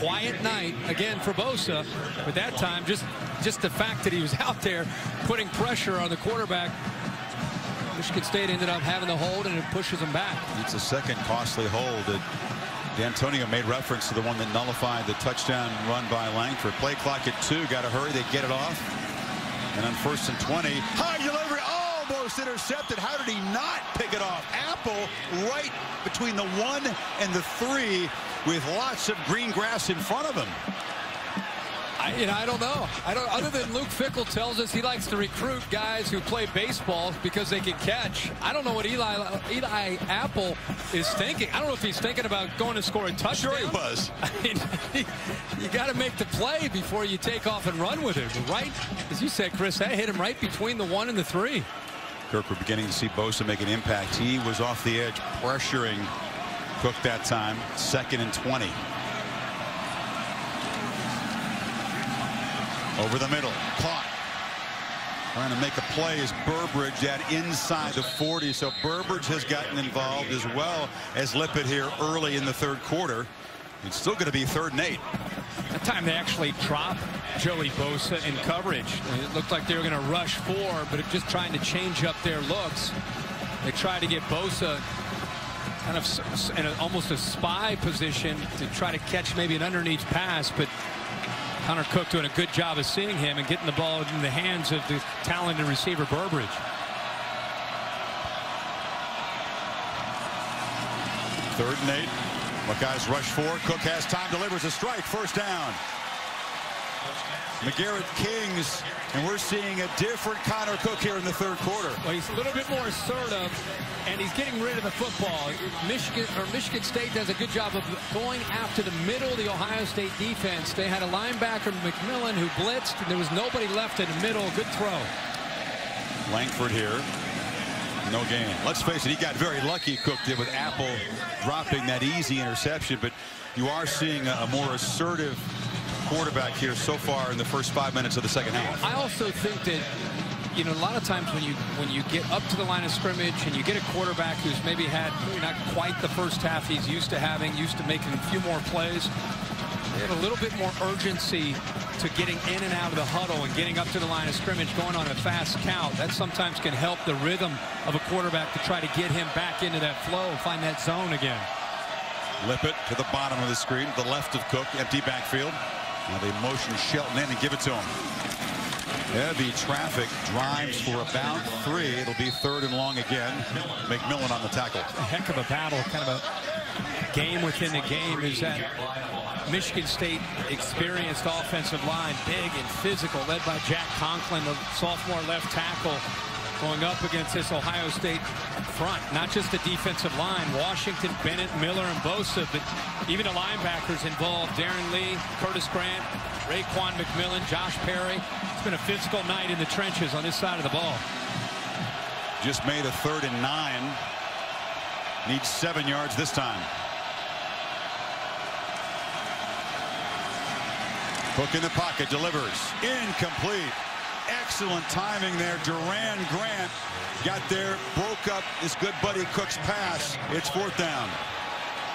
Quiet night again for Bosa, but that time just just the fact that he was out there putting pressure on the quarterback. Michigan State ended up having the hold, and it pushes them back. It's a second costly hold. That Dantonio made reference to, the one that nullified the touchdown run by Langford. Play clock at two. Got to hurry. They get it off. And on first and twenty. High delivery. Almost intercepted. How did he not pick it off? Apple right between the one and the three with lots of green grass in front of him. I, you know, I don't know. I don't. Other than Luke Fickell tells us he likes to recruit guys who play baseball because they can catch. I don't know what Eli Eli Apple is thinking. I don't know if he's thinking about going to score a touchdown. Sure he was. I mean, you got to make the play before you take off and run with it. But right, as you said, Chris, that hit him right between the one and the three. Kirk, we're beginning to see Bosa make an impact. He was off the edge, pressuring Cook that time. Second and twenty. Over the middle, caught. Trying to make a play is Burbridge, that inside the forty. So Burbridge has gotten involved as well as Lippett here early in the third quarter. It's still going to be third and eight. That time they actually dropped Joey Bosa in coverage. It looked like they were going to rush four, but just trying to change up their looks. They tried to get Bosa kind of in a, almost a spy position to try to catch maybe an underneath pass, but Connor Cook doing a good job of seeing him and getting the ball in the hands of the talented receiver Burbridge. Third and eight. Buckeyes rush four. Cook has time, delivers a strike, first down. McGarrett Kings, and we're seeing a different Connor Cook here in the third quarter. Well, he's a little bit more assertive, and he's getting rid of the football. Michigan or Michigan State does a good job of going after the middle of the Ohio State defense. They had a linebacker, McMillan, who blitzed, and there was nobody left in the middle. Good throw. Langford here. No gain. Let's face it, he got very lucky, Cook did, with Apple dropping that easy interception, but you are seeing a more assertive quarterback here so far in the first five minutes of the second half. I also think that, you know, a lot of times when you when you get up to the line of scrimmage and you get a quarterback who's maybe had maybe not quite the first half he's used to having, used to making a few more plays, they have a little bit more urgency to getting in and out of the huddle and getting up to the line of scrimmage, going on a fast count. That sometimes can help the rhythm of a quarterback to try to get him back into that flow, find that zone again. Lippett to the bottom of the screen, to the left of Cook, empty backfield. Now they motion Shelton in and give it to him. Heavy traffic, drives for about three. It'll be third and long again. McMillan on the tackle. A heck of a battle, kind of a game within the game is that Michigan State experienced offensive line, big and physical, led by Jack Conklin, the sophomore left tackle, going up against this Ohio State front. Not just the defensive line, Washington, Bennett, Miller, and Bosa, but even the linebackers involved, Darron Lee, Curtis Grant, Raekwon McMillan, Josh Perry. It's been a physical night in the trenches on this side of the ball. Just made a third and nine. Needs seven yards this time. Cook in the pocket, delivers. Incomplete. Excellent timing there. Doran Grant got there, broke up his good buddy Cook's pass. It's fourth down.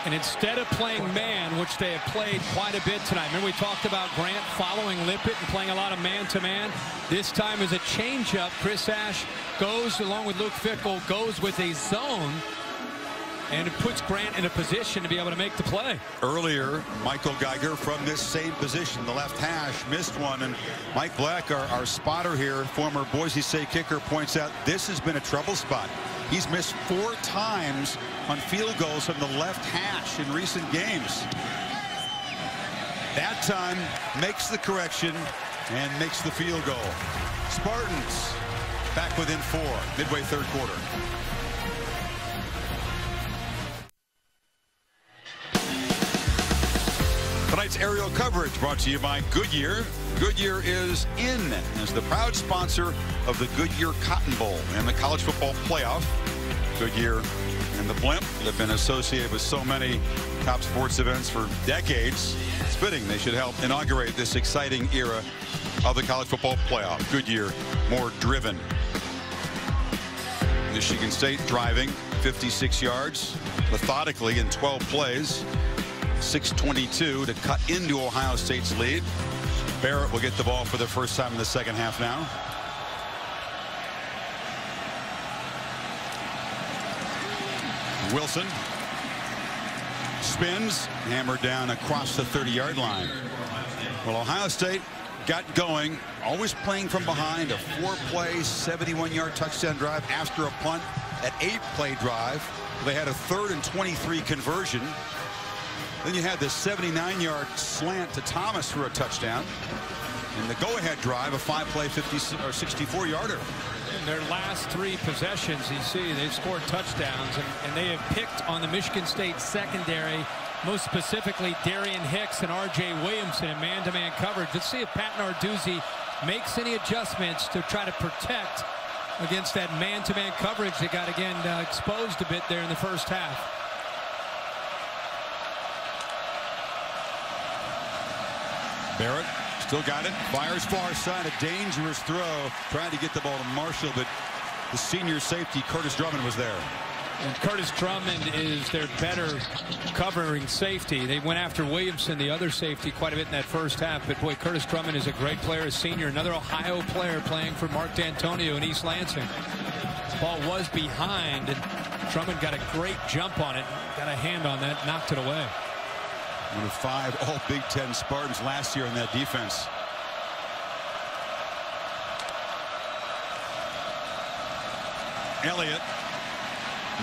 And instead of playing man, which they have played quite a bit tonight, remember we talked about Grant following Lippett and playing a lot of man-to-man. This time is a change-up. Chris Ash goes, along with Luke Fickell, goes with a zone, and it puts Grant in a position to be able to make the play. Earlier, Michael Geiger from this same position, the left hash, missed one. And Mike Black, our, our spotter here, former Boise State kicker, points out this has been a trouble spot. He's missed four times on field goals from the left hash in recent games. That time makes the correction and makes the field goal. Spartans back within four, midway third quarter. Tonight's aerial coverage brought to you by Goodyear. Goodyear is in as the proud sponsor of the Goodyear Cotton Bowl and the college football playoff. Goodyear and the blimp have been associated with so many top sports events for decades. It's fitting they should help inaugurate this exciting era of the college football playoff. Goodyear, more driven. Michigan State driving fifty-six yards methodically in twelve plays. six twenty-two to cut into Ohio State's lead. Barrett will get the ball for the first time in the second half now. Wilson spins, hammered down across the thirty-yard line. Well, Ohio State got going, always playing from behind. A four-play, seventy-one-yard touchdown drive after a punt. That eight-play drive, they had a third and twenty-three conversion. Then you had the seventy-nine-yard slant to Thomas for a touchdown. And the go-ahead drive, a five-play fifty or sixty-four-yarder. In their last three possessions, you see, they've scored touchdowns, and, and they have picked on the Michigan State secondary, most specifically Darian Hicks and R J Williamson in man-to-man coverage. Let's see if Pat Narduzzi makes any adjustments to try to protect against that man-to-man coverage that got, again, uh, exposed a bit there in the first half. Barrett still got it. Fires far side. A dangerous throw. Trying to get the ball to Marshall, but the senior safety, Curtis Drummond, was there. And Curtis Drummond is their better covering safety. They went after Williamson, the other safety, quite a bit in that first half. But, boy, Curtis Drummond is a great player, a senior. Another Ohio player playing for Mark Dantonio in East Lansing. Ball was behind. And Drummond got a great jump on it, got a hand on that, knocked it away. One of five all Big Ten Spartans last year in that defense. Elliott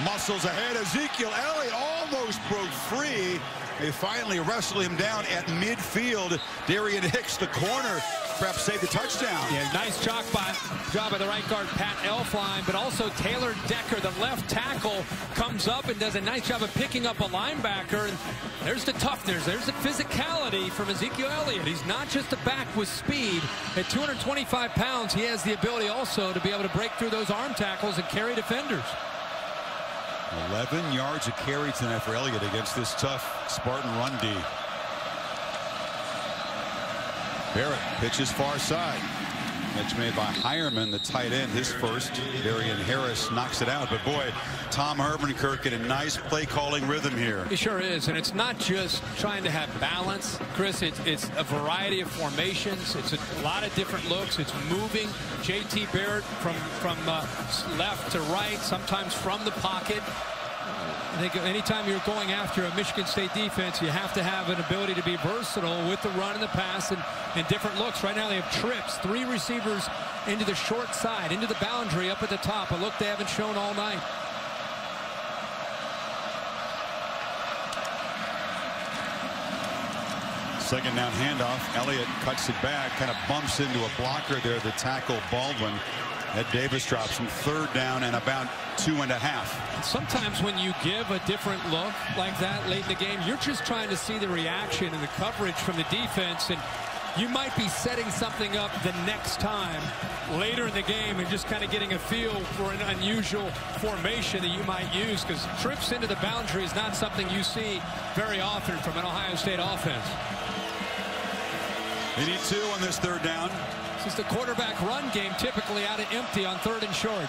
muscles ahead. Ezekiel Elliott almost broke free. They finally wrestled him down at midfield. Darian Hicks, the corner, perhaps saved the touchdown. Yeah, nice job by, job by the right guard, Pat Elflein, but also Taylor Decker, the left tackle, comes up and does a nice job of picking up a linebacker. And there's the toughness, there's the physicality from Ezekiel Elliott. He's not just a back with speed. At two hundred twenty-five pounds, he has the ability also to be able to break through those arm tackles and carry defenders. eleven yards of carry tonight for Elliott against this tough Spartan run D. Barrett pitches far side. Catch made by Hireman, the tight end, his first. Darian Harris knocks it out, but boy, Tom Herman, Kirk, in a nice play-calling rhythm here. It sure is, and it's not just trying to have balance, Chris. It's, it's a variety of formations. It's a lot of different looks. It's moving J T Barrett from, from uh, left to right, sometimes from the pocket. I think anytime you're going after a Michigan State defense, you have to have an ability to be versatile with the run and the pass and, and different looks. Right now they have trips, three receivers into the short side, into the boundary, up at the top. A look they haven't shown all night. Second down handoff. Elliott cuts it back, kind of bumps into a blocker there, the tackle Baldwin. Ed Davis drops from third down and about two and a half. Sometimes when you give a different look like that late in the game, you're just trying to see the reaction and the coverage from the defense, and you might be setting something up the next time later in the game and just kind of getting a feel for an unusual formation that you might use, because trips into the boundary is not something you see very often from an Ohio State offense. They need two on this third down. This is the quarterback run game, typically out of empty on third and short.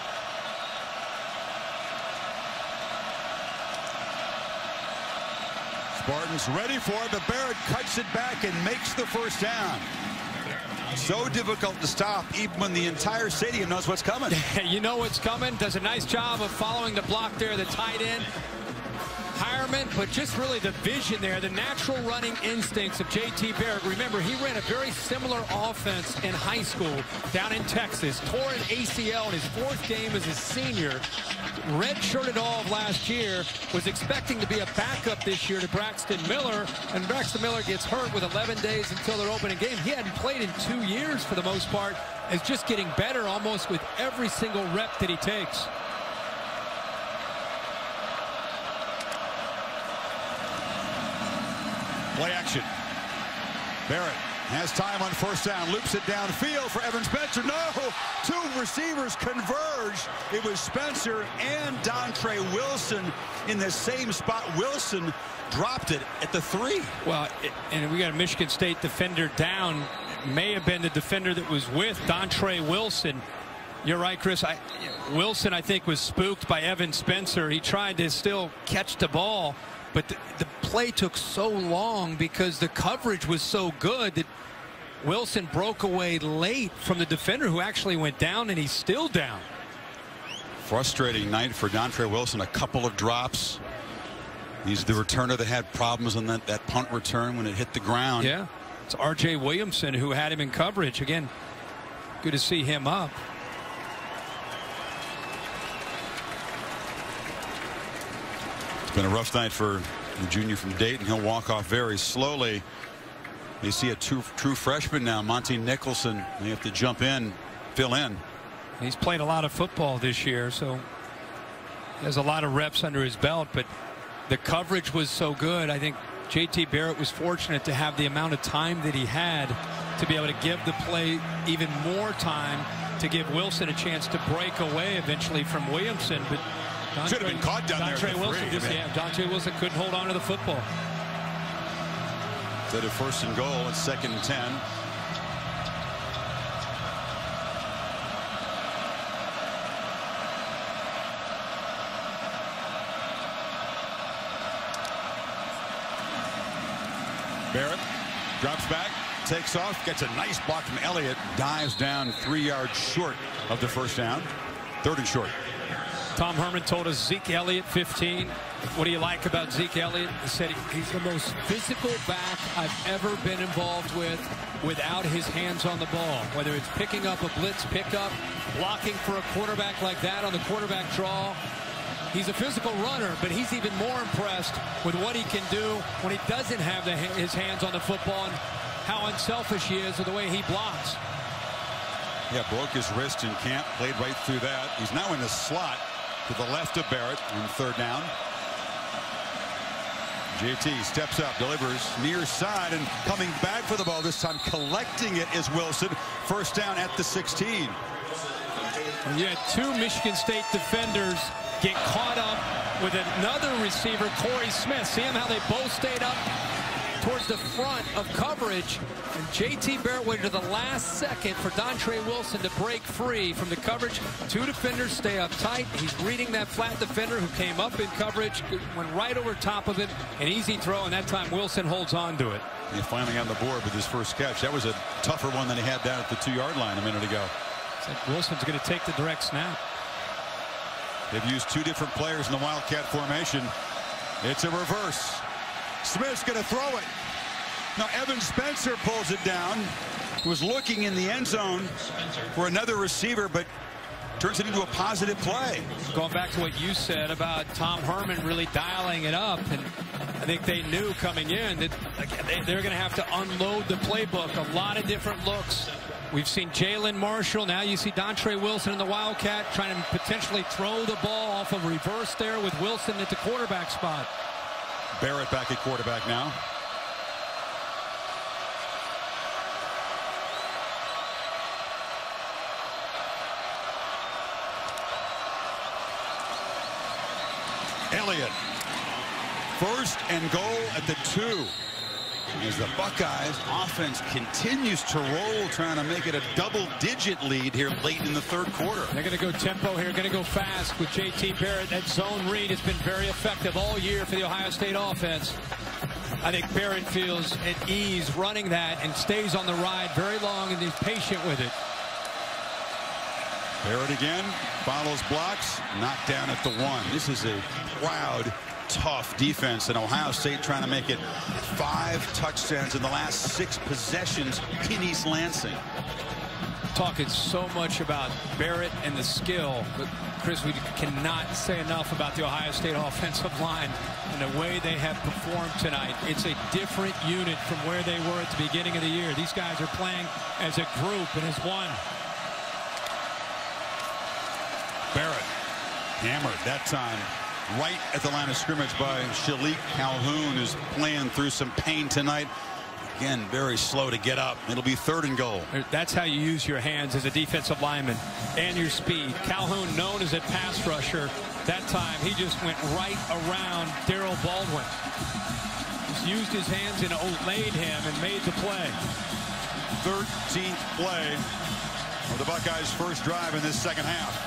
Spartans ready for it, but Barrett cuts it back and makes the first down. So difficult to stop, even when the entire stadium knows what's coming. You know what's coming. Does a nice job of following the block there, the tight end, Hireman, but just really the vision there, the natural running instincts of J T Barrett. Remember, he ran a very similar offense in high school down in Texas. Tore an A C L in his fourth game as a senior. Redshirted all of last year. Was expecting to be a backup this year to Braxton Miller, and Braxton Miller gets hurt with eleven days until their opening game. He hadn't played in two years for the most part. Is just getting better almost with every single rep that he takes. Play action. Barrett has time on first down, loops it downfield for Evan Spencer. No! Two receivers converged. It was Spencer and Dontre Wilson in the same spot. Wilson dropped it at the three. Well, it, and we got a Michigan State defender down. It may have been the defender that was with Dontre Wilson. You're right, Chris. I, Wilson, I think, was spooked by Evan Spencer. He tried to still catch the ball, but the, the play took so long because the coverage was so good that Wilson broke away late from the defender, who actually went down, and he's still down. Frustrating night for Dontre Wilson. A couple of drops. He's the returner that had problems on that, that punt return when it hit the ground. Yeah. It's R J Williamson who had him in coverage. Again, good to see him up. It's been a rough night for the junior from Dayton. He'll walk off very slowly. They see a true, true freshman now, Monty Nicholson. They have to jump in, fill in. He's played a lot of football this year, so he has a lot of reps under his belt, but the coverage was so good. I think J T Barrett was fortunate to have the amount of time that he had to be able to give the play even more time, to give Wilson a chance to break away eventually from Williamson. But Dontre, should have been caught down Dontre there. Dontre Wilson, just, yeah, Dontre Wilson couldn't hold on to the football. Instead of first and goal, it's second and ten. Barrett drops back, takes off, gets a nice block from Elliott, dives down three yards short of the first down. Third and short. Tom Herman told us Zeke Elliott, fifteen. What do you like about Zeke Elliott? He said he's the most physical back I've ever been involved with without his hands on the ball. Whether it's picking up a blitz pickup, blocking for a quarterback like that on the quarterback draw. He's a physical runner, but he's even more impressed with what he can do when he doesn't have the, his hands on the football, and how unselfish he is with the way he blocks. Yeah, broke his wrist in camp, played right through that. He's now in the slot to the left of Barrett on third down. J T steps up, delivers near side, and coming back for the ball this time, collecting it is Wilson. First down at the sixteen. And you had two Michigan State defenders get caught up with another receiver, Corey Smith. See him, how they both stayed up towards the front of coverage. And J T Barrett waited to the last second for Dontre Wilson to break free from the coverage. Two defenders stay up tight. He's reading that flat defender who came up in coverage, went right over top of it. An easy throw, and that time Wilson holds on to it. He's finally on the board with his first catch. That was a tougher one than he had down at the two-yard line a minute ago. It's like Wilson's going to take the direct snap. They've used two different players in the Wildcat formation. It's a reverse. Smith's going to throw it. Now Evan Spencer pulls it down. He was looking in the end zone for another receiver, but turns it into a positive play. Going back to what you said about Tom Herman really dialing it up, and I think they knew coming in that they're going to have to unload the playbook. A lot of different looks. We've seen Jalin Marshall. Now you see Dontre Wilson in the Wildcat trying to potentially throw the ball off of reverse there with Wilson at the quarterback spot. Barrett back at quarterback now. Elliott. First and goal at the two. As the Buckeyes offense continues to roll, trying to make it a double-digit lead here late in the third quarter. They're going to go tempo here, going to go fast with J T Barrett. That zone read has been very effective all year for the Ohio State offense. I think Barrett feels at ease running that and stays on the ride very long and is patient with it. Barrett again, follows blocks, knocked down at the one. This is a proud, tough defense, and Ohio State trying to make it five touchdowns in the last six possessions in East Lansing. Talking so much about Barrett and the skill, but Chris, we cannot say enough about the Ohio State offensive line and the way they have performed tonight. It's a different unit from where they were at the beginning of the year. These guys are playing as a group and as one. Barrett hammered that time right at the line of scrimmage by Shilique Calhoun, who's playing through some pain tonight. Again, very slow to get up. It'll be third and goal. That's how you use your hands as a defensive lineman and your speed. Calhoun, known as a pass rusher, that time he just went right around Darryl Baldwin. Just used his hands and outlaid him and made the play. thirteenth play of the Buckeyes' first drive in this second half.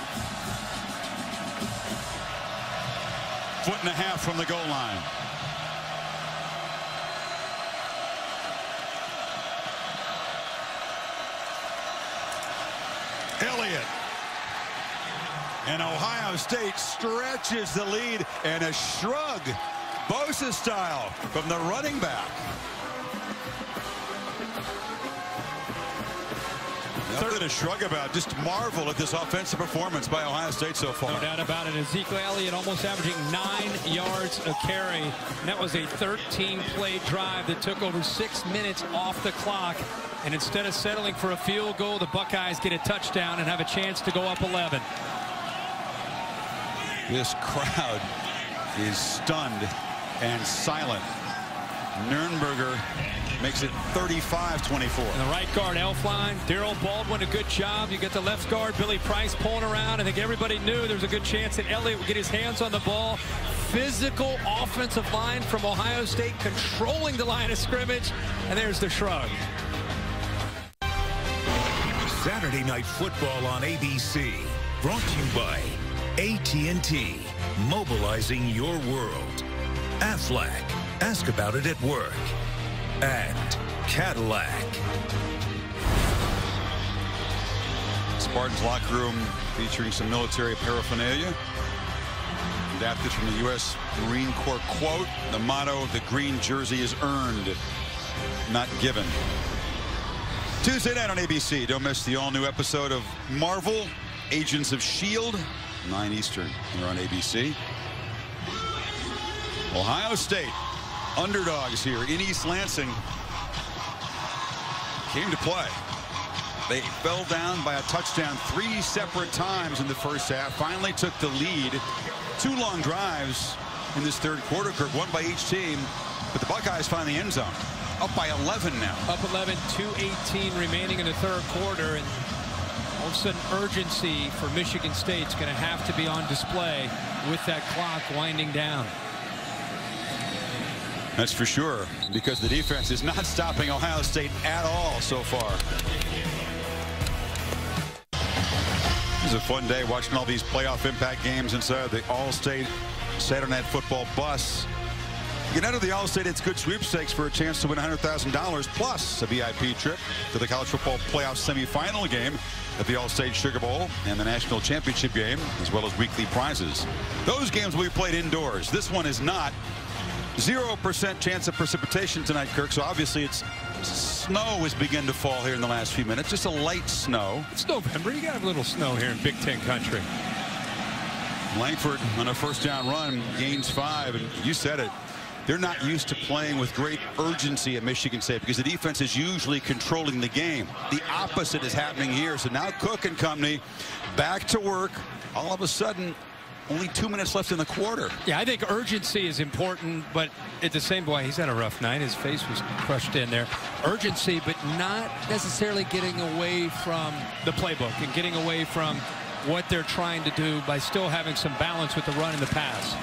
Foot and a half from the goal line. Elliott. And Ohio State stretches the lead, and a shrug, Bosa style, from the running back. Nothing to shrug about. Just marvel at this offensive performance by Ohio State so far. No doubt about it. Ezekiel Elliott almost averaging nine yards a carry. And that was a thirteen play drive that took over six minutes off the clock. And instead of settling for a field goal, the Buckeyes get a touchdown and have a chance to go up eleven. This crowd is stunned and silent. Nurnberger makes it thirty-five twenty-four. And the right guard, Elflein. Darryl Baldwin, a good job. You get the left guard, Billy Price, pulling around. I think everybody knew there was a good chance that Elliott would get his hands on the ball. Physical offensive line from Ohio State controlling the line of scrimmage. And there's the shrug. Saturday Night Football on A B C. Brought to you by A T and T. Mobilizing your world. Aflac. Ask about it at work. And Cadillac. Spartans locker room featuring some military paraphernalia. that. This from the U S Marine Corps quote. The motto of the green jersey is earned, not given. Tuesday night on A B C. Don't miss the all-new episode of Marvel, Agents of S H I E L D, nine Eastern. We're on A B C. Ohio State, underdogs here in East Lansing. Came to play. They fell down by a touchdown three separate times in the first half. Finally took the lead. Two long drives in this third quarter. Kirk, one by each team, but the Buckeyes find the end zone. Up by eleven now. Up eleven, two eighteen remaining in the third quarter, and all of a sudden urgency for Michigan State's going to have to be on display with that clock winding down. That's for sure, because the defense is not stopping Ohio State at all so far. It was a fun day watching all these playoff impact games inside the All-State Saturday Night Football bus. You can enter the All-State It's Good sweepstakes for a chance to win one hundred thousand dollars plus a V I P trip to the college football playoff semifinal game at the All-State Sugar Bowl and the national championship game, as well as weekly prizes. Those games will be played indoors. This one is not. Zero percent chance of precipitation tonight, Kirk, so obviously it's snow has begun to fall here in the last few minutes. Just a light snow. It's November. You got a little snow here in Big Ten country. Langford on a first down run gains five, and you said it. They're not used to playing with great urgency at Michigan State because the defense is usually controlling the game. The opposite is happening here, so now Cook and company back to work. All of a sudden, only two minutes left in the quarter. Yeah, I think urgency is important, but at the same way, he's had a rough night. His face was crushed in there. Urgency, but not necessarily getting away from the playbook and getting away from what they're trying to do by still having some balance with the run and the pass.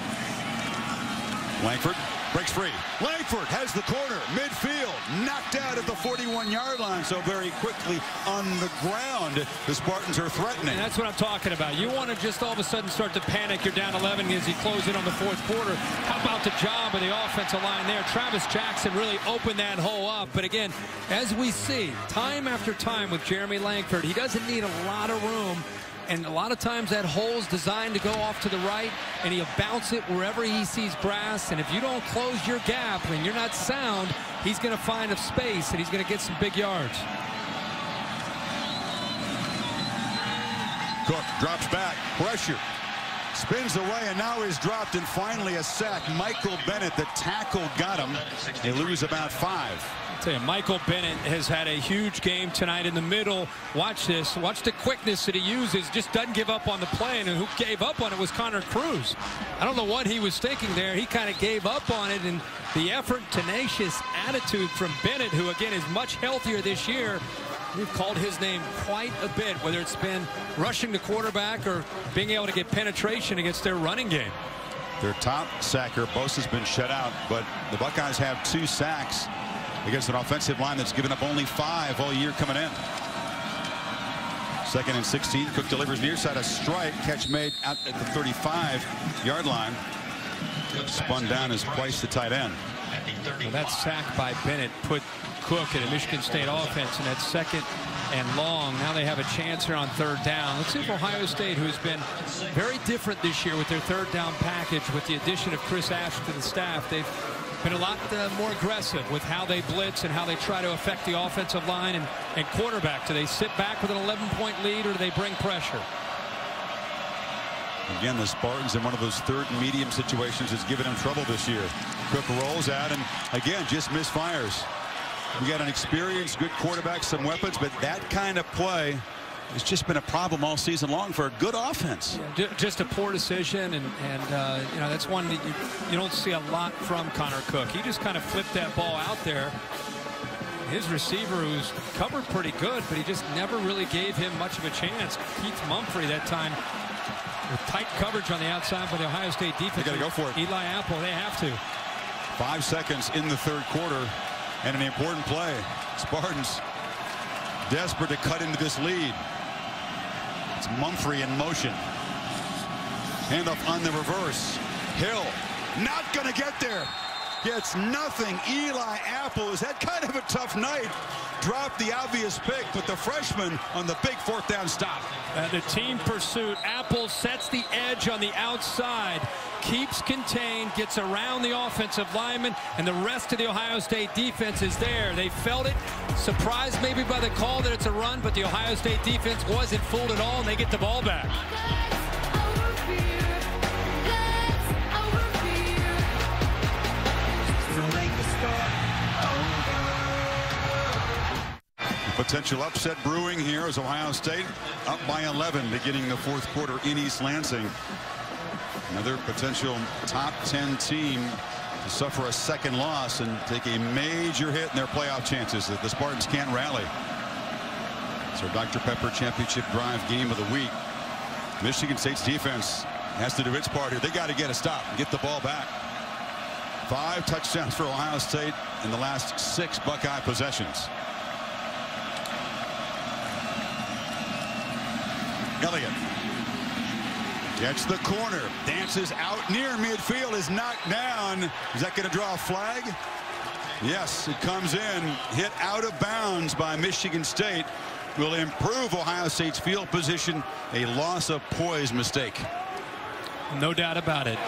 Langford breaks free. Langford has the corner, midfield, knocked out at the forty-one yard line, so very quickly on the ground, the Spartans are threatening. And that's what I'm talking about. You want to just all of a sudden start to panic. You're down eleven as you close in on the fourth quarter. How about the job of the offensive line there? Travis Jackson really opened that hole up. But again, as we see, time after time with Jeremy Langford, he doesn't need a lot of room. And a lot of times that hole's designed to go off to the right, and he'll bounce it wherever he sees brass. And if you don't close your gap and you're not sound, he's going to find a space, and he's going to get some big yards. Cook drops back. Pressure. Spins away, and now he's dropped, and finally a sack. Michael Bennett, the tackle, got him. They lose about five. You, Michael Bennett has had a huge game tonight in the middle. Watch this. Watch the quickness that he uses. Just doesn't give up on the play. And who gave up on it was Connor Cruz. I don't know what he was thinking there. He kind of gave up on it. And the effort, tenacious attitude from Bennett, who, again, is much healthier this year. We've called his name quite a bit, whether it's been rushing the quarterback or being able to get penetration against their running game. Their top sacker, Bosa's been shut out, but the Buckeyes have two sacks against an offensive line that's given up only five all year coming in. Second and sixteen. Cook delivers near side, a strike. Catch made out at the thirty-five yard line. Spun down as Price, the tight end. Well, that sack by Bennett put Cook in a Michigan State offense in that second and long. Now they have a chance here on third down. Let's see if Ohio State, who's been very different this year with their third down package, with the addition of Chris Ash to the staff, they've been a lot uh, more aggressive with how they blitz and how they try to affect the offensive line and, and quarterback. Do they sit back with an eleven point lead, or do they bring pressure? Again, the Spartans in one of those third and medium situations has given them trouble this year. Cook rolls out and, again, just misfires. We got an experienced, good quarterback, some weapons, but that kind of play has just been a problem all season long for a good offense. Yeah, just a poor decision, and, and uh, you know, that's one that you, you don't see a lot from Connor Cook. He just kind of flipped that ball out there. His receiver, who's covered pretty good, but he just never really gave him much of a chance. Keith Mumphery that time with tight coverage on the outside by the Ohio State defense. They got to go for it. Eli Apple, they have to. Five seconds in the third quarter, and an important play. Spartans desperate to cut into this lead. It's Mumphrey in motion. Handoff on the reverse. Hill not going to get there. gets nothing. Eli Apple has had kind of a tough night. Dropped the obvious pick, but the freshman on the big fourth down stop. And the team pursuit. Apple sets the edge on the outside. Keeps contained, gets around the offensive lineman, and the rest of the Ohio State defense is there. They felt it. Surprised maybe by the call that it's a run, but the Ohio State defense wasn't fooled at all, and they get the ball back. Potential upset brewing here as Ohio State up by eleven, beginning the fourth quarter in East Lansing. Another potential top ten team to suffer a second loss and take a major hit in their playoff chances that the Spartans can't rally. It's our Doctor Pepper Championship Drive game of the week. Michigan State's defense has to do its part here. They got to get a stop and get the ball back. Five touchdowns for Ohio State in the last six Buckeye possessions. Elliott gets the corner, dances out near midfield, is knocked down. Is that going to draw a flag? Yes, it comes in, hit out of bounds by Michigan State. Will improve Ohio State's field position. A loss of poise mistake. No doubt about it.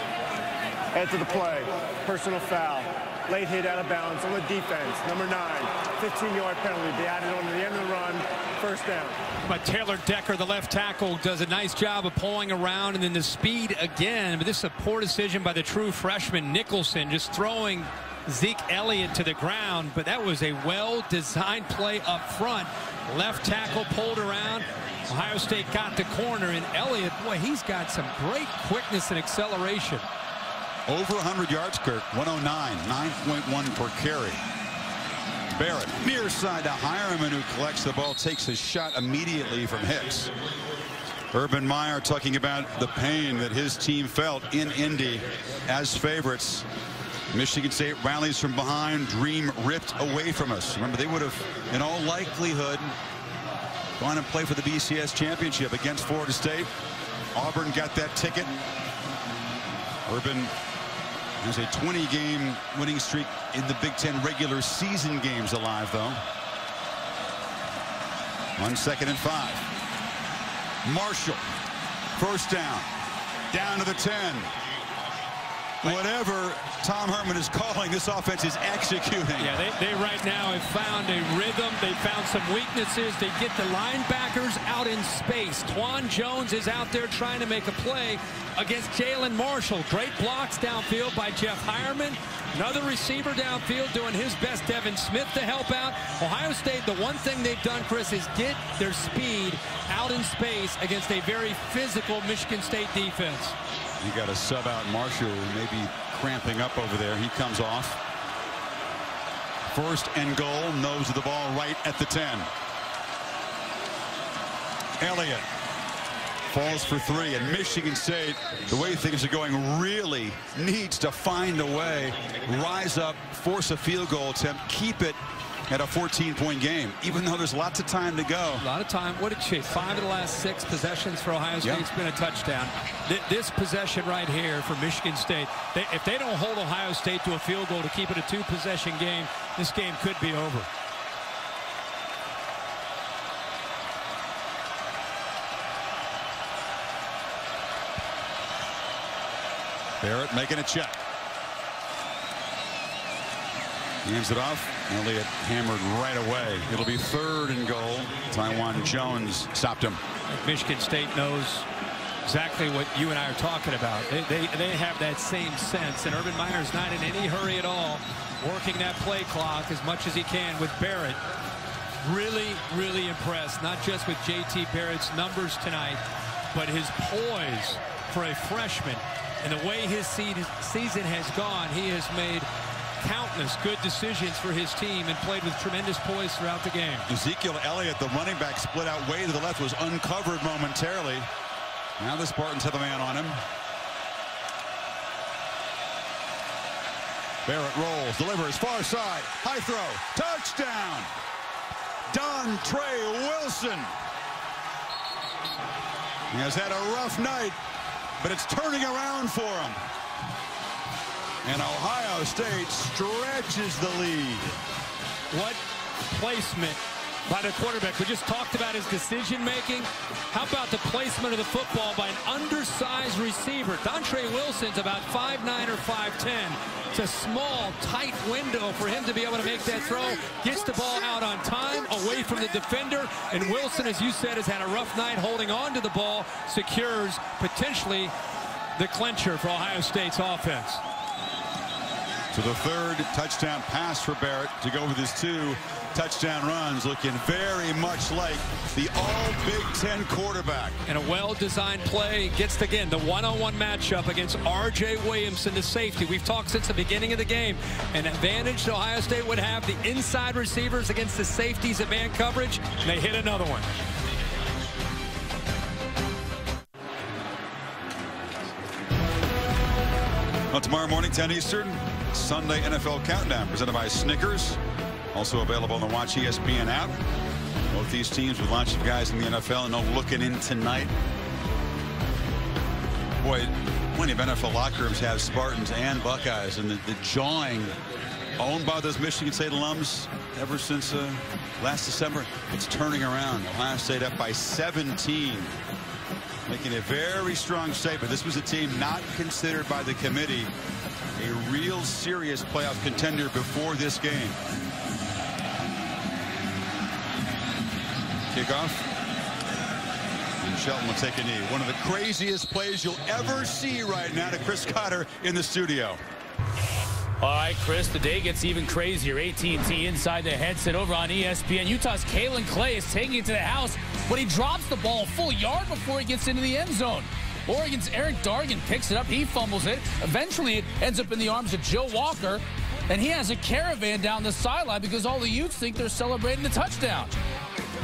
Head to the play, personal foul, late hit out of bounds on the defense. Number nine, fifteen yard penalty. They added on to the end of the run. First down. But Taylor Decker, the left tackle, does a nice job of pulling around, and then the speed again. But this is a poor decision by the true freshman Nicholson, just throwing Zeke Elliott to the ground. But that was a well-designed play up front. Left tackle pulled around. Ohio State got the corner, and Elliott, boy, he's got some great quickness and acceleration. Over one hundred yards, Kirk. one oh nine, nine point one per carry. Barrett near side to Hireman, who collects the ball, takes his shot immediately from Hicks. Urban Meyer talking about the pain that his team felt in Indy as favorites. Michigan State rallies from behind, dream ripped away from us. Remember, they would have in all likelihood gone and played for the B C S championship against Florida State. Auburn got that ticket. Urban has a twenty game winning streak in the Big Ten regular season games alive, though. One second and five. Marshall, first down, down to the ten. Whatever Tom Herman is calling, this offense is executing. Yeah, they, they right now have found a rhythm. They found some weaknesses. They get the linebackers out in space. Twan Jones is out there trying to make a play against Jalin Marshall. Great blocks downfield by Jeff Hireman. Another receiver downfield doing his best, Devin Smith, to help out. Ohio State, the one thing they've done, Chris, is get their speed out in space against a very physical Michigan State defense. You got to sub out Marshall, maybe cramping up over there. He comes off. First and goal, nose of the ball right at the ten. Elliott falls for three, and Michigan State, the way things are going, really needs to find a way, rise up, force a field goal attempt, keep it at a fourteen point game, even though there's lots of time to go. A lot of time. What did she? Five of the last six possessions for Ohio State. Yep. It's been a touchdown. Th this possession right here for Michigan State, they, if they don't hold Ohio State to a field goal to keep it a two-possession game, this game could be over. Barrett making a check. Hands it off. Elliott hammered right away. It'll be third and goal. Taiwan Jones stopped him. Michigan State knows exactly what you and I are talking about. They, they, they have that same sense, and Urban Meyer's not in any hurry at all, working that play clock as much as he can with Barrett. Really, really impressed, not just with J T Barrett's numbers tonight, but his poise for a freshman. And the way his season has gone, he has made countless good decisions for his team and played with tremendous poise throughout the game. Ezekiel Elliott, the running back, split out way to the left, was uncovered momentarily. Now the Spartans have a man on him. Barrett rolls, delivers, far side, high throw, touchdown! Dontre Wilson! He has had a rough night, but it's turning around for him. And Ohio State stretches the lead. What placement by the quarterback. We just talked about his decision making. How about the placement of the football by an undersized receiver? Dontre Wilson's about five nine or five ten. It's a small, tight window for him to be able to make that throw. Gets the ball out on time, away from the defender. And Wilson, as you said, has had a rough night holding on to the ball. Secures potentially the clincher for Ohio State's offense. So the third touchdown pass for Barrett to go with his two touchdown runs, looking very much like the all-Big Ten quarterback. And a well-designed play gets, again, the one-on-one matchup against R J Williamson, the safety. We've talked since the beginning of the game. An advantage Ohio State would have, the inside receivers against the safeties at man coverage, and they hit another one. Well, tomorrow morning, ten Eastern, Sunday N F L Countdown, presented by Snickers. Also available on the Watch E S P N app. Both these teams with lots of guys in the N F L, and no looking in tonight. Boy, plenty of N F L locker rooms have Spartans and Buckeyes, and the, the jawing owned by those Michigan State alums ever since uh, last December. It's turning around. Ohio State up by seventeen. Making a very strong statement. This was a team not considered by the committee a real serious playoff contender before this game. Kickoff. And Shelton will take a knee. One of the craziest plays you'll ever see right now to Chris Cotter in the studio. All right, Chris, the day gets even crazier. A T and T inside the headset over on E S P N. Utah's Kalen Clay is taking it to the house, but he drops the ball a full yard before he gets into the end zone. Oregon's Eric Dargan picks it up. He fumbles it. Eventually, it ends up in the arms of Joe Walker, and he has a caravan down the sideline because all the youths think they're celebrating the touchdown.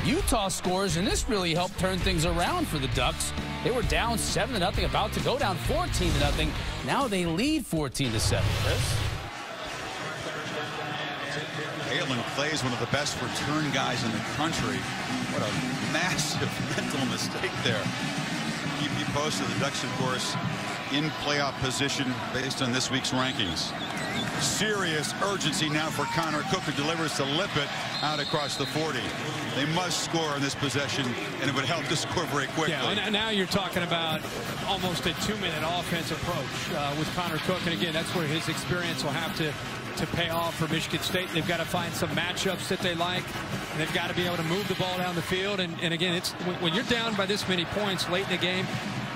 Utah scores, and this really helped turn things around for the Ducks. They were down seven to nothing, about to go down fourteen to nothing. Now they lead fourteen to seven, Chris. Kalen Clay is one of the best return guys in the country. What a massive mental mistake there. Keep you posted. The Ducks, of course, in playoff position based on this week's rankings. Serious urgency now for Connor Cook, who delivers to Lippett out across the forty. They must score on this possession, and it would help to score very quickly. Yeah, and now you're talking about almost a two-minute offense approach uh, with Connor Cook, and again, that's where his experience will have to to pay off for Michigan State. They've got to find some matchups that they like. And they've got to be able to move the ball down the field. And, and again, it's when, when you're down by this many points late in the game,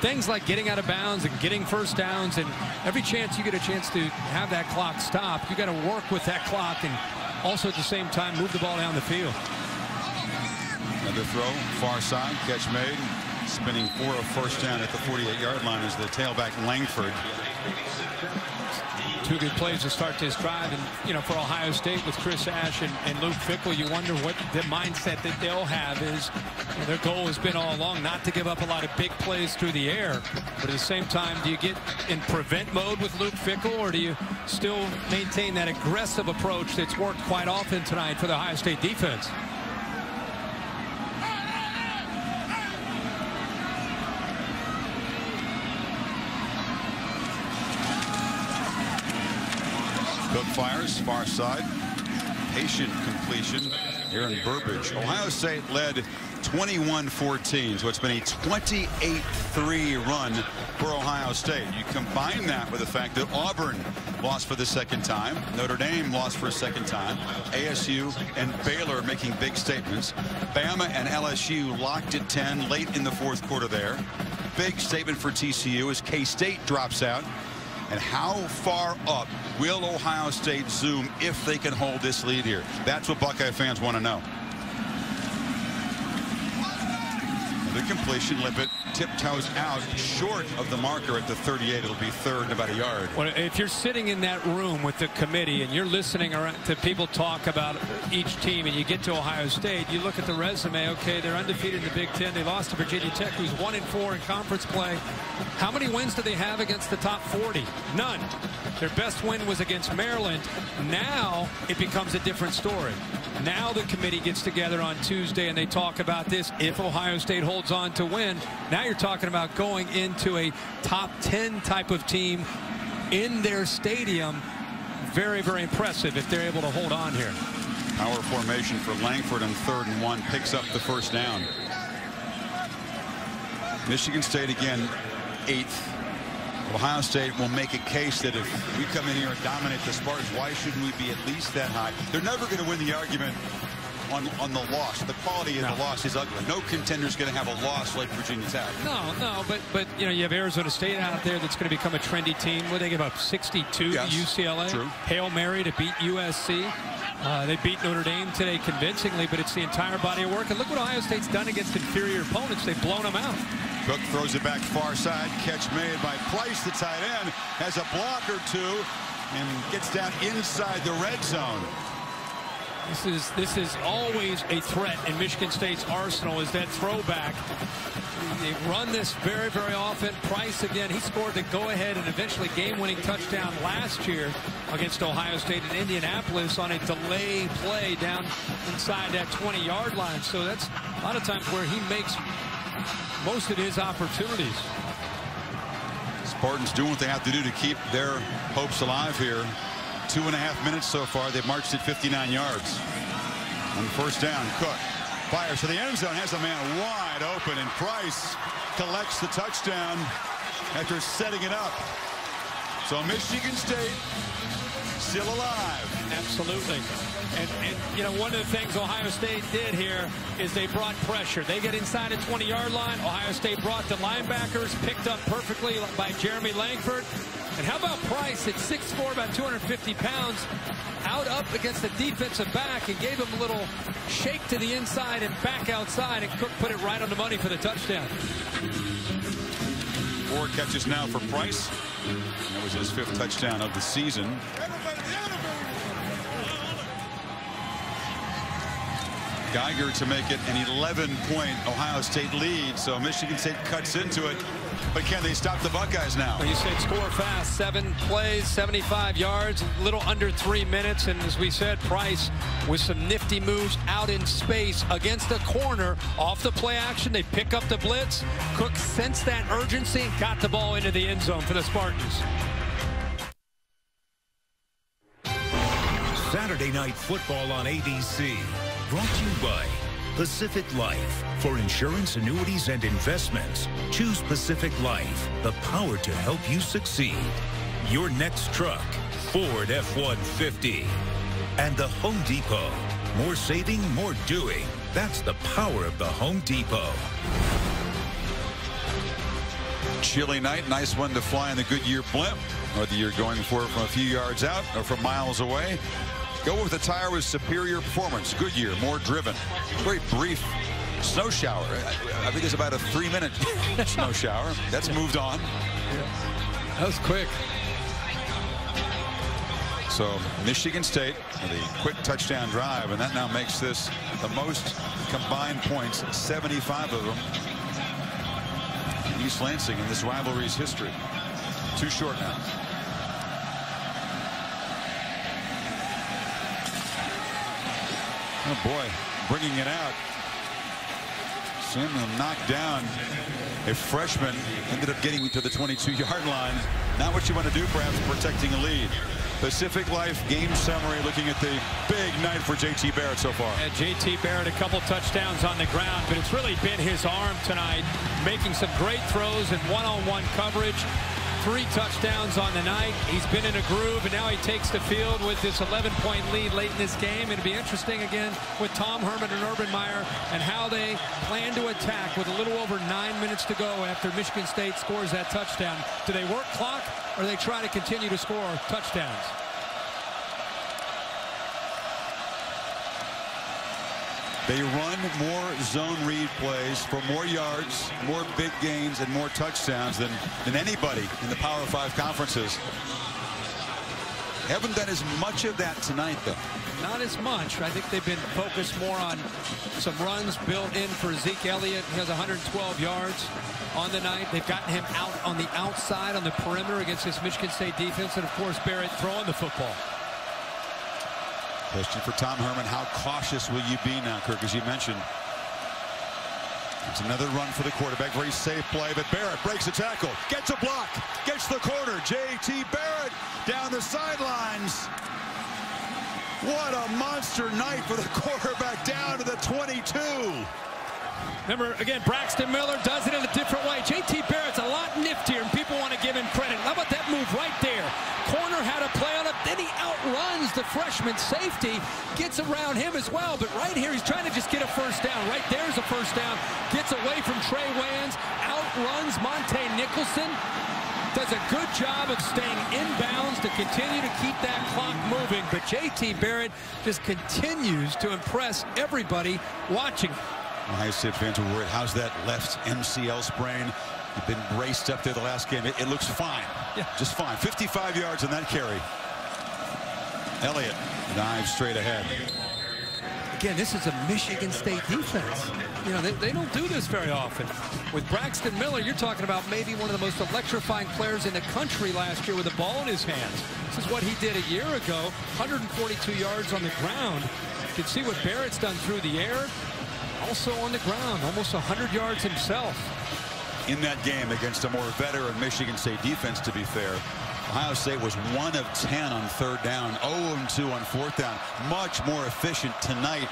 things like getting out of bounds and getting first downs, and every chance you get a chance to have that clock stop, you got to work with that clock and also at the same time move the ball down the field. Another throw, far side, catch made, spinning for a first down at the forty-eight yard line is the tailback Langford. Two good plays to start this drive, and you know, for Ohio State with Chris Ash and, and Luke Fickell, you wonder what the mindset that they'll have is. You know, their goal has been all along not to give up a lot of big plays through the air, but at the same time, do you get in prevent mode with Luke Fickell, or do you still maintain that aggressive approach that's worked quite often tonight for the Ohio State defense? Cook fires, far side, patient completion. Aaron Burbridge. Ohio State led twenty-one fourteen, so it's been a twenty-eight three run for Ohio State. You combine that with the fact that Auburn lost for the second time, Notre Dame lost for a second time, A S U and Baylor making big statements. Bama and L S U locked at ten late in the fourth quarter there. Big statement for T C U as K-State drops out. And how far up will Ohio State zoom if they can hold this lead here? That's what Buckeye fans want to know. The completion, Lippett tiptoes out short of the marker at the thirty-eight. It'll be third and about a yard. Well, if you're sitting in that room with the committee and you're listening around to people talk about each team, and you get to Ohio State, you look at the resume. Okay, they're undefeated in the Big Ten. They lost to Virginia Tech, who's one and four in conference play. How many wins do they have against the top forty? None. Their best win was against Maryland. Now it becomes a different story. Now the committee gets together on Tuesday and they talk about this. If Ohio State holds on to win, now you're talking about going into a top ten type of team in their stadium. Very, very impressive if they're able to hold on here. Power formation for Langford on third and one, picks up the first down. Michigan State again, eighth. Ohio State will make a case that if we come in here and dominate the Spartans, why shouldn't we be at least that high? They're never going to win the argument on, on the loss. The quality of no. the loss is ugly. No contender's going to have a loss like Virginia's had. No, no, but, but you know, you have Arizona State out there that's going to become a trendy team. What, they give up sixty-two yes, to U C L A? True. Hail Mary to beat U S C. Uh, they beat Notre Dame today convincingly, but it's the entire body of work. And look what Ohio State's done against inferior opponents. They've blown them out. Cook throws it back far side. Catch made by Price, the tight end, has a block or two and gets down inside the red zone. This is this is always a threat in Michigan State's arsenal, is that throwback. They run this very, very often. Price again, he scored the go-ahead and eventually game-winning touchdown last year against Ohio State in Indianapolis on a delay play down inside that twenty-yard line. So that's a lot of times where he makes most of his opportunities. Spartans doing what they have to do to keep their hopes alive here. Two and a half minutes so far. They've marched it fifty-nine yards. On the first down, Cook fires to the end zone, has a man wide open, and Price collects the touchdown after setting it up. So Michigan State still alive. Absolutely. And, and you know, one of the things Ohio State did here is they brought pressure. They get inside a twenty-yard line. Ohio State brought the linebackers, picked up perfectly by Jeremy Langford. And how about Price at six foot four, about two hundred fifty pounds, out up against the defensive back, and gave him a little shake to the inside and back outside, and Cook put it right on the money for the touchdown. Four catches now for Price. That was his fifth touchdown of the season. Geiger to make it an eleven point Ohio State lead, so Michigan State cuts into it. But can they stop the Buckeyes now? Well, you said score fast. Seven plays, seventy-five yards, a little under three minutes. And as we said, Price with some nifty moves out in space against the corner. Off the play action, they pick up the blitz. Cook sensed that urgency and got the ball into the end zone for the Spartans. Saturday Night Football on A B C. Brought to you by Pacific Life. For insurance, annuities, and investments, choose Pacific Life, the power to help you succeed. Your next truck, Ford F one fifty. And the Home Depot. More saving, more doing. That's the power of the Home Depot. Chilly night, nice one to fly in the Goodyear blimp. Whether you're going for it from a few yards out or from miles away, go with a tire with superior performance. Goodyear, more driven. Very brief snow shower. I think it's about a three-minute snow shower. That's moved on. That was quick. So Michigan State with a quick touchdown drive, and that now makes this the most combined points, seventy-five of them, in East Lansing in this rivalry's history. Too short now. Oh, boy, bringing it out. Simlin knocked down a freshman, ended up getting to the twenty-two-yard line. Not what you want to do, perhaps, protecting a lead. Pacific Life game summary, looking at the big night for J T Barrett so far. Yeah, J T Barrett, a couple touchdowns on the ground, but it's really been his arm tonight, making some great throws and one-on-one coverage. Three touchdowns on the night. He's been in a groove, and now he takes the field with this eleven point lead late in this game. It'll be interesting again with Tom Herman and Urban Meyer and how they plan to attack with a little over nine minutes to go after Michigan State scores that touchdown. Do they work clock, or do they try to continue to score touchdowns? They run more zone read plays for more yards, more big gains, and more touchdowns than, than anybody in the Power Five conferences. Haven't done as much of that tonight, though. Not as much. I think they've been focused more on some runs built in for Zeke Elliott. He has one hundred twelve yards on the night. They've gotten him out on the outside, on the perimeter against this Michigan State defense. And, of course, Barrett throwing the football. Question for Tom Herman, how cautious will you be now, Kirk, as you mentioned? It's another run for the quarterback. Very safe play, but Barrett breaks a tackle, gets a block, gets the corner. J T Barrett down the sidelines. What a monster night for the quarterback, down to the twenty-two. Remember, again, Braxton Miller does it in a different way. J T Barrett's a lot niftier, and people want to give him credit. How about that move right there? Corner had a play on him, then he outruns the freshman safety, gets around him as well. But right here, he's trying to just get a first down. Right there's a first down. Gets away from Trey Wayans, outruns Monte Nicholson. Does a good job of staying inbounds to continue to keep that clock moving. But J T Barrett just continues to impress everybody watching. Ohio State fans are worried. How's that left M C L sprain? You've been braced up there the last game. It, it looks fine. Yeah. Just fine. fifty-five yards on that carry. Elliott dives straight ahead. Again, this is a Michigan State defense. You know, they, they don't do this very often. With Braxton Miller, you're talking about maybe one of the most electrifying players in the country last year with a ball in his hands. This is what he did a year ago, one hundred forty-two yards on the ground. You can see what Barrett's done through the air, also on the ground, almost one hundred yards himself. In that game against a more veteran Michigan State defense, to be fair, Ohio State was one of ten on third down, zero and two on fourth down. Much more efficient tonight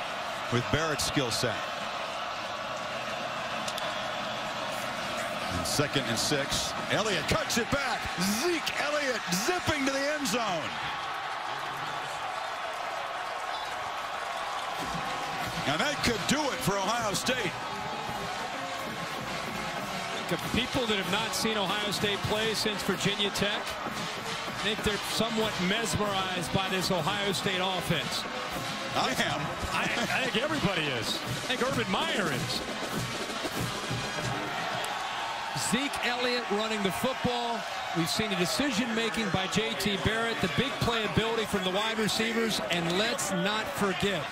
with Barrett's skill set. And second and six. Elliott cuts it back. Zeke Elliott zipping to the end zone. And that could do it for Ohio State. The people that have not seen Ohio State play since Virginia Tech, I think they're somewhat mesmerized by this Ohio State offense. I am. I, I think everybody is. I think Urban Meyer is. Zeke Elliott running the football. We've seen the decision-making by J T Barrett, the big playability from the wide receivers, and let's not forget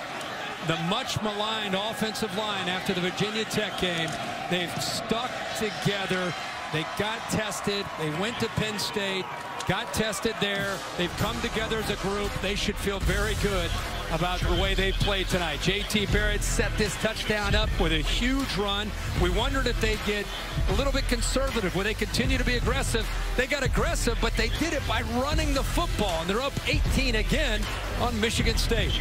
the much-maligned offensive line after the Virginia Tech game. They've stuck together. They got tested. They went to Penn State, got tested there. They've come together as a group. They should feel very good about the way they played tonight. J T Barrett set this touchdown up with a huge run. We wondered if they'd get a little bit conservative. Would they continue to be aggressive? They got aggressive, but they did it by running the football, and they're up eighteen again on Michigan State.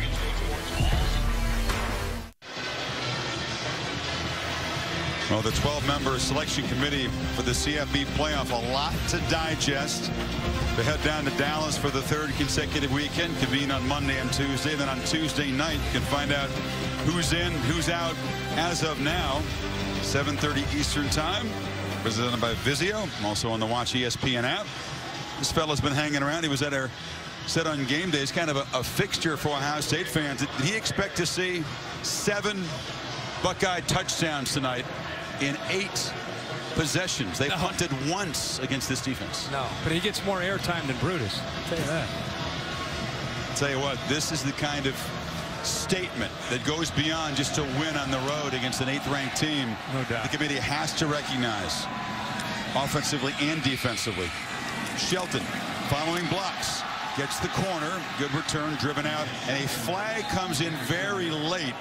Well, the twelve member selection committee for the C F B playoff, a lot to digest. They head down to Dallas for the third consecutive weekend, convene on Monday and Tuesday. Then on Tuesday night, you can find out who's in, who's out as of now. seven thirty Eastern time, presented by Vizio. I'm also on the Watch E S P N app. This fella's been hanging around. He was at our set on game day. It's kind of a, a fixture for Ohio State fans. Did he expect to see seven Buckeye touchdowns tonight in eight possessions? They no. punted once against this defense. No, but he gets more airtime than Brutus. I'll tell you that. I'll tell you what, this is the kind of statement that goes beyond just a win on the road against an eighth-ranked team. No doubt. The committee has to recognize, offensively and defensively. Shelton, following blocks, gets the corner, good return, driven out, and a flag comes in very late.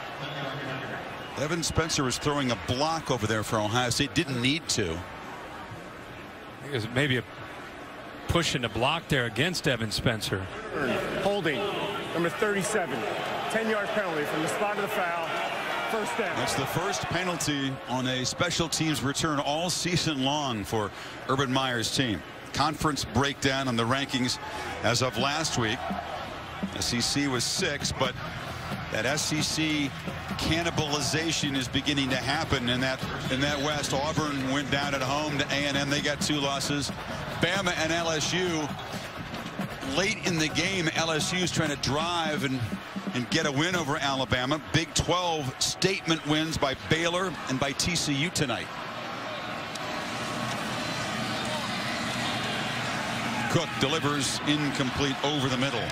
Evan Spencer was throwing a block over there for Ohio State. Didn't need to. I think it was maybe a push in the block there against Evan Spencer. Holding, number thirty-seven. ten yard penalty from the spot of the foul. First down. That's the first penalty on a special teams return all season long for Urban Meyer's team. Conference breakdown on the rankings as of last week. S E C was six, but that S E C cannibalization is beginning to happen in that in that West. Auburn went down at home to A and M. They got two losses. Bama and L S U. Late in the game, L S U is trying to drive and and get a win over Alabama. Big twelve statement wins by Baylor and by T C U tonight. Cook delivers incomplete over the middle.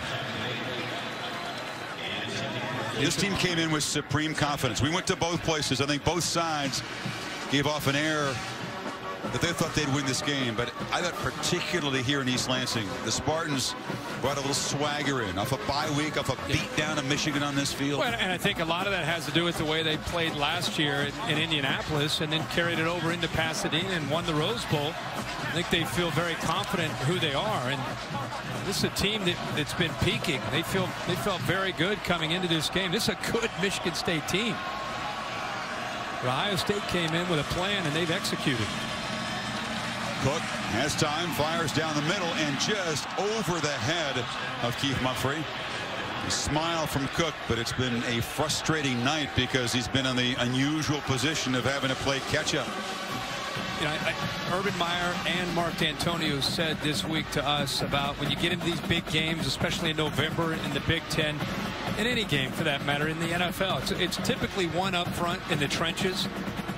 This team came in with supreme confidence. We went to both places. I think both sides gave off an air that they thought they'd win this game, but I thought particularly here in East Lansing, the Spartans brought a little swagger in off a bye week, off a beat down of Michigan on this field. Well, and I think a lot of that has to do with the way they played last year in, in Indianapolis and then carried it over into Pasadena and won the Rose Bowl. I think they feel very confident who they are, and this is a team that, that's been peaking. They feel they felt very good coming into this game. This is a good Michigan State team. But Ohio State came in with a plan, and they've executed. Cook has time, fires down the middle, and just over the head of Keith Mumphery. A smile from Cook, but it's been a frustrating night because he's been in the unusual position of having to play catch-up. You know, I, I, Urban Meyer and Mark Dantonio said this week to us about when you get into these big games, especially in November in the Big Ten, in any game for that matter, in the N F L, it's, it's typically one up front in the trenches.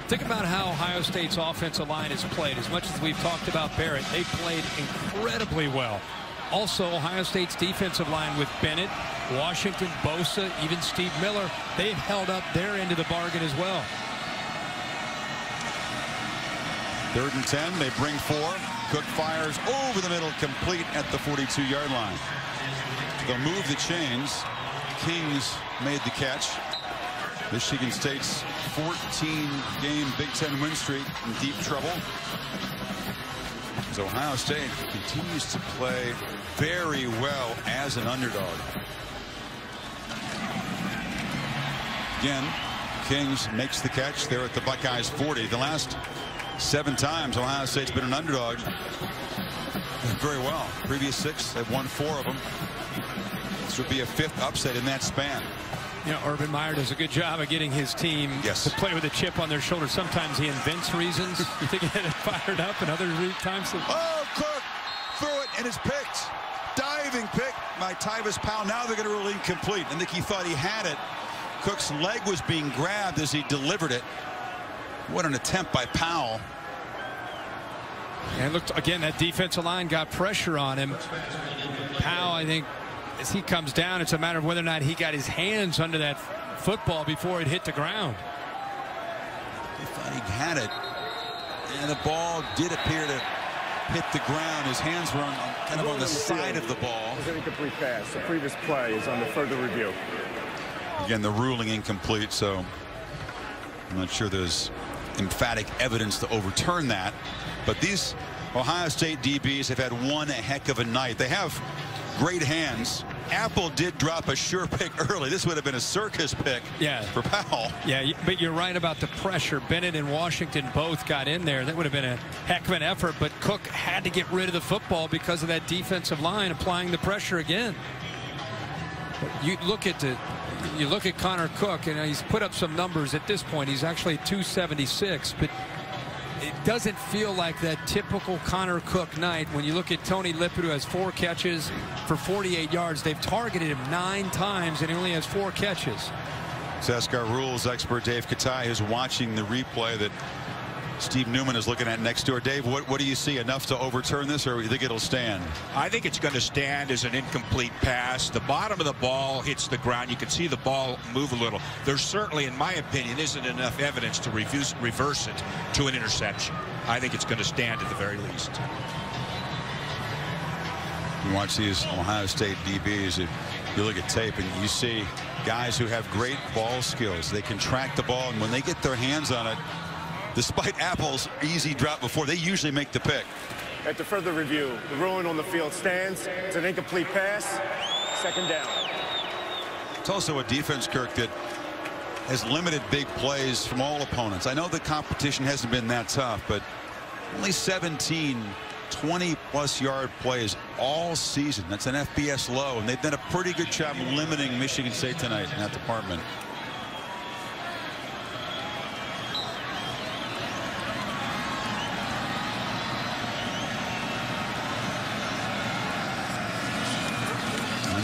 Think about how Ohio State's offensive line has played. As much as we've talked about Barrett, they played incredibly well. Also, Ohio State's defensive line with Bennett, Washington, Bosa, even Steve Miller, they've held up their end of the bargain as well. Third and ten, they bring four. Cook fires over the middle, complete at the forty-two yard line. They'll move the chains. Kings made the catch. Michigan State's fourteen game Big Ten win streak in deep trouble. As Ohio State continues to play very well as an underdog. Again, Kings makes the catch there at the Buckeyes forty. The last seven times Ohio State's been an underdog very well. Previous six, they've won four of them. This would be a fifth upset in that span. You know, Urban Meyer does a good job of getting his team yes. to play with a chip on their shoulder. Sometimes he invents reasons to get it fired up, and other times... Oh, Cook threw it, and it's picked. Diving pick by Tyvis Powell. Now they're going to rule incomplete. I think he thought he had it. Cook's leg was being grabbed as he delivered it. What an attempt by Powell. And looked again, that defensive line got pressure on him. Powell, I think, as he comes down, it's a matter of whether or not he got his hands under that football before it hit the ground. They thought he had it. And the ball did appear to hit the ground. His hands were on, kind of on the side of the ball. It was an incomplete pass. The previous play is under further review. Again, the ruling incomplete, so I'm not sure there's emphatic evidence to overturn that. But these Ohio State D Bs have had one heck of a night. They have great hands. Apple did drop a sure pick early. This would have been a circus pick yeah. for Powell. Yeah, but you're right about the pressure. Bennett and Washington both got in there. That would have been a heck of an effort, but Cook had to get rid of the football because of that defensive line applying the pressure again. You look at the You look at Connor Cook, and he's put up some numbers at this point. He's actually two seventy-six, but it doesn't feel like that typical Connor Cook night. When you look at Tony Lippett, who has four catches for forty-eight yards, they've targeted him nine times, and he only has four catches. Says our rules expert Dave Katai is watching the replay that Steve Newman is looking at next door. Dave, what, what do you see? Enough to overturn this, or do you think it'll stand? I think it's going to stand as an incomplete pass. The bottom of the ball hits the ground. You can see the ball move a little. There certainly, in my opinion, isn't enough evidence to reverse, reverse it to an interception. I think it's going to stand at the very least. You watch these Ohio State D Bs. If you look at tape and you see guys who have great ball skills. They can track the ball, and when they get their hands on it, despite Apple's easy drop before, they usually make the pick. At the further review, the ruling on the field stands. It's an incomplete pass. Second down. It's also a defense, Kirk, that has limited big plays from all opponents. I know the competition hasn't been that tough, but only seventeen twenty plus yard plays all season. That's an F B S low, and they've done a pretty good job limiting Michigan State tonight in that department.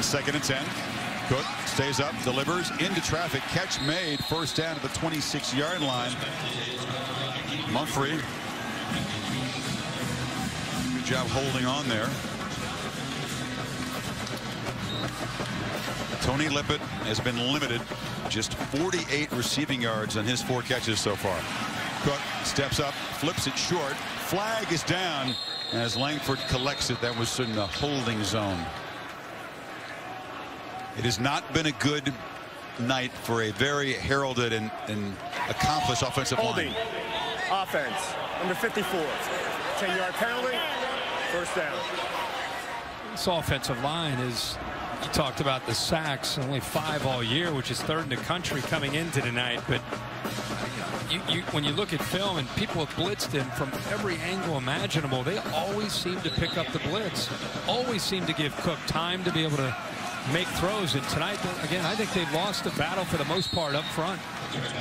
Second and ten. Cook stays up, delivers into traffic. Catch made. First down at the twenty-six yard line. Mumphery. Good job holding on there. Tony Lippett has been limited. Just forty-eight receiving yards on his four catches so far. Cook steps up, flips it short. flag is down as Langford collects it. That was in the holding zone. It has not been a good night for a very heralded and, and accomplished offensive holding line. Offense, number fifty-four. ten-yard penalty, first down. This offensive line is, you talked about the sacks, only five all year, which is third in the country coming into tonight. But you, you, when you look at film, and people have blitzed him from every angle imaginable, they always seem to pick up the blitz, always seem to give Cook time to be able to make throws. And tonight, again, I think they've lost the battle for the most part up front.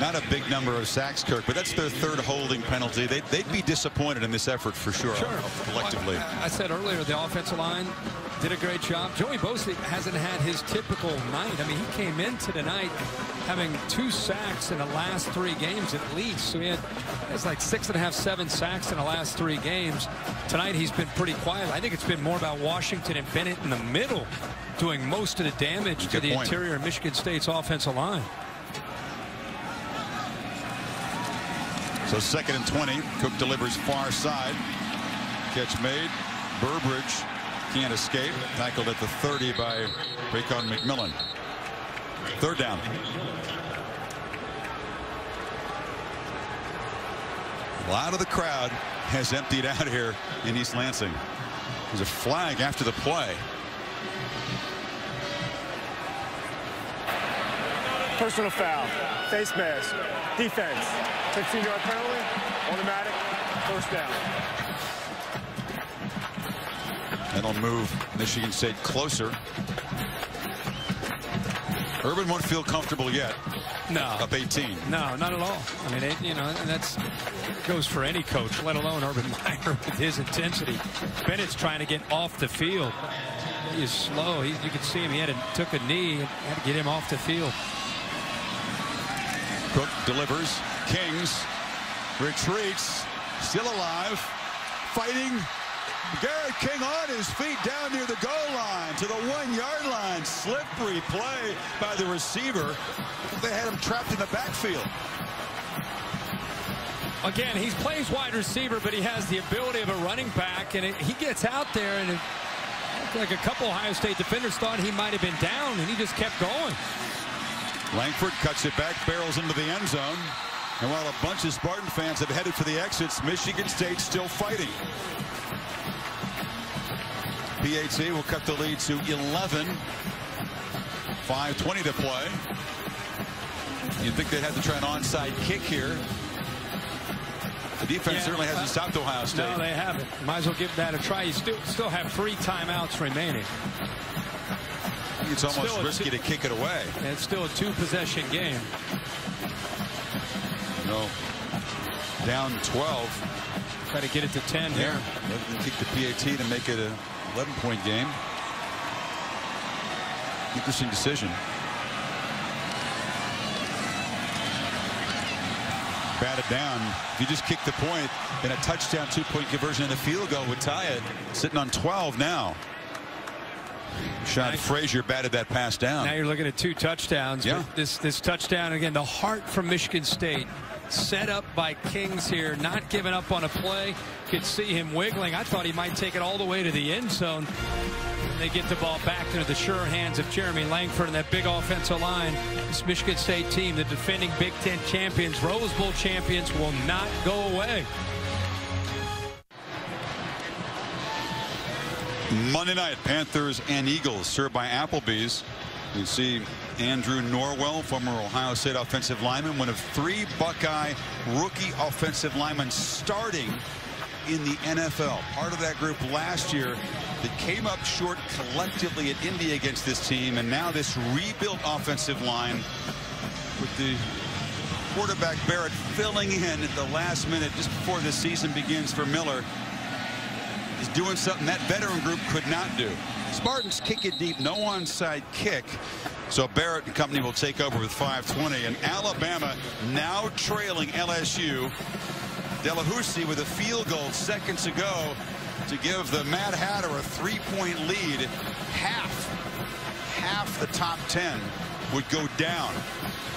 Not a big number of sacks, Kirk, but that's their third holding penalty. They'd, they'd be disappointed in this effort for sure, sure. collectively. Well, I, I said earlier the offensive line did a great job. Joey Bosa hasn't had his typical night. I mean, he came into the night having two sacks in the last three games at least. So he had it's like six and a half, seven sacks in the last three games. Tonight he's been pretty quiet. I think it's been more about Washington and Bennett in the middle doing most of the damage to the interior of Michigan State's offensive line. So second and twenty. Cook delivers far side. Catch made. Burbridge can't escape. Tackled at the thirty by Raycon McMillan. Third down. A lot of the crowd has emptied out here in East Lansing. There's a flag after the play. Personal foul. Face mask. Defense. sixteen-yard penalty. Automatic. First down. That'll move Michigan State closer. Urban won't feel comfortable yet. No. Up eighteen. No, not at all. I mean, it, you know, and that's goes for any coach, let alone Urban Meyer with his intensity. Bennett's trying to get off the field. He is slow. He, you can see him. He had a, took a knee and had to get him off the field. Cook delivers. Kings retreats. Still alive. Fighting. Garrett King on his feet down near the goal line to the one-yard line. Slippery play by the receiver. They had him trapped in the backfield. Again, he plays wide receiver, but he has the ability of a running back, and it, he gets out there, and it, like a couple Ohio State defenders thought he might have been down, and he just kept going. Langford cuts it back, barrels into the end zone. And while a bunch of Spartan fans have headed for the exits, Michigan State's still fighting. P H C will cut the lead to eleven. five twenty to play. You'd think they'd have to try an onside kick here. The defense yeah, certainly hasn't stopped Ohio State. No, they haven't. Might as well give that a try. You still, still have three timeouts remaining. It's almost risky to kick it away. And it's still a two-possession game. No. Down twelve. Try to get it to ten here. Yeah. Kick the P A T to make it an eleven-point game. Interesting decision. Batted down. If you just kick the point, then a touchdown, two-point conversion, and a field goal would tie it. Sitting on twelve now. Sean Frazier batted that pass down. Now you're looking at two touchdowns. Yeah. This this touchdown, again, the heart from Michigan State. Set up by Kings here, not giving up on a play. Could see him wiggling. I thought he might take it all the way to the end zone. They get the ball back into the sure hands of Jeremy Langford and that big offensive line. This Michigan State team, the defending Big Ten champions, Rose Bowl champions, will not go away. Monday night, Panthers and Eagles, served by Applebee's. You see Andrew Norwell, former Ohio State offensive lineman, one of three Buckeye rookie offensive linemen starting in the N F L. Part of that group last year that came up short collectively at Indy against this team, and now this rebuilt offensive line with the quarterback Barrett filling in at the last minute just before the season begins for Miller. Is doing something that veteran group could not do. Spartans kick it deep, no onside kick. So Barrett and company will take over with five twenty, and Alabama now trailing L S U. Delahousie with a field goal seconds ago to give the Mad Hatter a three-point lead. Half, half the top ten would go down.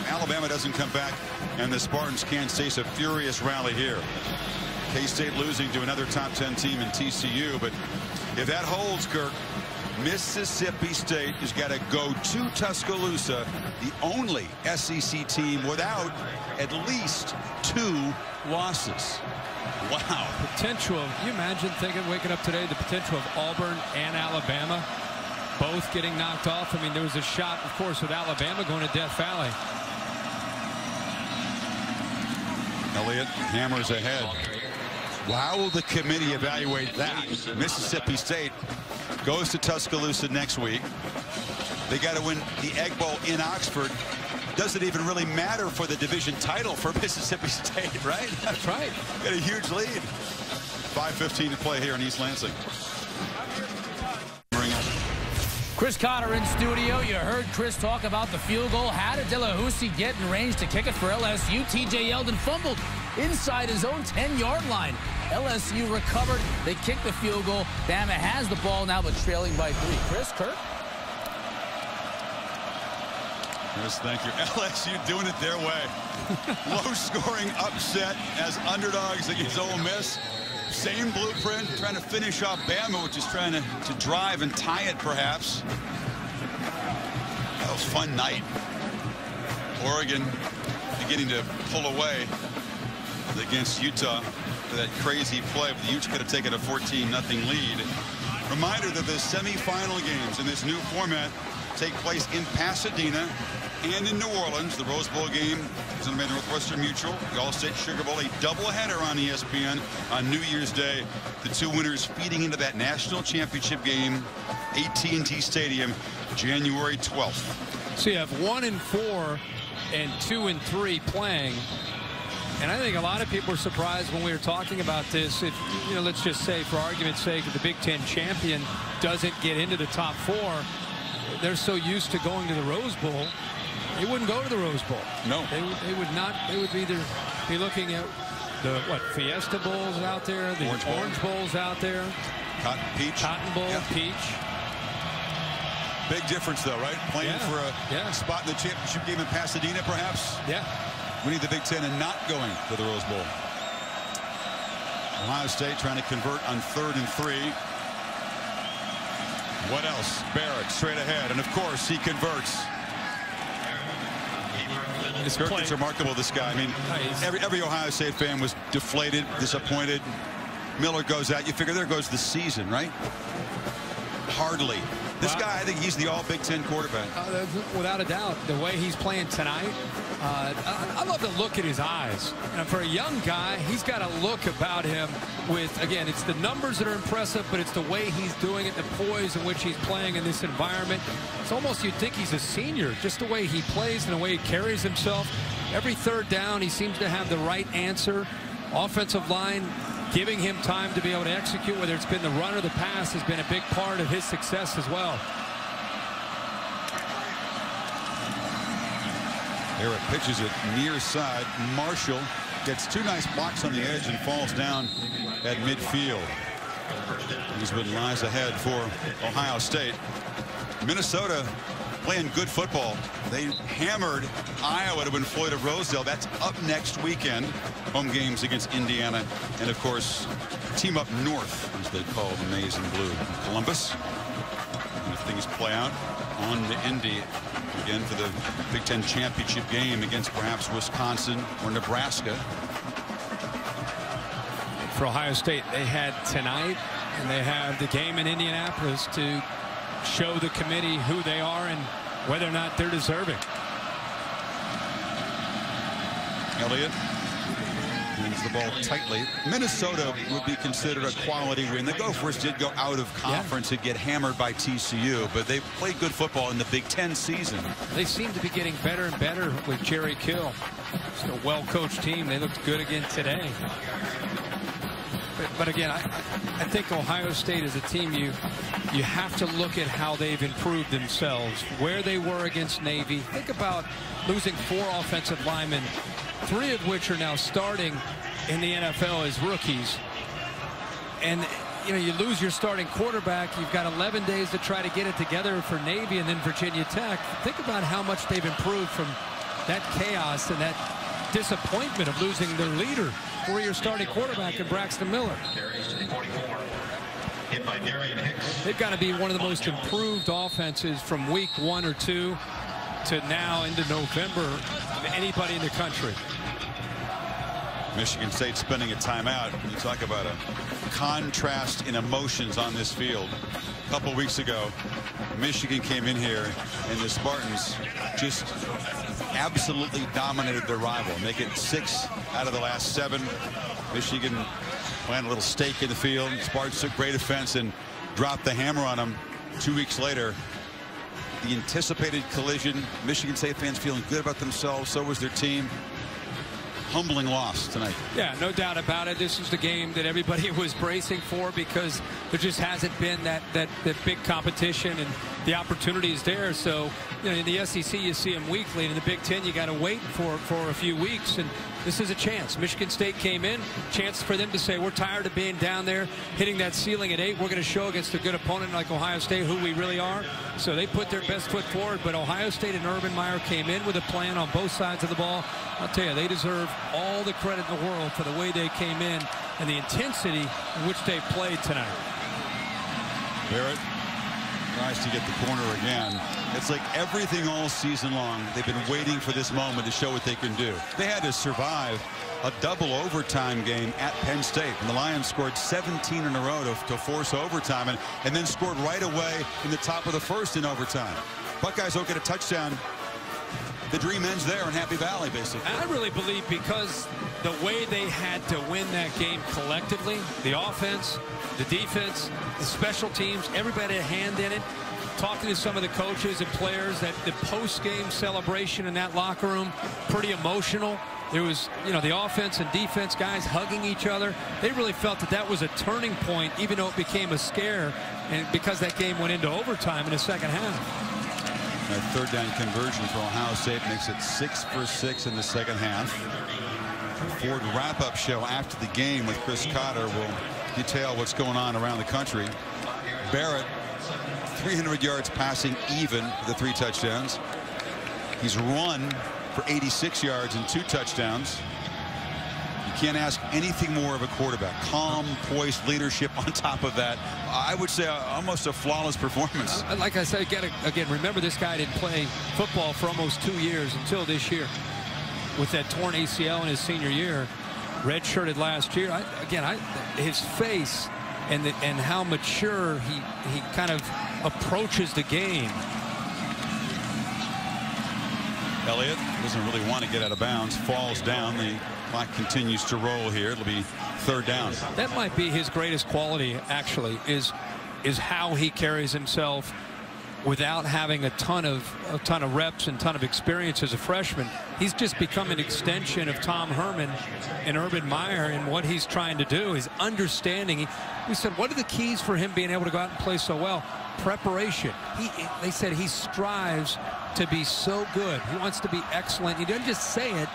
Alabama doesn't come back, and the Spartans can't cease a furious rally here. K-State losing to another top ten team in T C U. But if that holds, Kirk, Mississippi State has got to go to Tuscaloosa, the only S E C team without at least two losses. Wow. Potential. You imagine thinking, waking up today, the potential of Auburn and Alabama both getting knocked off. I mean, there was a shot, of course, with Alabama going to Death Valley. Elliott hammers ahead. How will the committee evaluate that? Mississippi State goes to Tuscaloosa next week. They got to win the Egg Bowl in Oxford. Doesn't even really matter for the division title for Mississippi State, right? That's right. Got a huge lead. five fifteen to play here in East Lansing. Bring it. Chris Cotter in studio. You heard Chris talk about the field goal. How did De La Houssie get in range to kick it for L S U? T J Yeldon fumbled inside his own ten-yard line. L S U recovered. They kicked the field goal. Bama has the ball now, but trailing by three. Chris, Kirk? Chris, thank you. L S U doing it their way. Low-scoring upset as underdogs against Ole Miss. Same blueprint, trying to finish off Bama, which is trying to, to drive and tie it, perhaps. That was a fun night. Oregon beginning to pull away against Utah for that crazy play. But the Utes could have taken a fourteen nothing lead. Reminder that the semifinal games in this new format take place in Pasadena and in New Orleans. The Rose Bowl game is going to be Northwestern Mutual. The All-State Sugar Bowl, a doubleheader on E S P N on New Year's Day. The two winners feeding into that national championship game, A T and T Stadium, January twelfth. So you have one and four and two and three playing. And I think a lot of people were surprised when we were talking about this. If, you know, let's just say, for argument's sake, if the Big Ten champion doesn't get into the top four, they're so used to going to the Rose Bowl, they wouldn't go to the Rose Bowl. No. They would, they would not. They would either be looking at the, what, Fiesta Bowls out there, the Orange, Orange Bowl. Bowls out there. Cotton Peach. Cotton Bowl, yeah. Peach. Big difference, though, right? Playing yeah. for a yeah. spot in the championship game in Pasadena, perhaps? Yeah. We need the Big Ten and not going for the Rose Bowl. Ohio State trying to convert on third and three. What else? Barrett straight ahead, and of course he converts. It's, Kirk, it's remarkable, this guy. I mean, every, every Ohio State fan was deflated, disappointed. Miller goes out. You figure there goes the season, right? Hardly. This wow. guy, I think he's the all-Big Ten quarterback. Uh, without a doubt, the way he's playing tonight, uh, I, I love the look in his eyes. And for a young guy, he's got a look about him with, again, it's the numbers that are impressive, but it's the way he's doing it, the poise in which he's playing in this environment. It's almost you'd think he's a senior, just the way he plays and the way he carries himself. Every third down, he seems to have the right answer. Offensive line giving him time to be able to execute, whether it's been the run or the pass, has been a big part of his success as well. Barrett pitches it near side. Marshall gets two nice blocks on the edge and falls down at midfield. Eastman lies ahead for Ohio State. Minnesota playing good football. They hammered Iowa to win Floyd of Rosedale. That's up next weekend. Home games against Indiana. And, of course, team up north, as they call the maize and blue, Columbus. And if things play out, on to Indy again for the Big Ten championship game against perhaps Wisconsin or Nebraska. For Ohio State, they had tonight, and they have the game in Indianapolis to show the committee who they are and whether or not they're deserving. Elliott wins the ball tightly. Minnesota would be considered a quality win. The Gophers did go out of conference yeah. and get hammered by T C U, but they played good football in the Big Ten season. They seem to be getting better and better with Jerry Kill. It's a well-coached team. They looked good again today. But, but again, I, I think Ohio State is a team you you have to look at how they've improved themselves, where they were against Navy. Think about losing four offensive linemen, three of which are now starting in the N F L as rookies. And, you know, you lose your starting quarterback. You've got eleven days to try to get it together for Navy and then Virginia Tech. Think about how much they've improved from that chaos and that disappointment of losing their leader for your starting quarterback in Braxton Miller. They've got to be one of the most improved offenses from week one or two to now into November of anybody in the country. Michigan State spending a timeout. You talk about a contrast in emotions on this field. A couple weeks ago, Michigan came in here and the Spartans just absolutely dominated their rival. Make it six out of the last seven. Michigan playing a little stake in the field. Spartans took great offense and dropped the hammer on them. Two weeks later, the anticipated collision. Michigan State fans feeling good about themselves. So was their team. Humbling loss tonight. Yeah, no doubt about it. This is the game that everybody was bracing for because there just hasn't been that that that big competition, and the opportunity is there. So, you know, in the S E C you see them weekly, and in the Big Ten you got to wait for for a few weeks, and this is a chance. Michigan State came in, chance for them to say we're tired of being down there, hitting that ceiling at eight. We're going to show against a good opponent like Ohio State who we really are. So they put their best foot forward, but Ohio State and Urban Meyer came in with a plan on both sides of the ball. I'll tell you, they deserve all the credit in the world for the way they came in and the intensity in which they played tonight. Barrett tries to get the corner again. It's like everything all season long, they've been waiting for this moment to show what they can do. They had to survive a double overtime game at Penn State, and the Lions scored seventeen in a row to, to force overtime, and, and then scored right away in the top of the first in overtime. Buckeyes don't get a touchdown. The dream ends there in Happy Valley, basically. I really believe because the way they had to win that game collectively, the offense, the defense, the special teams, everybody had a hand in it. Talking to some of the coaches and players, that the post-game celebration in that locker room, pretty emotional. There was, you know, the offense and defense guys hugging each other. They really felt that that was a turning point, even though it became a scare, and because that game went into overtime in the second half. A third down conversion for Ohio State makes it six for six in the second half. The Ford wrap-up show after the game with Chris Cotter will detail what's going on around the country. Barrett, three hundred yards passing, even with the three touchdowns. He's run for eighty-six yards and two touchdowns. You can't ask anything more of a quarterback. Calm, poised leadership on top of that. I would say almost a flawless performance. Like I said, again, again, remember this guy didn't play football for almost two years until this year with that torn A C L in his senior year, redshirted last year. I, again, I, his face and, the, and how mature he, he kind of approaches the game. Elliott doesn't really want to get out of bounds, falls down. The clock continues to roll here. It'll be third down. That might be his greatest quality, actually, is is how he carries himself without having a ton of a ton of reps and ton of experience as a freshman. He's just become an extension of Tom Herman and Urban Meyer, and what he's trying to do is understanding. We said, what are the keys for him being able to go out and play so well? Preparation. He, they said he strives to be so good. He wants to be excellent. He doesn't just say it.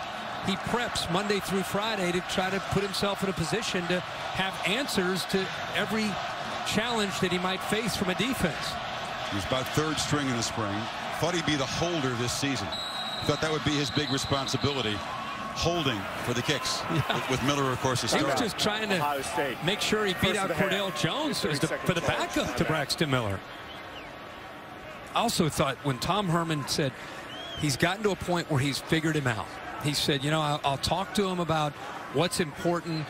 He preps Monday through Friday to try to put himself in a position to have answers to every challenge that he might face from a defense. He's about third string in the spring. Thought he'd be the holder this season. Thought that would be his big responsibility, holding for the kicks. Yeah. With, with Miller, of course, is just trying to make sure he beat out Cordell Jones as the, for the backup to Braxton Miller. Also thought when Tom Herman said he's gotten to a point where he's figured him out. He said, you know, I'll, I'll talk to him about what's important,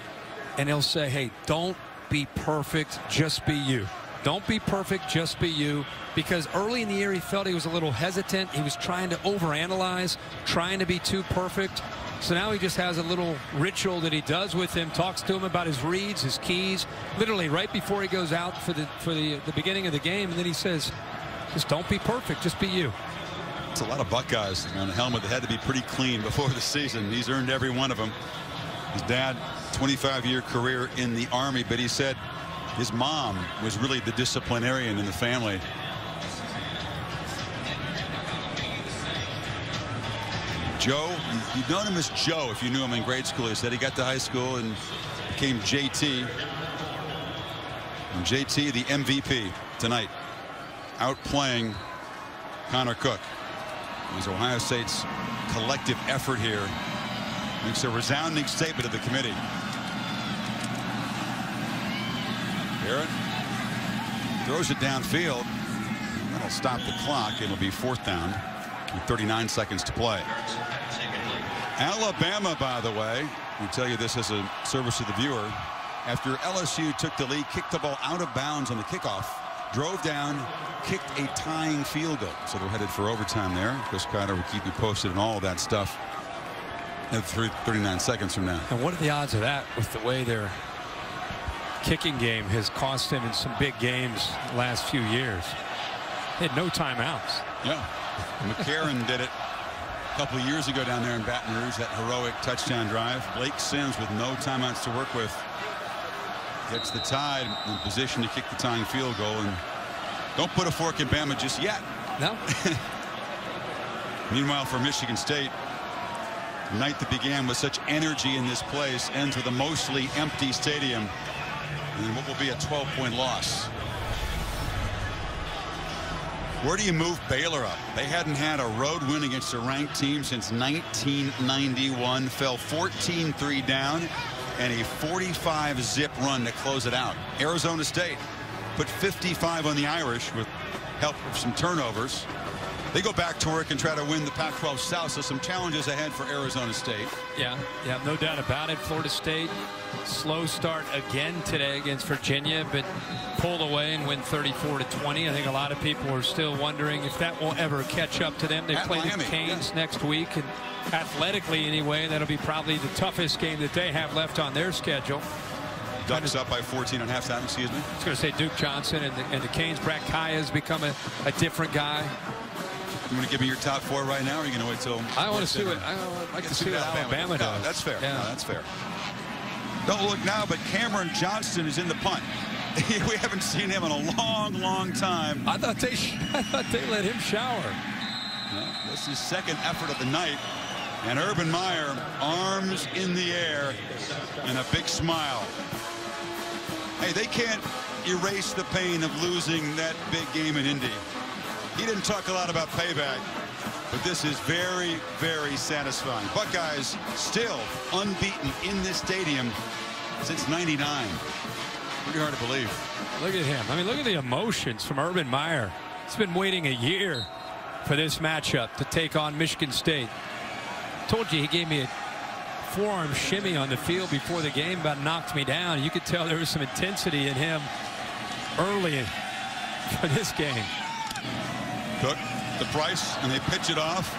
and he'll say, hey, don't be perfect, just be you. Don't be perfect, just be you. Because early in the year, he felt he was a little hesitant. He was trying to overanalyze, trying to be too perfect. So now he just has a little ritual that he does with him, talks to him about his reads, his keys, literally right before he goes out for the, for the, the beginning of the game. And then he says, just don't be perfect, just be you. It's a lot of Buckeyes on the helmet that had to be pretty clean before the season. He's earned every one of them. His dad, twenty-five year career in the Army, but he said his mom was really the disciplinarian in the family. Joe, you'd known him as Joe if you knew him in grade school. He said he got to high school and became J T. And J T, the M V P tonight, outplaying Connor Cook. It was Ohio State's collective effort here Makes a resounding statement of the committee. Barrett throws it downfield. That'll stop the clock. It'll be fourth down with thirty-nine seconds to play. Alabama, by the way, we tell you this as a service to the viewer. After L S U took the lead, kicked the ball out of bounds on the kickoff, drove down, kicked a tying field goal. So they're headed for overtime there. Chris Cotter will keep you posted on all of that stuff at thirty-nine seconds from now. And what are the odds of that with the way their kicking game has cost them in some big games the last few years? They had no timeouts. Yeah. McCarron did it a couple of years ago down there in Baton Rouge, that heroic touchdown drive. Blake Sims with no timeouts to work with gets the Tide in position to kick the tying field goal. And don't put a fork in Bama just yet. No. Meanwhile, for Michigan State, the night that began with such energy in this place ends with a mostly empty stadium and what will be a twelve point loss. Where do you move Baylor up? They hadn't had a road win against a ranked team since nineteen ninety-one. Fell fourteen three down and a forty-five zip run to close it out. Arizona State put fifty-five on the Irish with help of some turnovers. They go back to work and try to win the Pac twelve South, so some challenges ahead for Arizona State. Yeah, yeah, no doubt about it. Florida State, slow start again today against Virginia, but pulled away and win thirty-four to twenty. I think a lot of people are still wondering if that will ever catch up to them. They play the Canes yeah. next week, and athletically anyway, that'll be probably the toughest game that they have left on their schedule. Ducks up by fourteen at halftime, excuse me. I was going to say Duke Johnson and the, and the Canes. Brad Kaya has become a, a different guy. You want to give me your top four right now, or are you going to wait till? I want to see what I like to see what Alabama does. No, that's fair. Yeah. No, that's fair. Don't look now, but Cameron Johnston is in the punt. We haven't seen him in a long, long time. I thought they, I thought they let him shower. No, this is second effort of the night, and Urban Meyer, arms in the air, and a big smile. Hey, they can't erase the pain of losing that big game in Indy. He didn't talk a lot about payback, but this is very, very satisfying. Buckeyes still unbeaten in this stadium since ninety-nine. Pretty hard to believe. Look at him. I mean, look at the emotions from Urban Meyer. He's been waiting a year for this matchup to take on Michigan State. Told you he gave me a forearm shimmy on the field before the game, about knocked me down. You could tell there was some intensity in him early for this game. Cook the Price, and they pitch it off.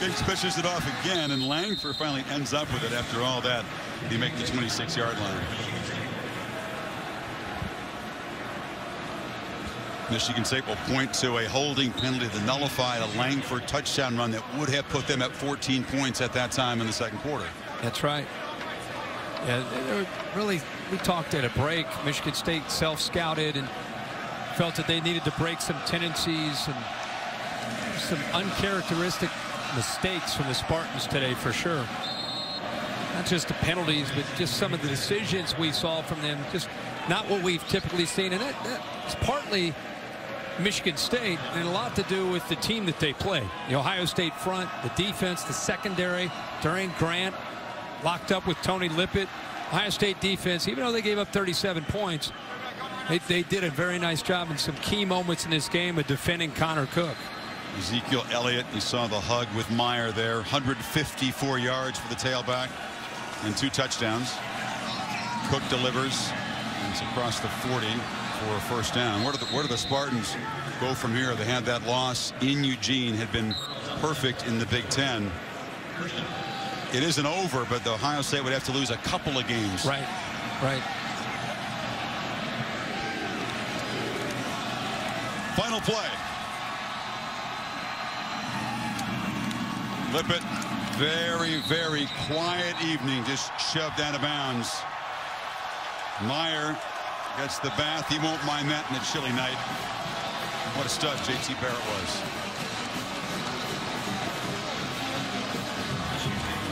Hicks pitches it off again, and Langford finally ends up with it. After all that, he makes the twenty-six yard line. Michigan State will point to a holding penalty that nullified a Langford touchdown run that would have put them at fourteen points at that time in the second quarter. That's right. Yeah, really, we talked at a break. Michigan State self-scouted and felt that they needed to break some tendencies and some uncharacteristic mistakes from the Spartans today, for sure. Not just the penalties, but just some of the decisions we saw from them. Just not what we've typically seen. And that, that's partly Michigan State and a lot to do with the team that they play. The Ohio State front, the defense, the secondary. Darron Grant locked up with Tony Lippett. Ohio State defense, even though they gave up thirty-seven points, They, they did a very nice job in some key moments in this game of defending Connor Cook. Ezekiel Elliott, you saw the hug with Meyer there. one hundred fifty-four yards for the tailback and two touchdowns. Cook delivers. It's across the forty for a first down. Where do the, where do the Spartans go from here? They had that loss in Eugene, had been perfect in the Big Ten. It isn't over, but the Ohio State would have to lose a couple of games. Right, right. Final play. Lippett, very, very quiet evening, just shoved out of bounds. Meyer gets the bath. He won't mind that in the chilly night. What a stuff J T Barrett was.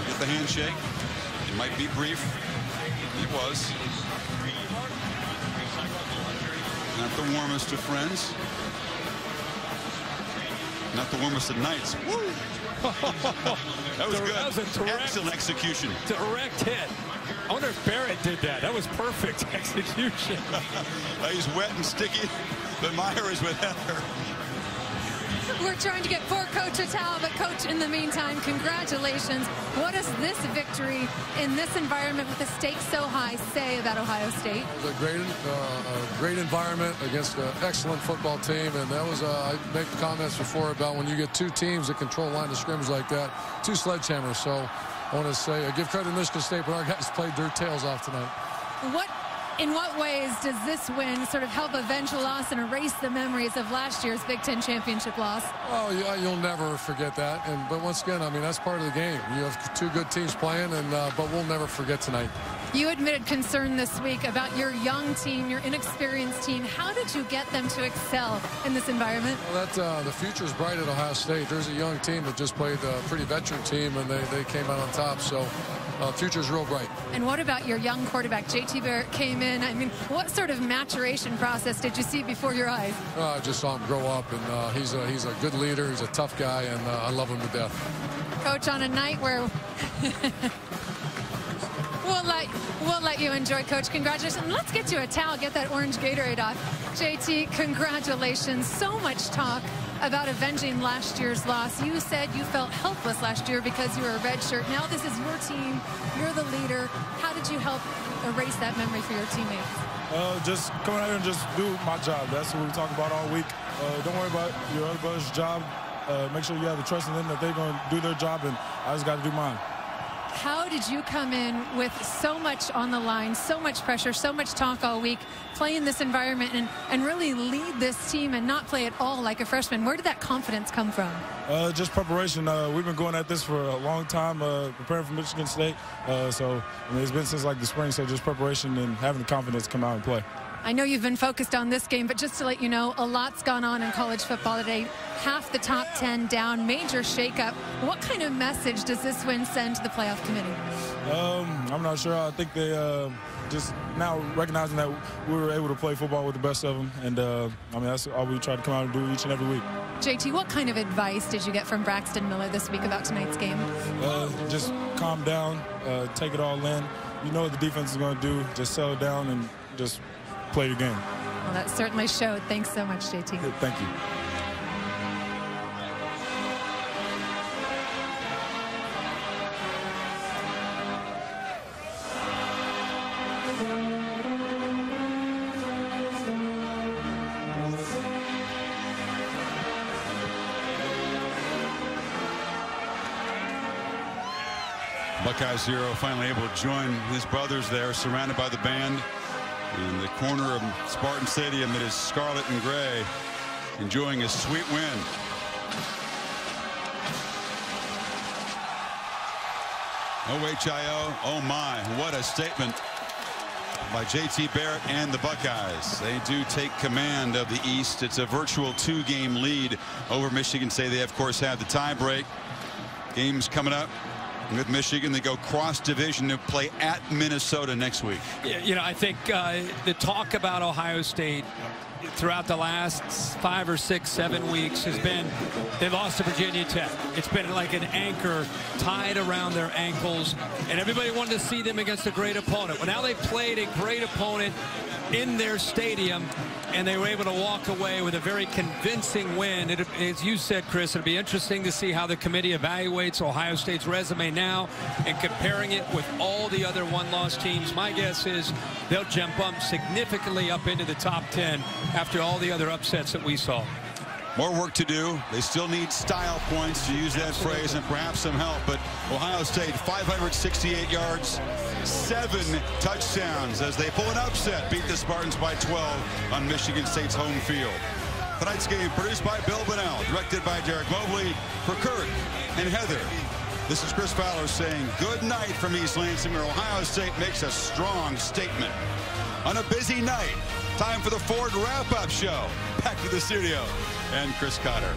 Get the handshake. It might be brief. It was. Not the warmest of friends. Not the warmest of nights. Woo! That was good. That was a direct, excellent execution. Direct hit. I wonder if Barrett did that. That was perfect execution. He's wet and sticky, but Meyer is with Heather. We're trying to get poor Coach Atala, but Coach, in the meantime, congratulations. What does this victory in this environment with the stakes so high say about Ohio State? It was a great, uh, a great environment against an excellent football team, and that was, uh, I made comments before about when you get two teams that control line of scrimmage like that, two sledgehammers. So I want to say, I give credit to Michigan State, but our guys played their tails off tonight. What? In what ways does this win sort of help avenge a loss and erase the memories of last year's Big Ten championship loss? Oh, yeah, you'll never forget that. And but once again, I mean, that's part of the game. You have two good teams playing, and uh, but we'll never forget tonight. You admitted concern this week about your young team, your inexperienced team. How did you get them to excel in this environment? Well, that, uh, the future's bright at Ohio State. There's a young team that just played a pretty veteran team, and they, they came out on top. So uh, future's real bright. And what about your young quarterback? J T Barrett came in. I mean, what sort of maturation process did you see before your eyes? Uh, I just saw him grow up, and uh, he's, a, he's a good leader. He's a tough guy, and uh, I love him to death. Coach, on a night where... We'll let, we'll let you enjoy, Coach. Congratulations. Let's get you a towel. Get that orange Gatorade off. J T, congratulations. So much talk about avenging last year's loss. You said you felt helpless last year because you were a redshirt. Now this is your team. You're the leader. How did you help erase that memory for your teammates? Uh, just coming out here and just do my job. That's what we talk about all week. Uh, don't worry about your other brother's job. Uh, make sure you have the trust in them that they're going to do their job, and I just got to do mine. How did you come in with so much on the line, so much pressure, so much talk all week, play in this environment and, and really lead this team and not play at all like a freshman? Where did that confidence come from? Uh, just preparation. Uh, we've been going at this for a long time, uh, preparing for Michigan State. Uh, so I mean, it's been since like the spring, so just preparation and having the confidence to come out and play. I know you've been focused on this game, but just to let you know, a lot's gone on in college football today. Half the top ten down, major shakeup. What kind of message does this win send to the playoff committee? Um, I'm not sure. I think they uh, just now recognizing that we were able to play football with the best of them. And, uh, I mean, that's all we try to come out and do each and every week. J T, what kind of advice did you get from Braxton Miller this week about tonight's game? Uh, just calm down, uh, take it all in. You know what the defense is going to do. Just settle down and just... play your game. Well, that certainly showed. Thanks so much, J T. Yeah, thank you. Buckeyes hero finally able to join his brothers there, surrounded by the band. In the corner of Spartan Stadium, it is scarlet and gray, enjoying a sweet win. O H I O, oh my, what a statement by J T Barrett and the Buckeyes. They do take command of the East. It's a virtual two-game lead over Michigan State. They, of course, have the tie-break. Games coming up. With Michigan, they go cross-division to play at Minnesota next week. You know, I think uh, the talk about Ohio State throughout the last five or six, seven weeks has been they lost to Virginia Tech. It's been like an anchor tied around their ankles, and everybody wanted to see them against a great opponent. Well, now they played a great opponent in their stadium, and they were able to walk away with a very convincing win. It, as you said, Chris, it'll be interesting to see how the committee evaluates Ohio State's resume now and comparing it with all the other one-loss teams. My guess is they'll jump up significantly up into the top ten after all the other upsets that we saw. More work to do. They still need style points, to use that Absolutely. phrase, and perhaps some help. But Ohio State, five hundred sixty-eight yards, seven touchdowns as they pull an upset, beat the Spartans by twelve on Michigan State's home field. Tonight's game produced by Bill Bunnell, directed by Derek Mobley. For Kirk and Heather, this is Chris Fowler saying good night from East Lansing, where Ohio State makes a strong statement. On a busy night, time for the Ford wrap-up show. Back to the studio and Chris Cotter.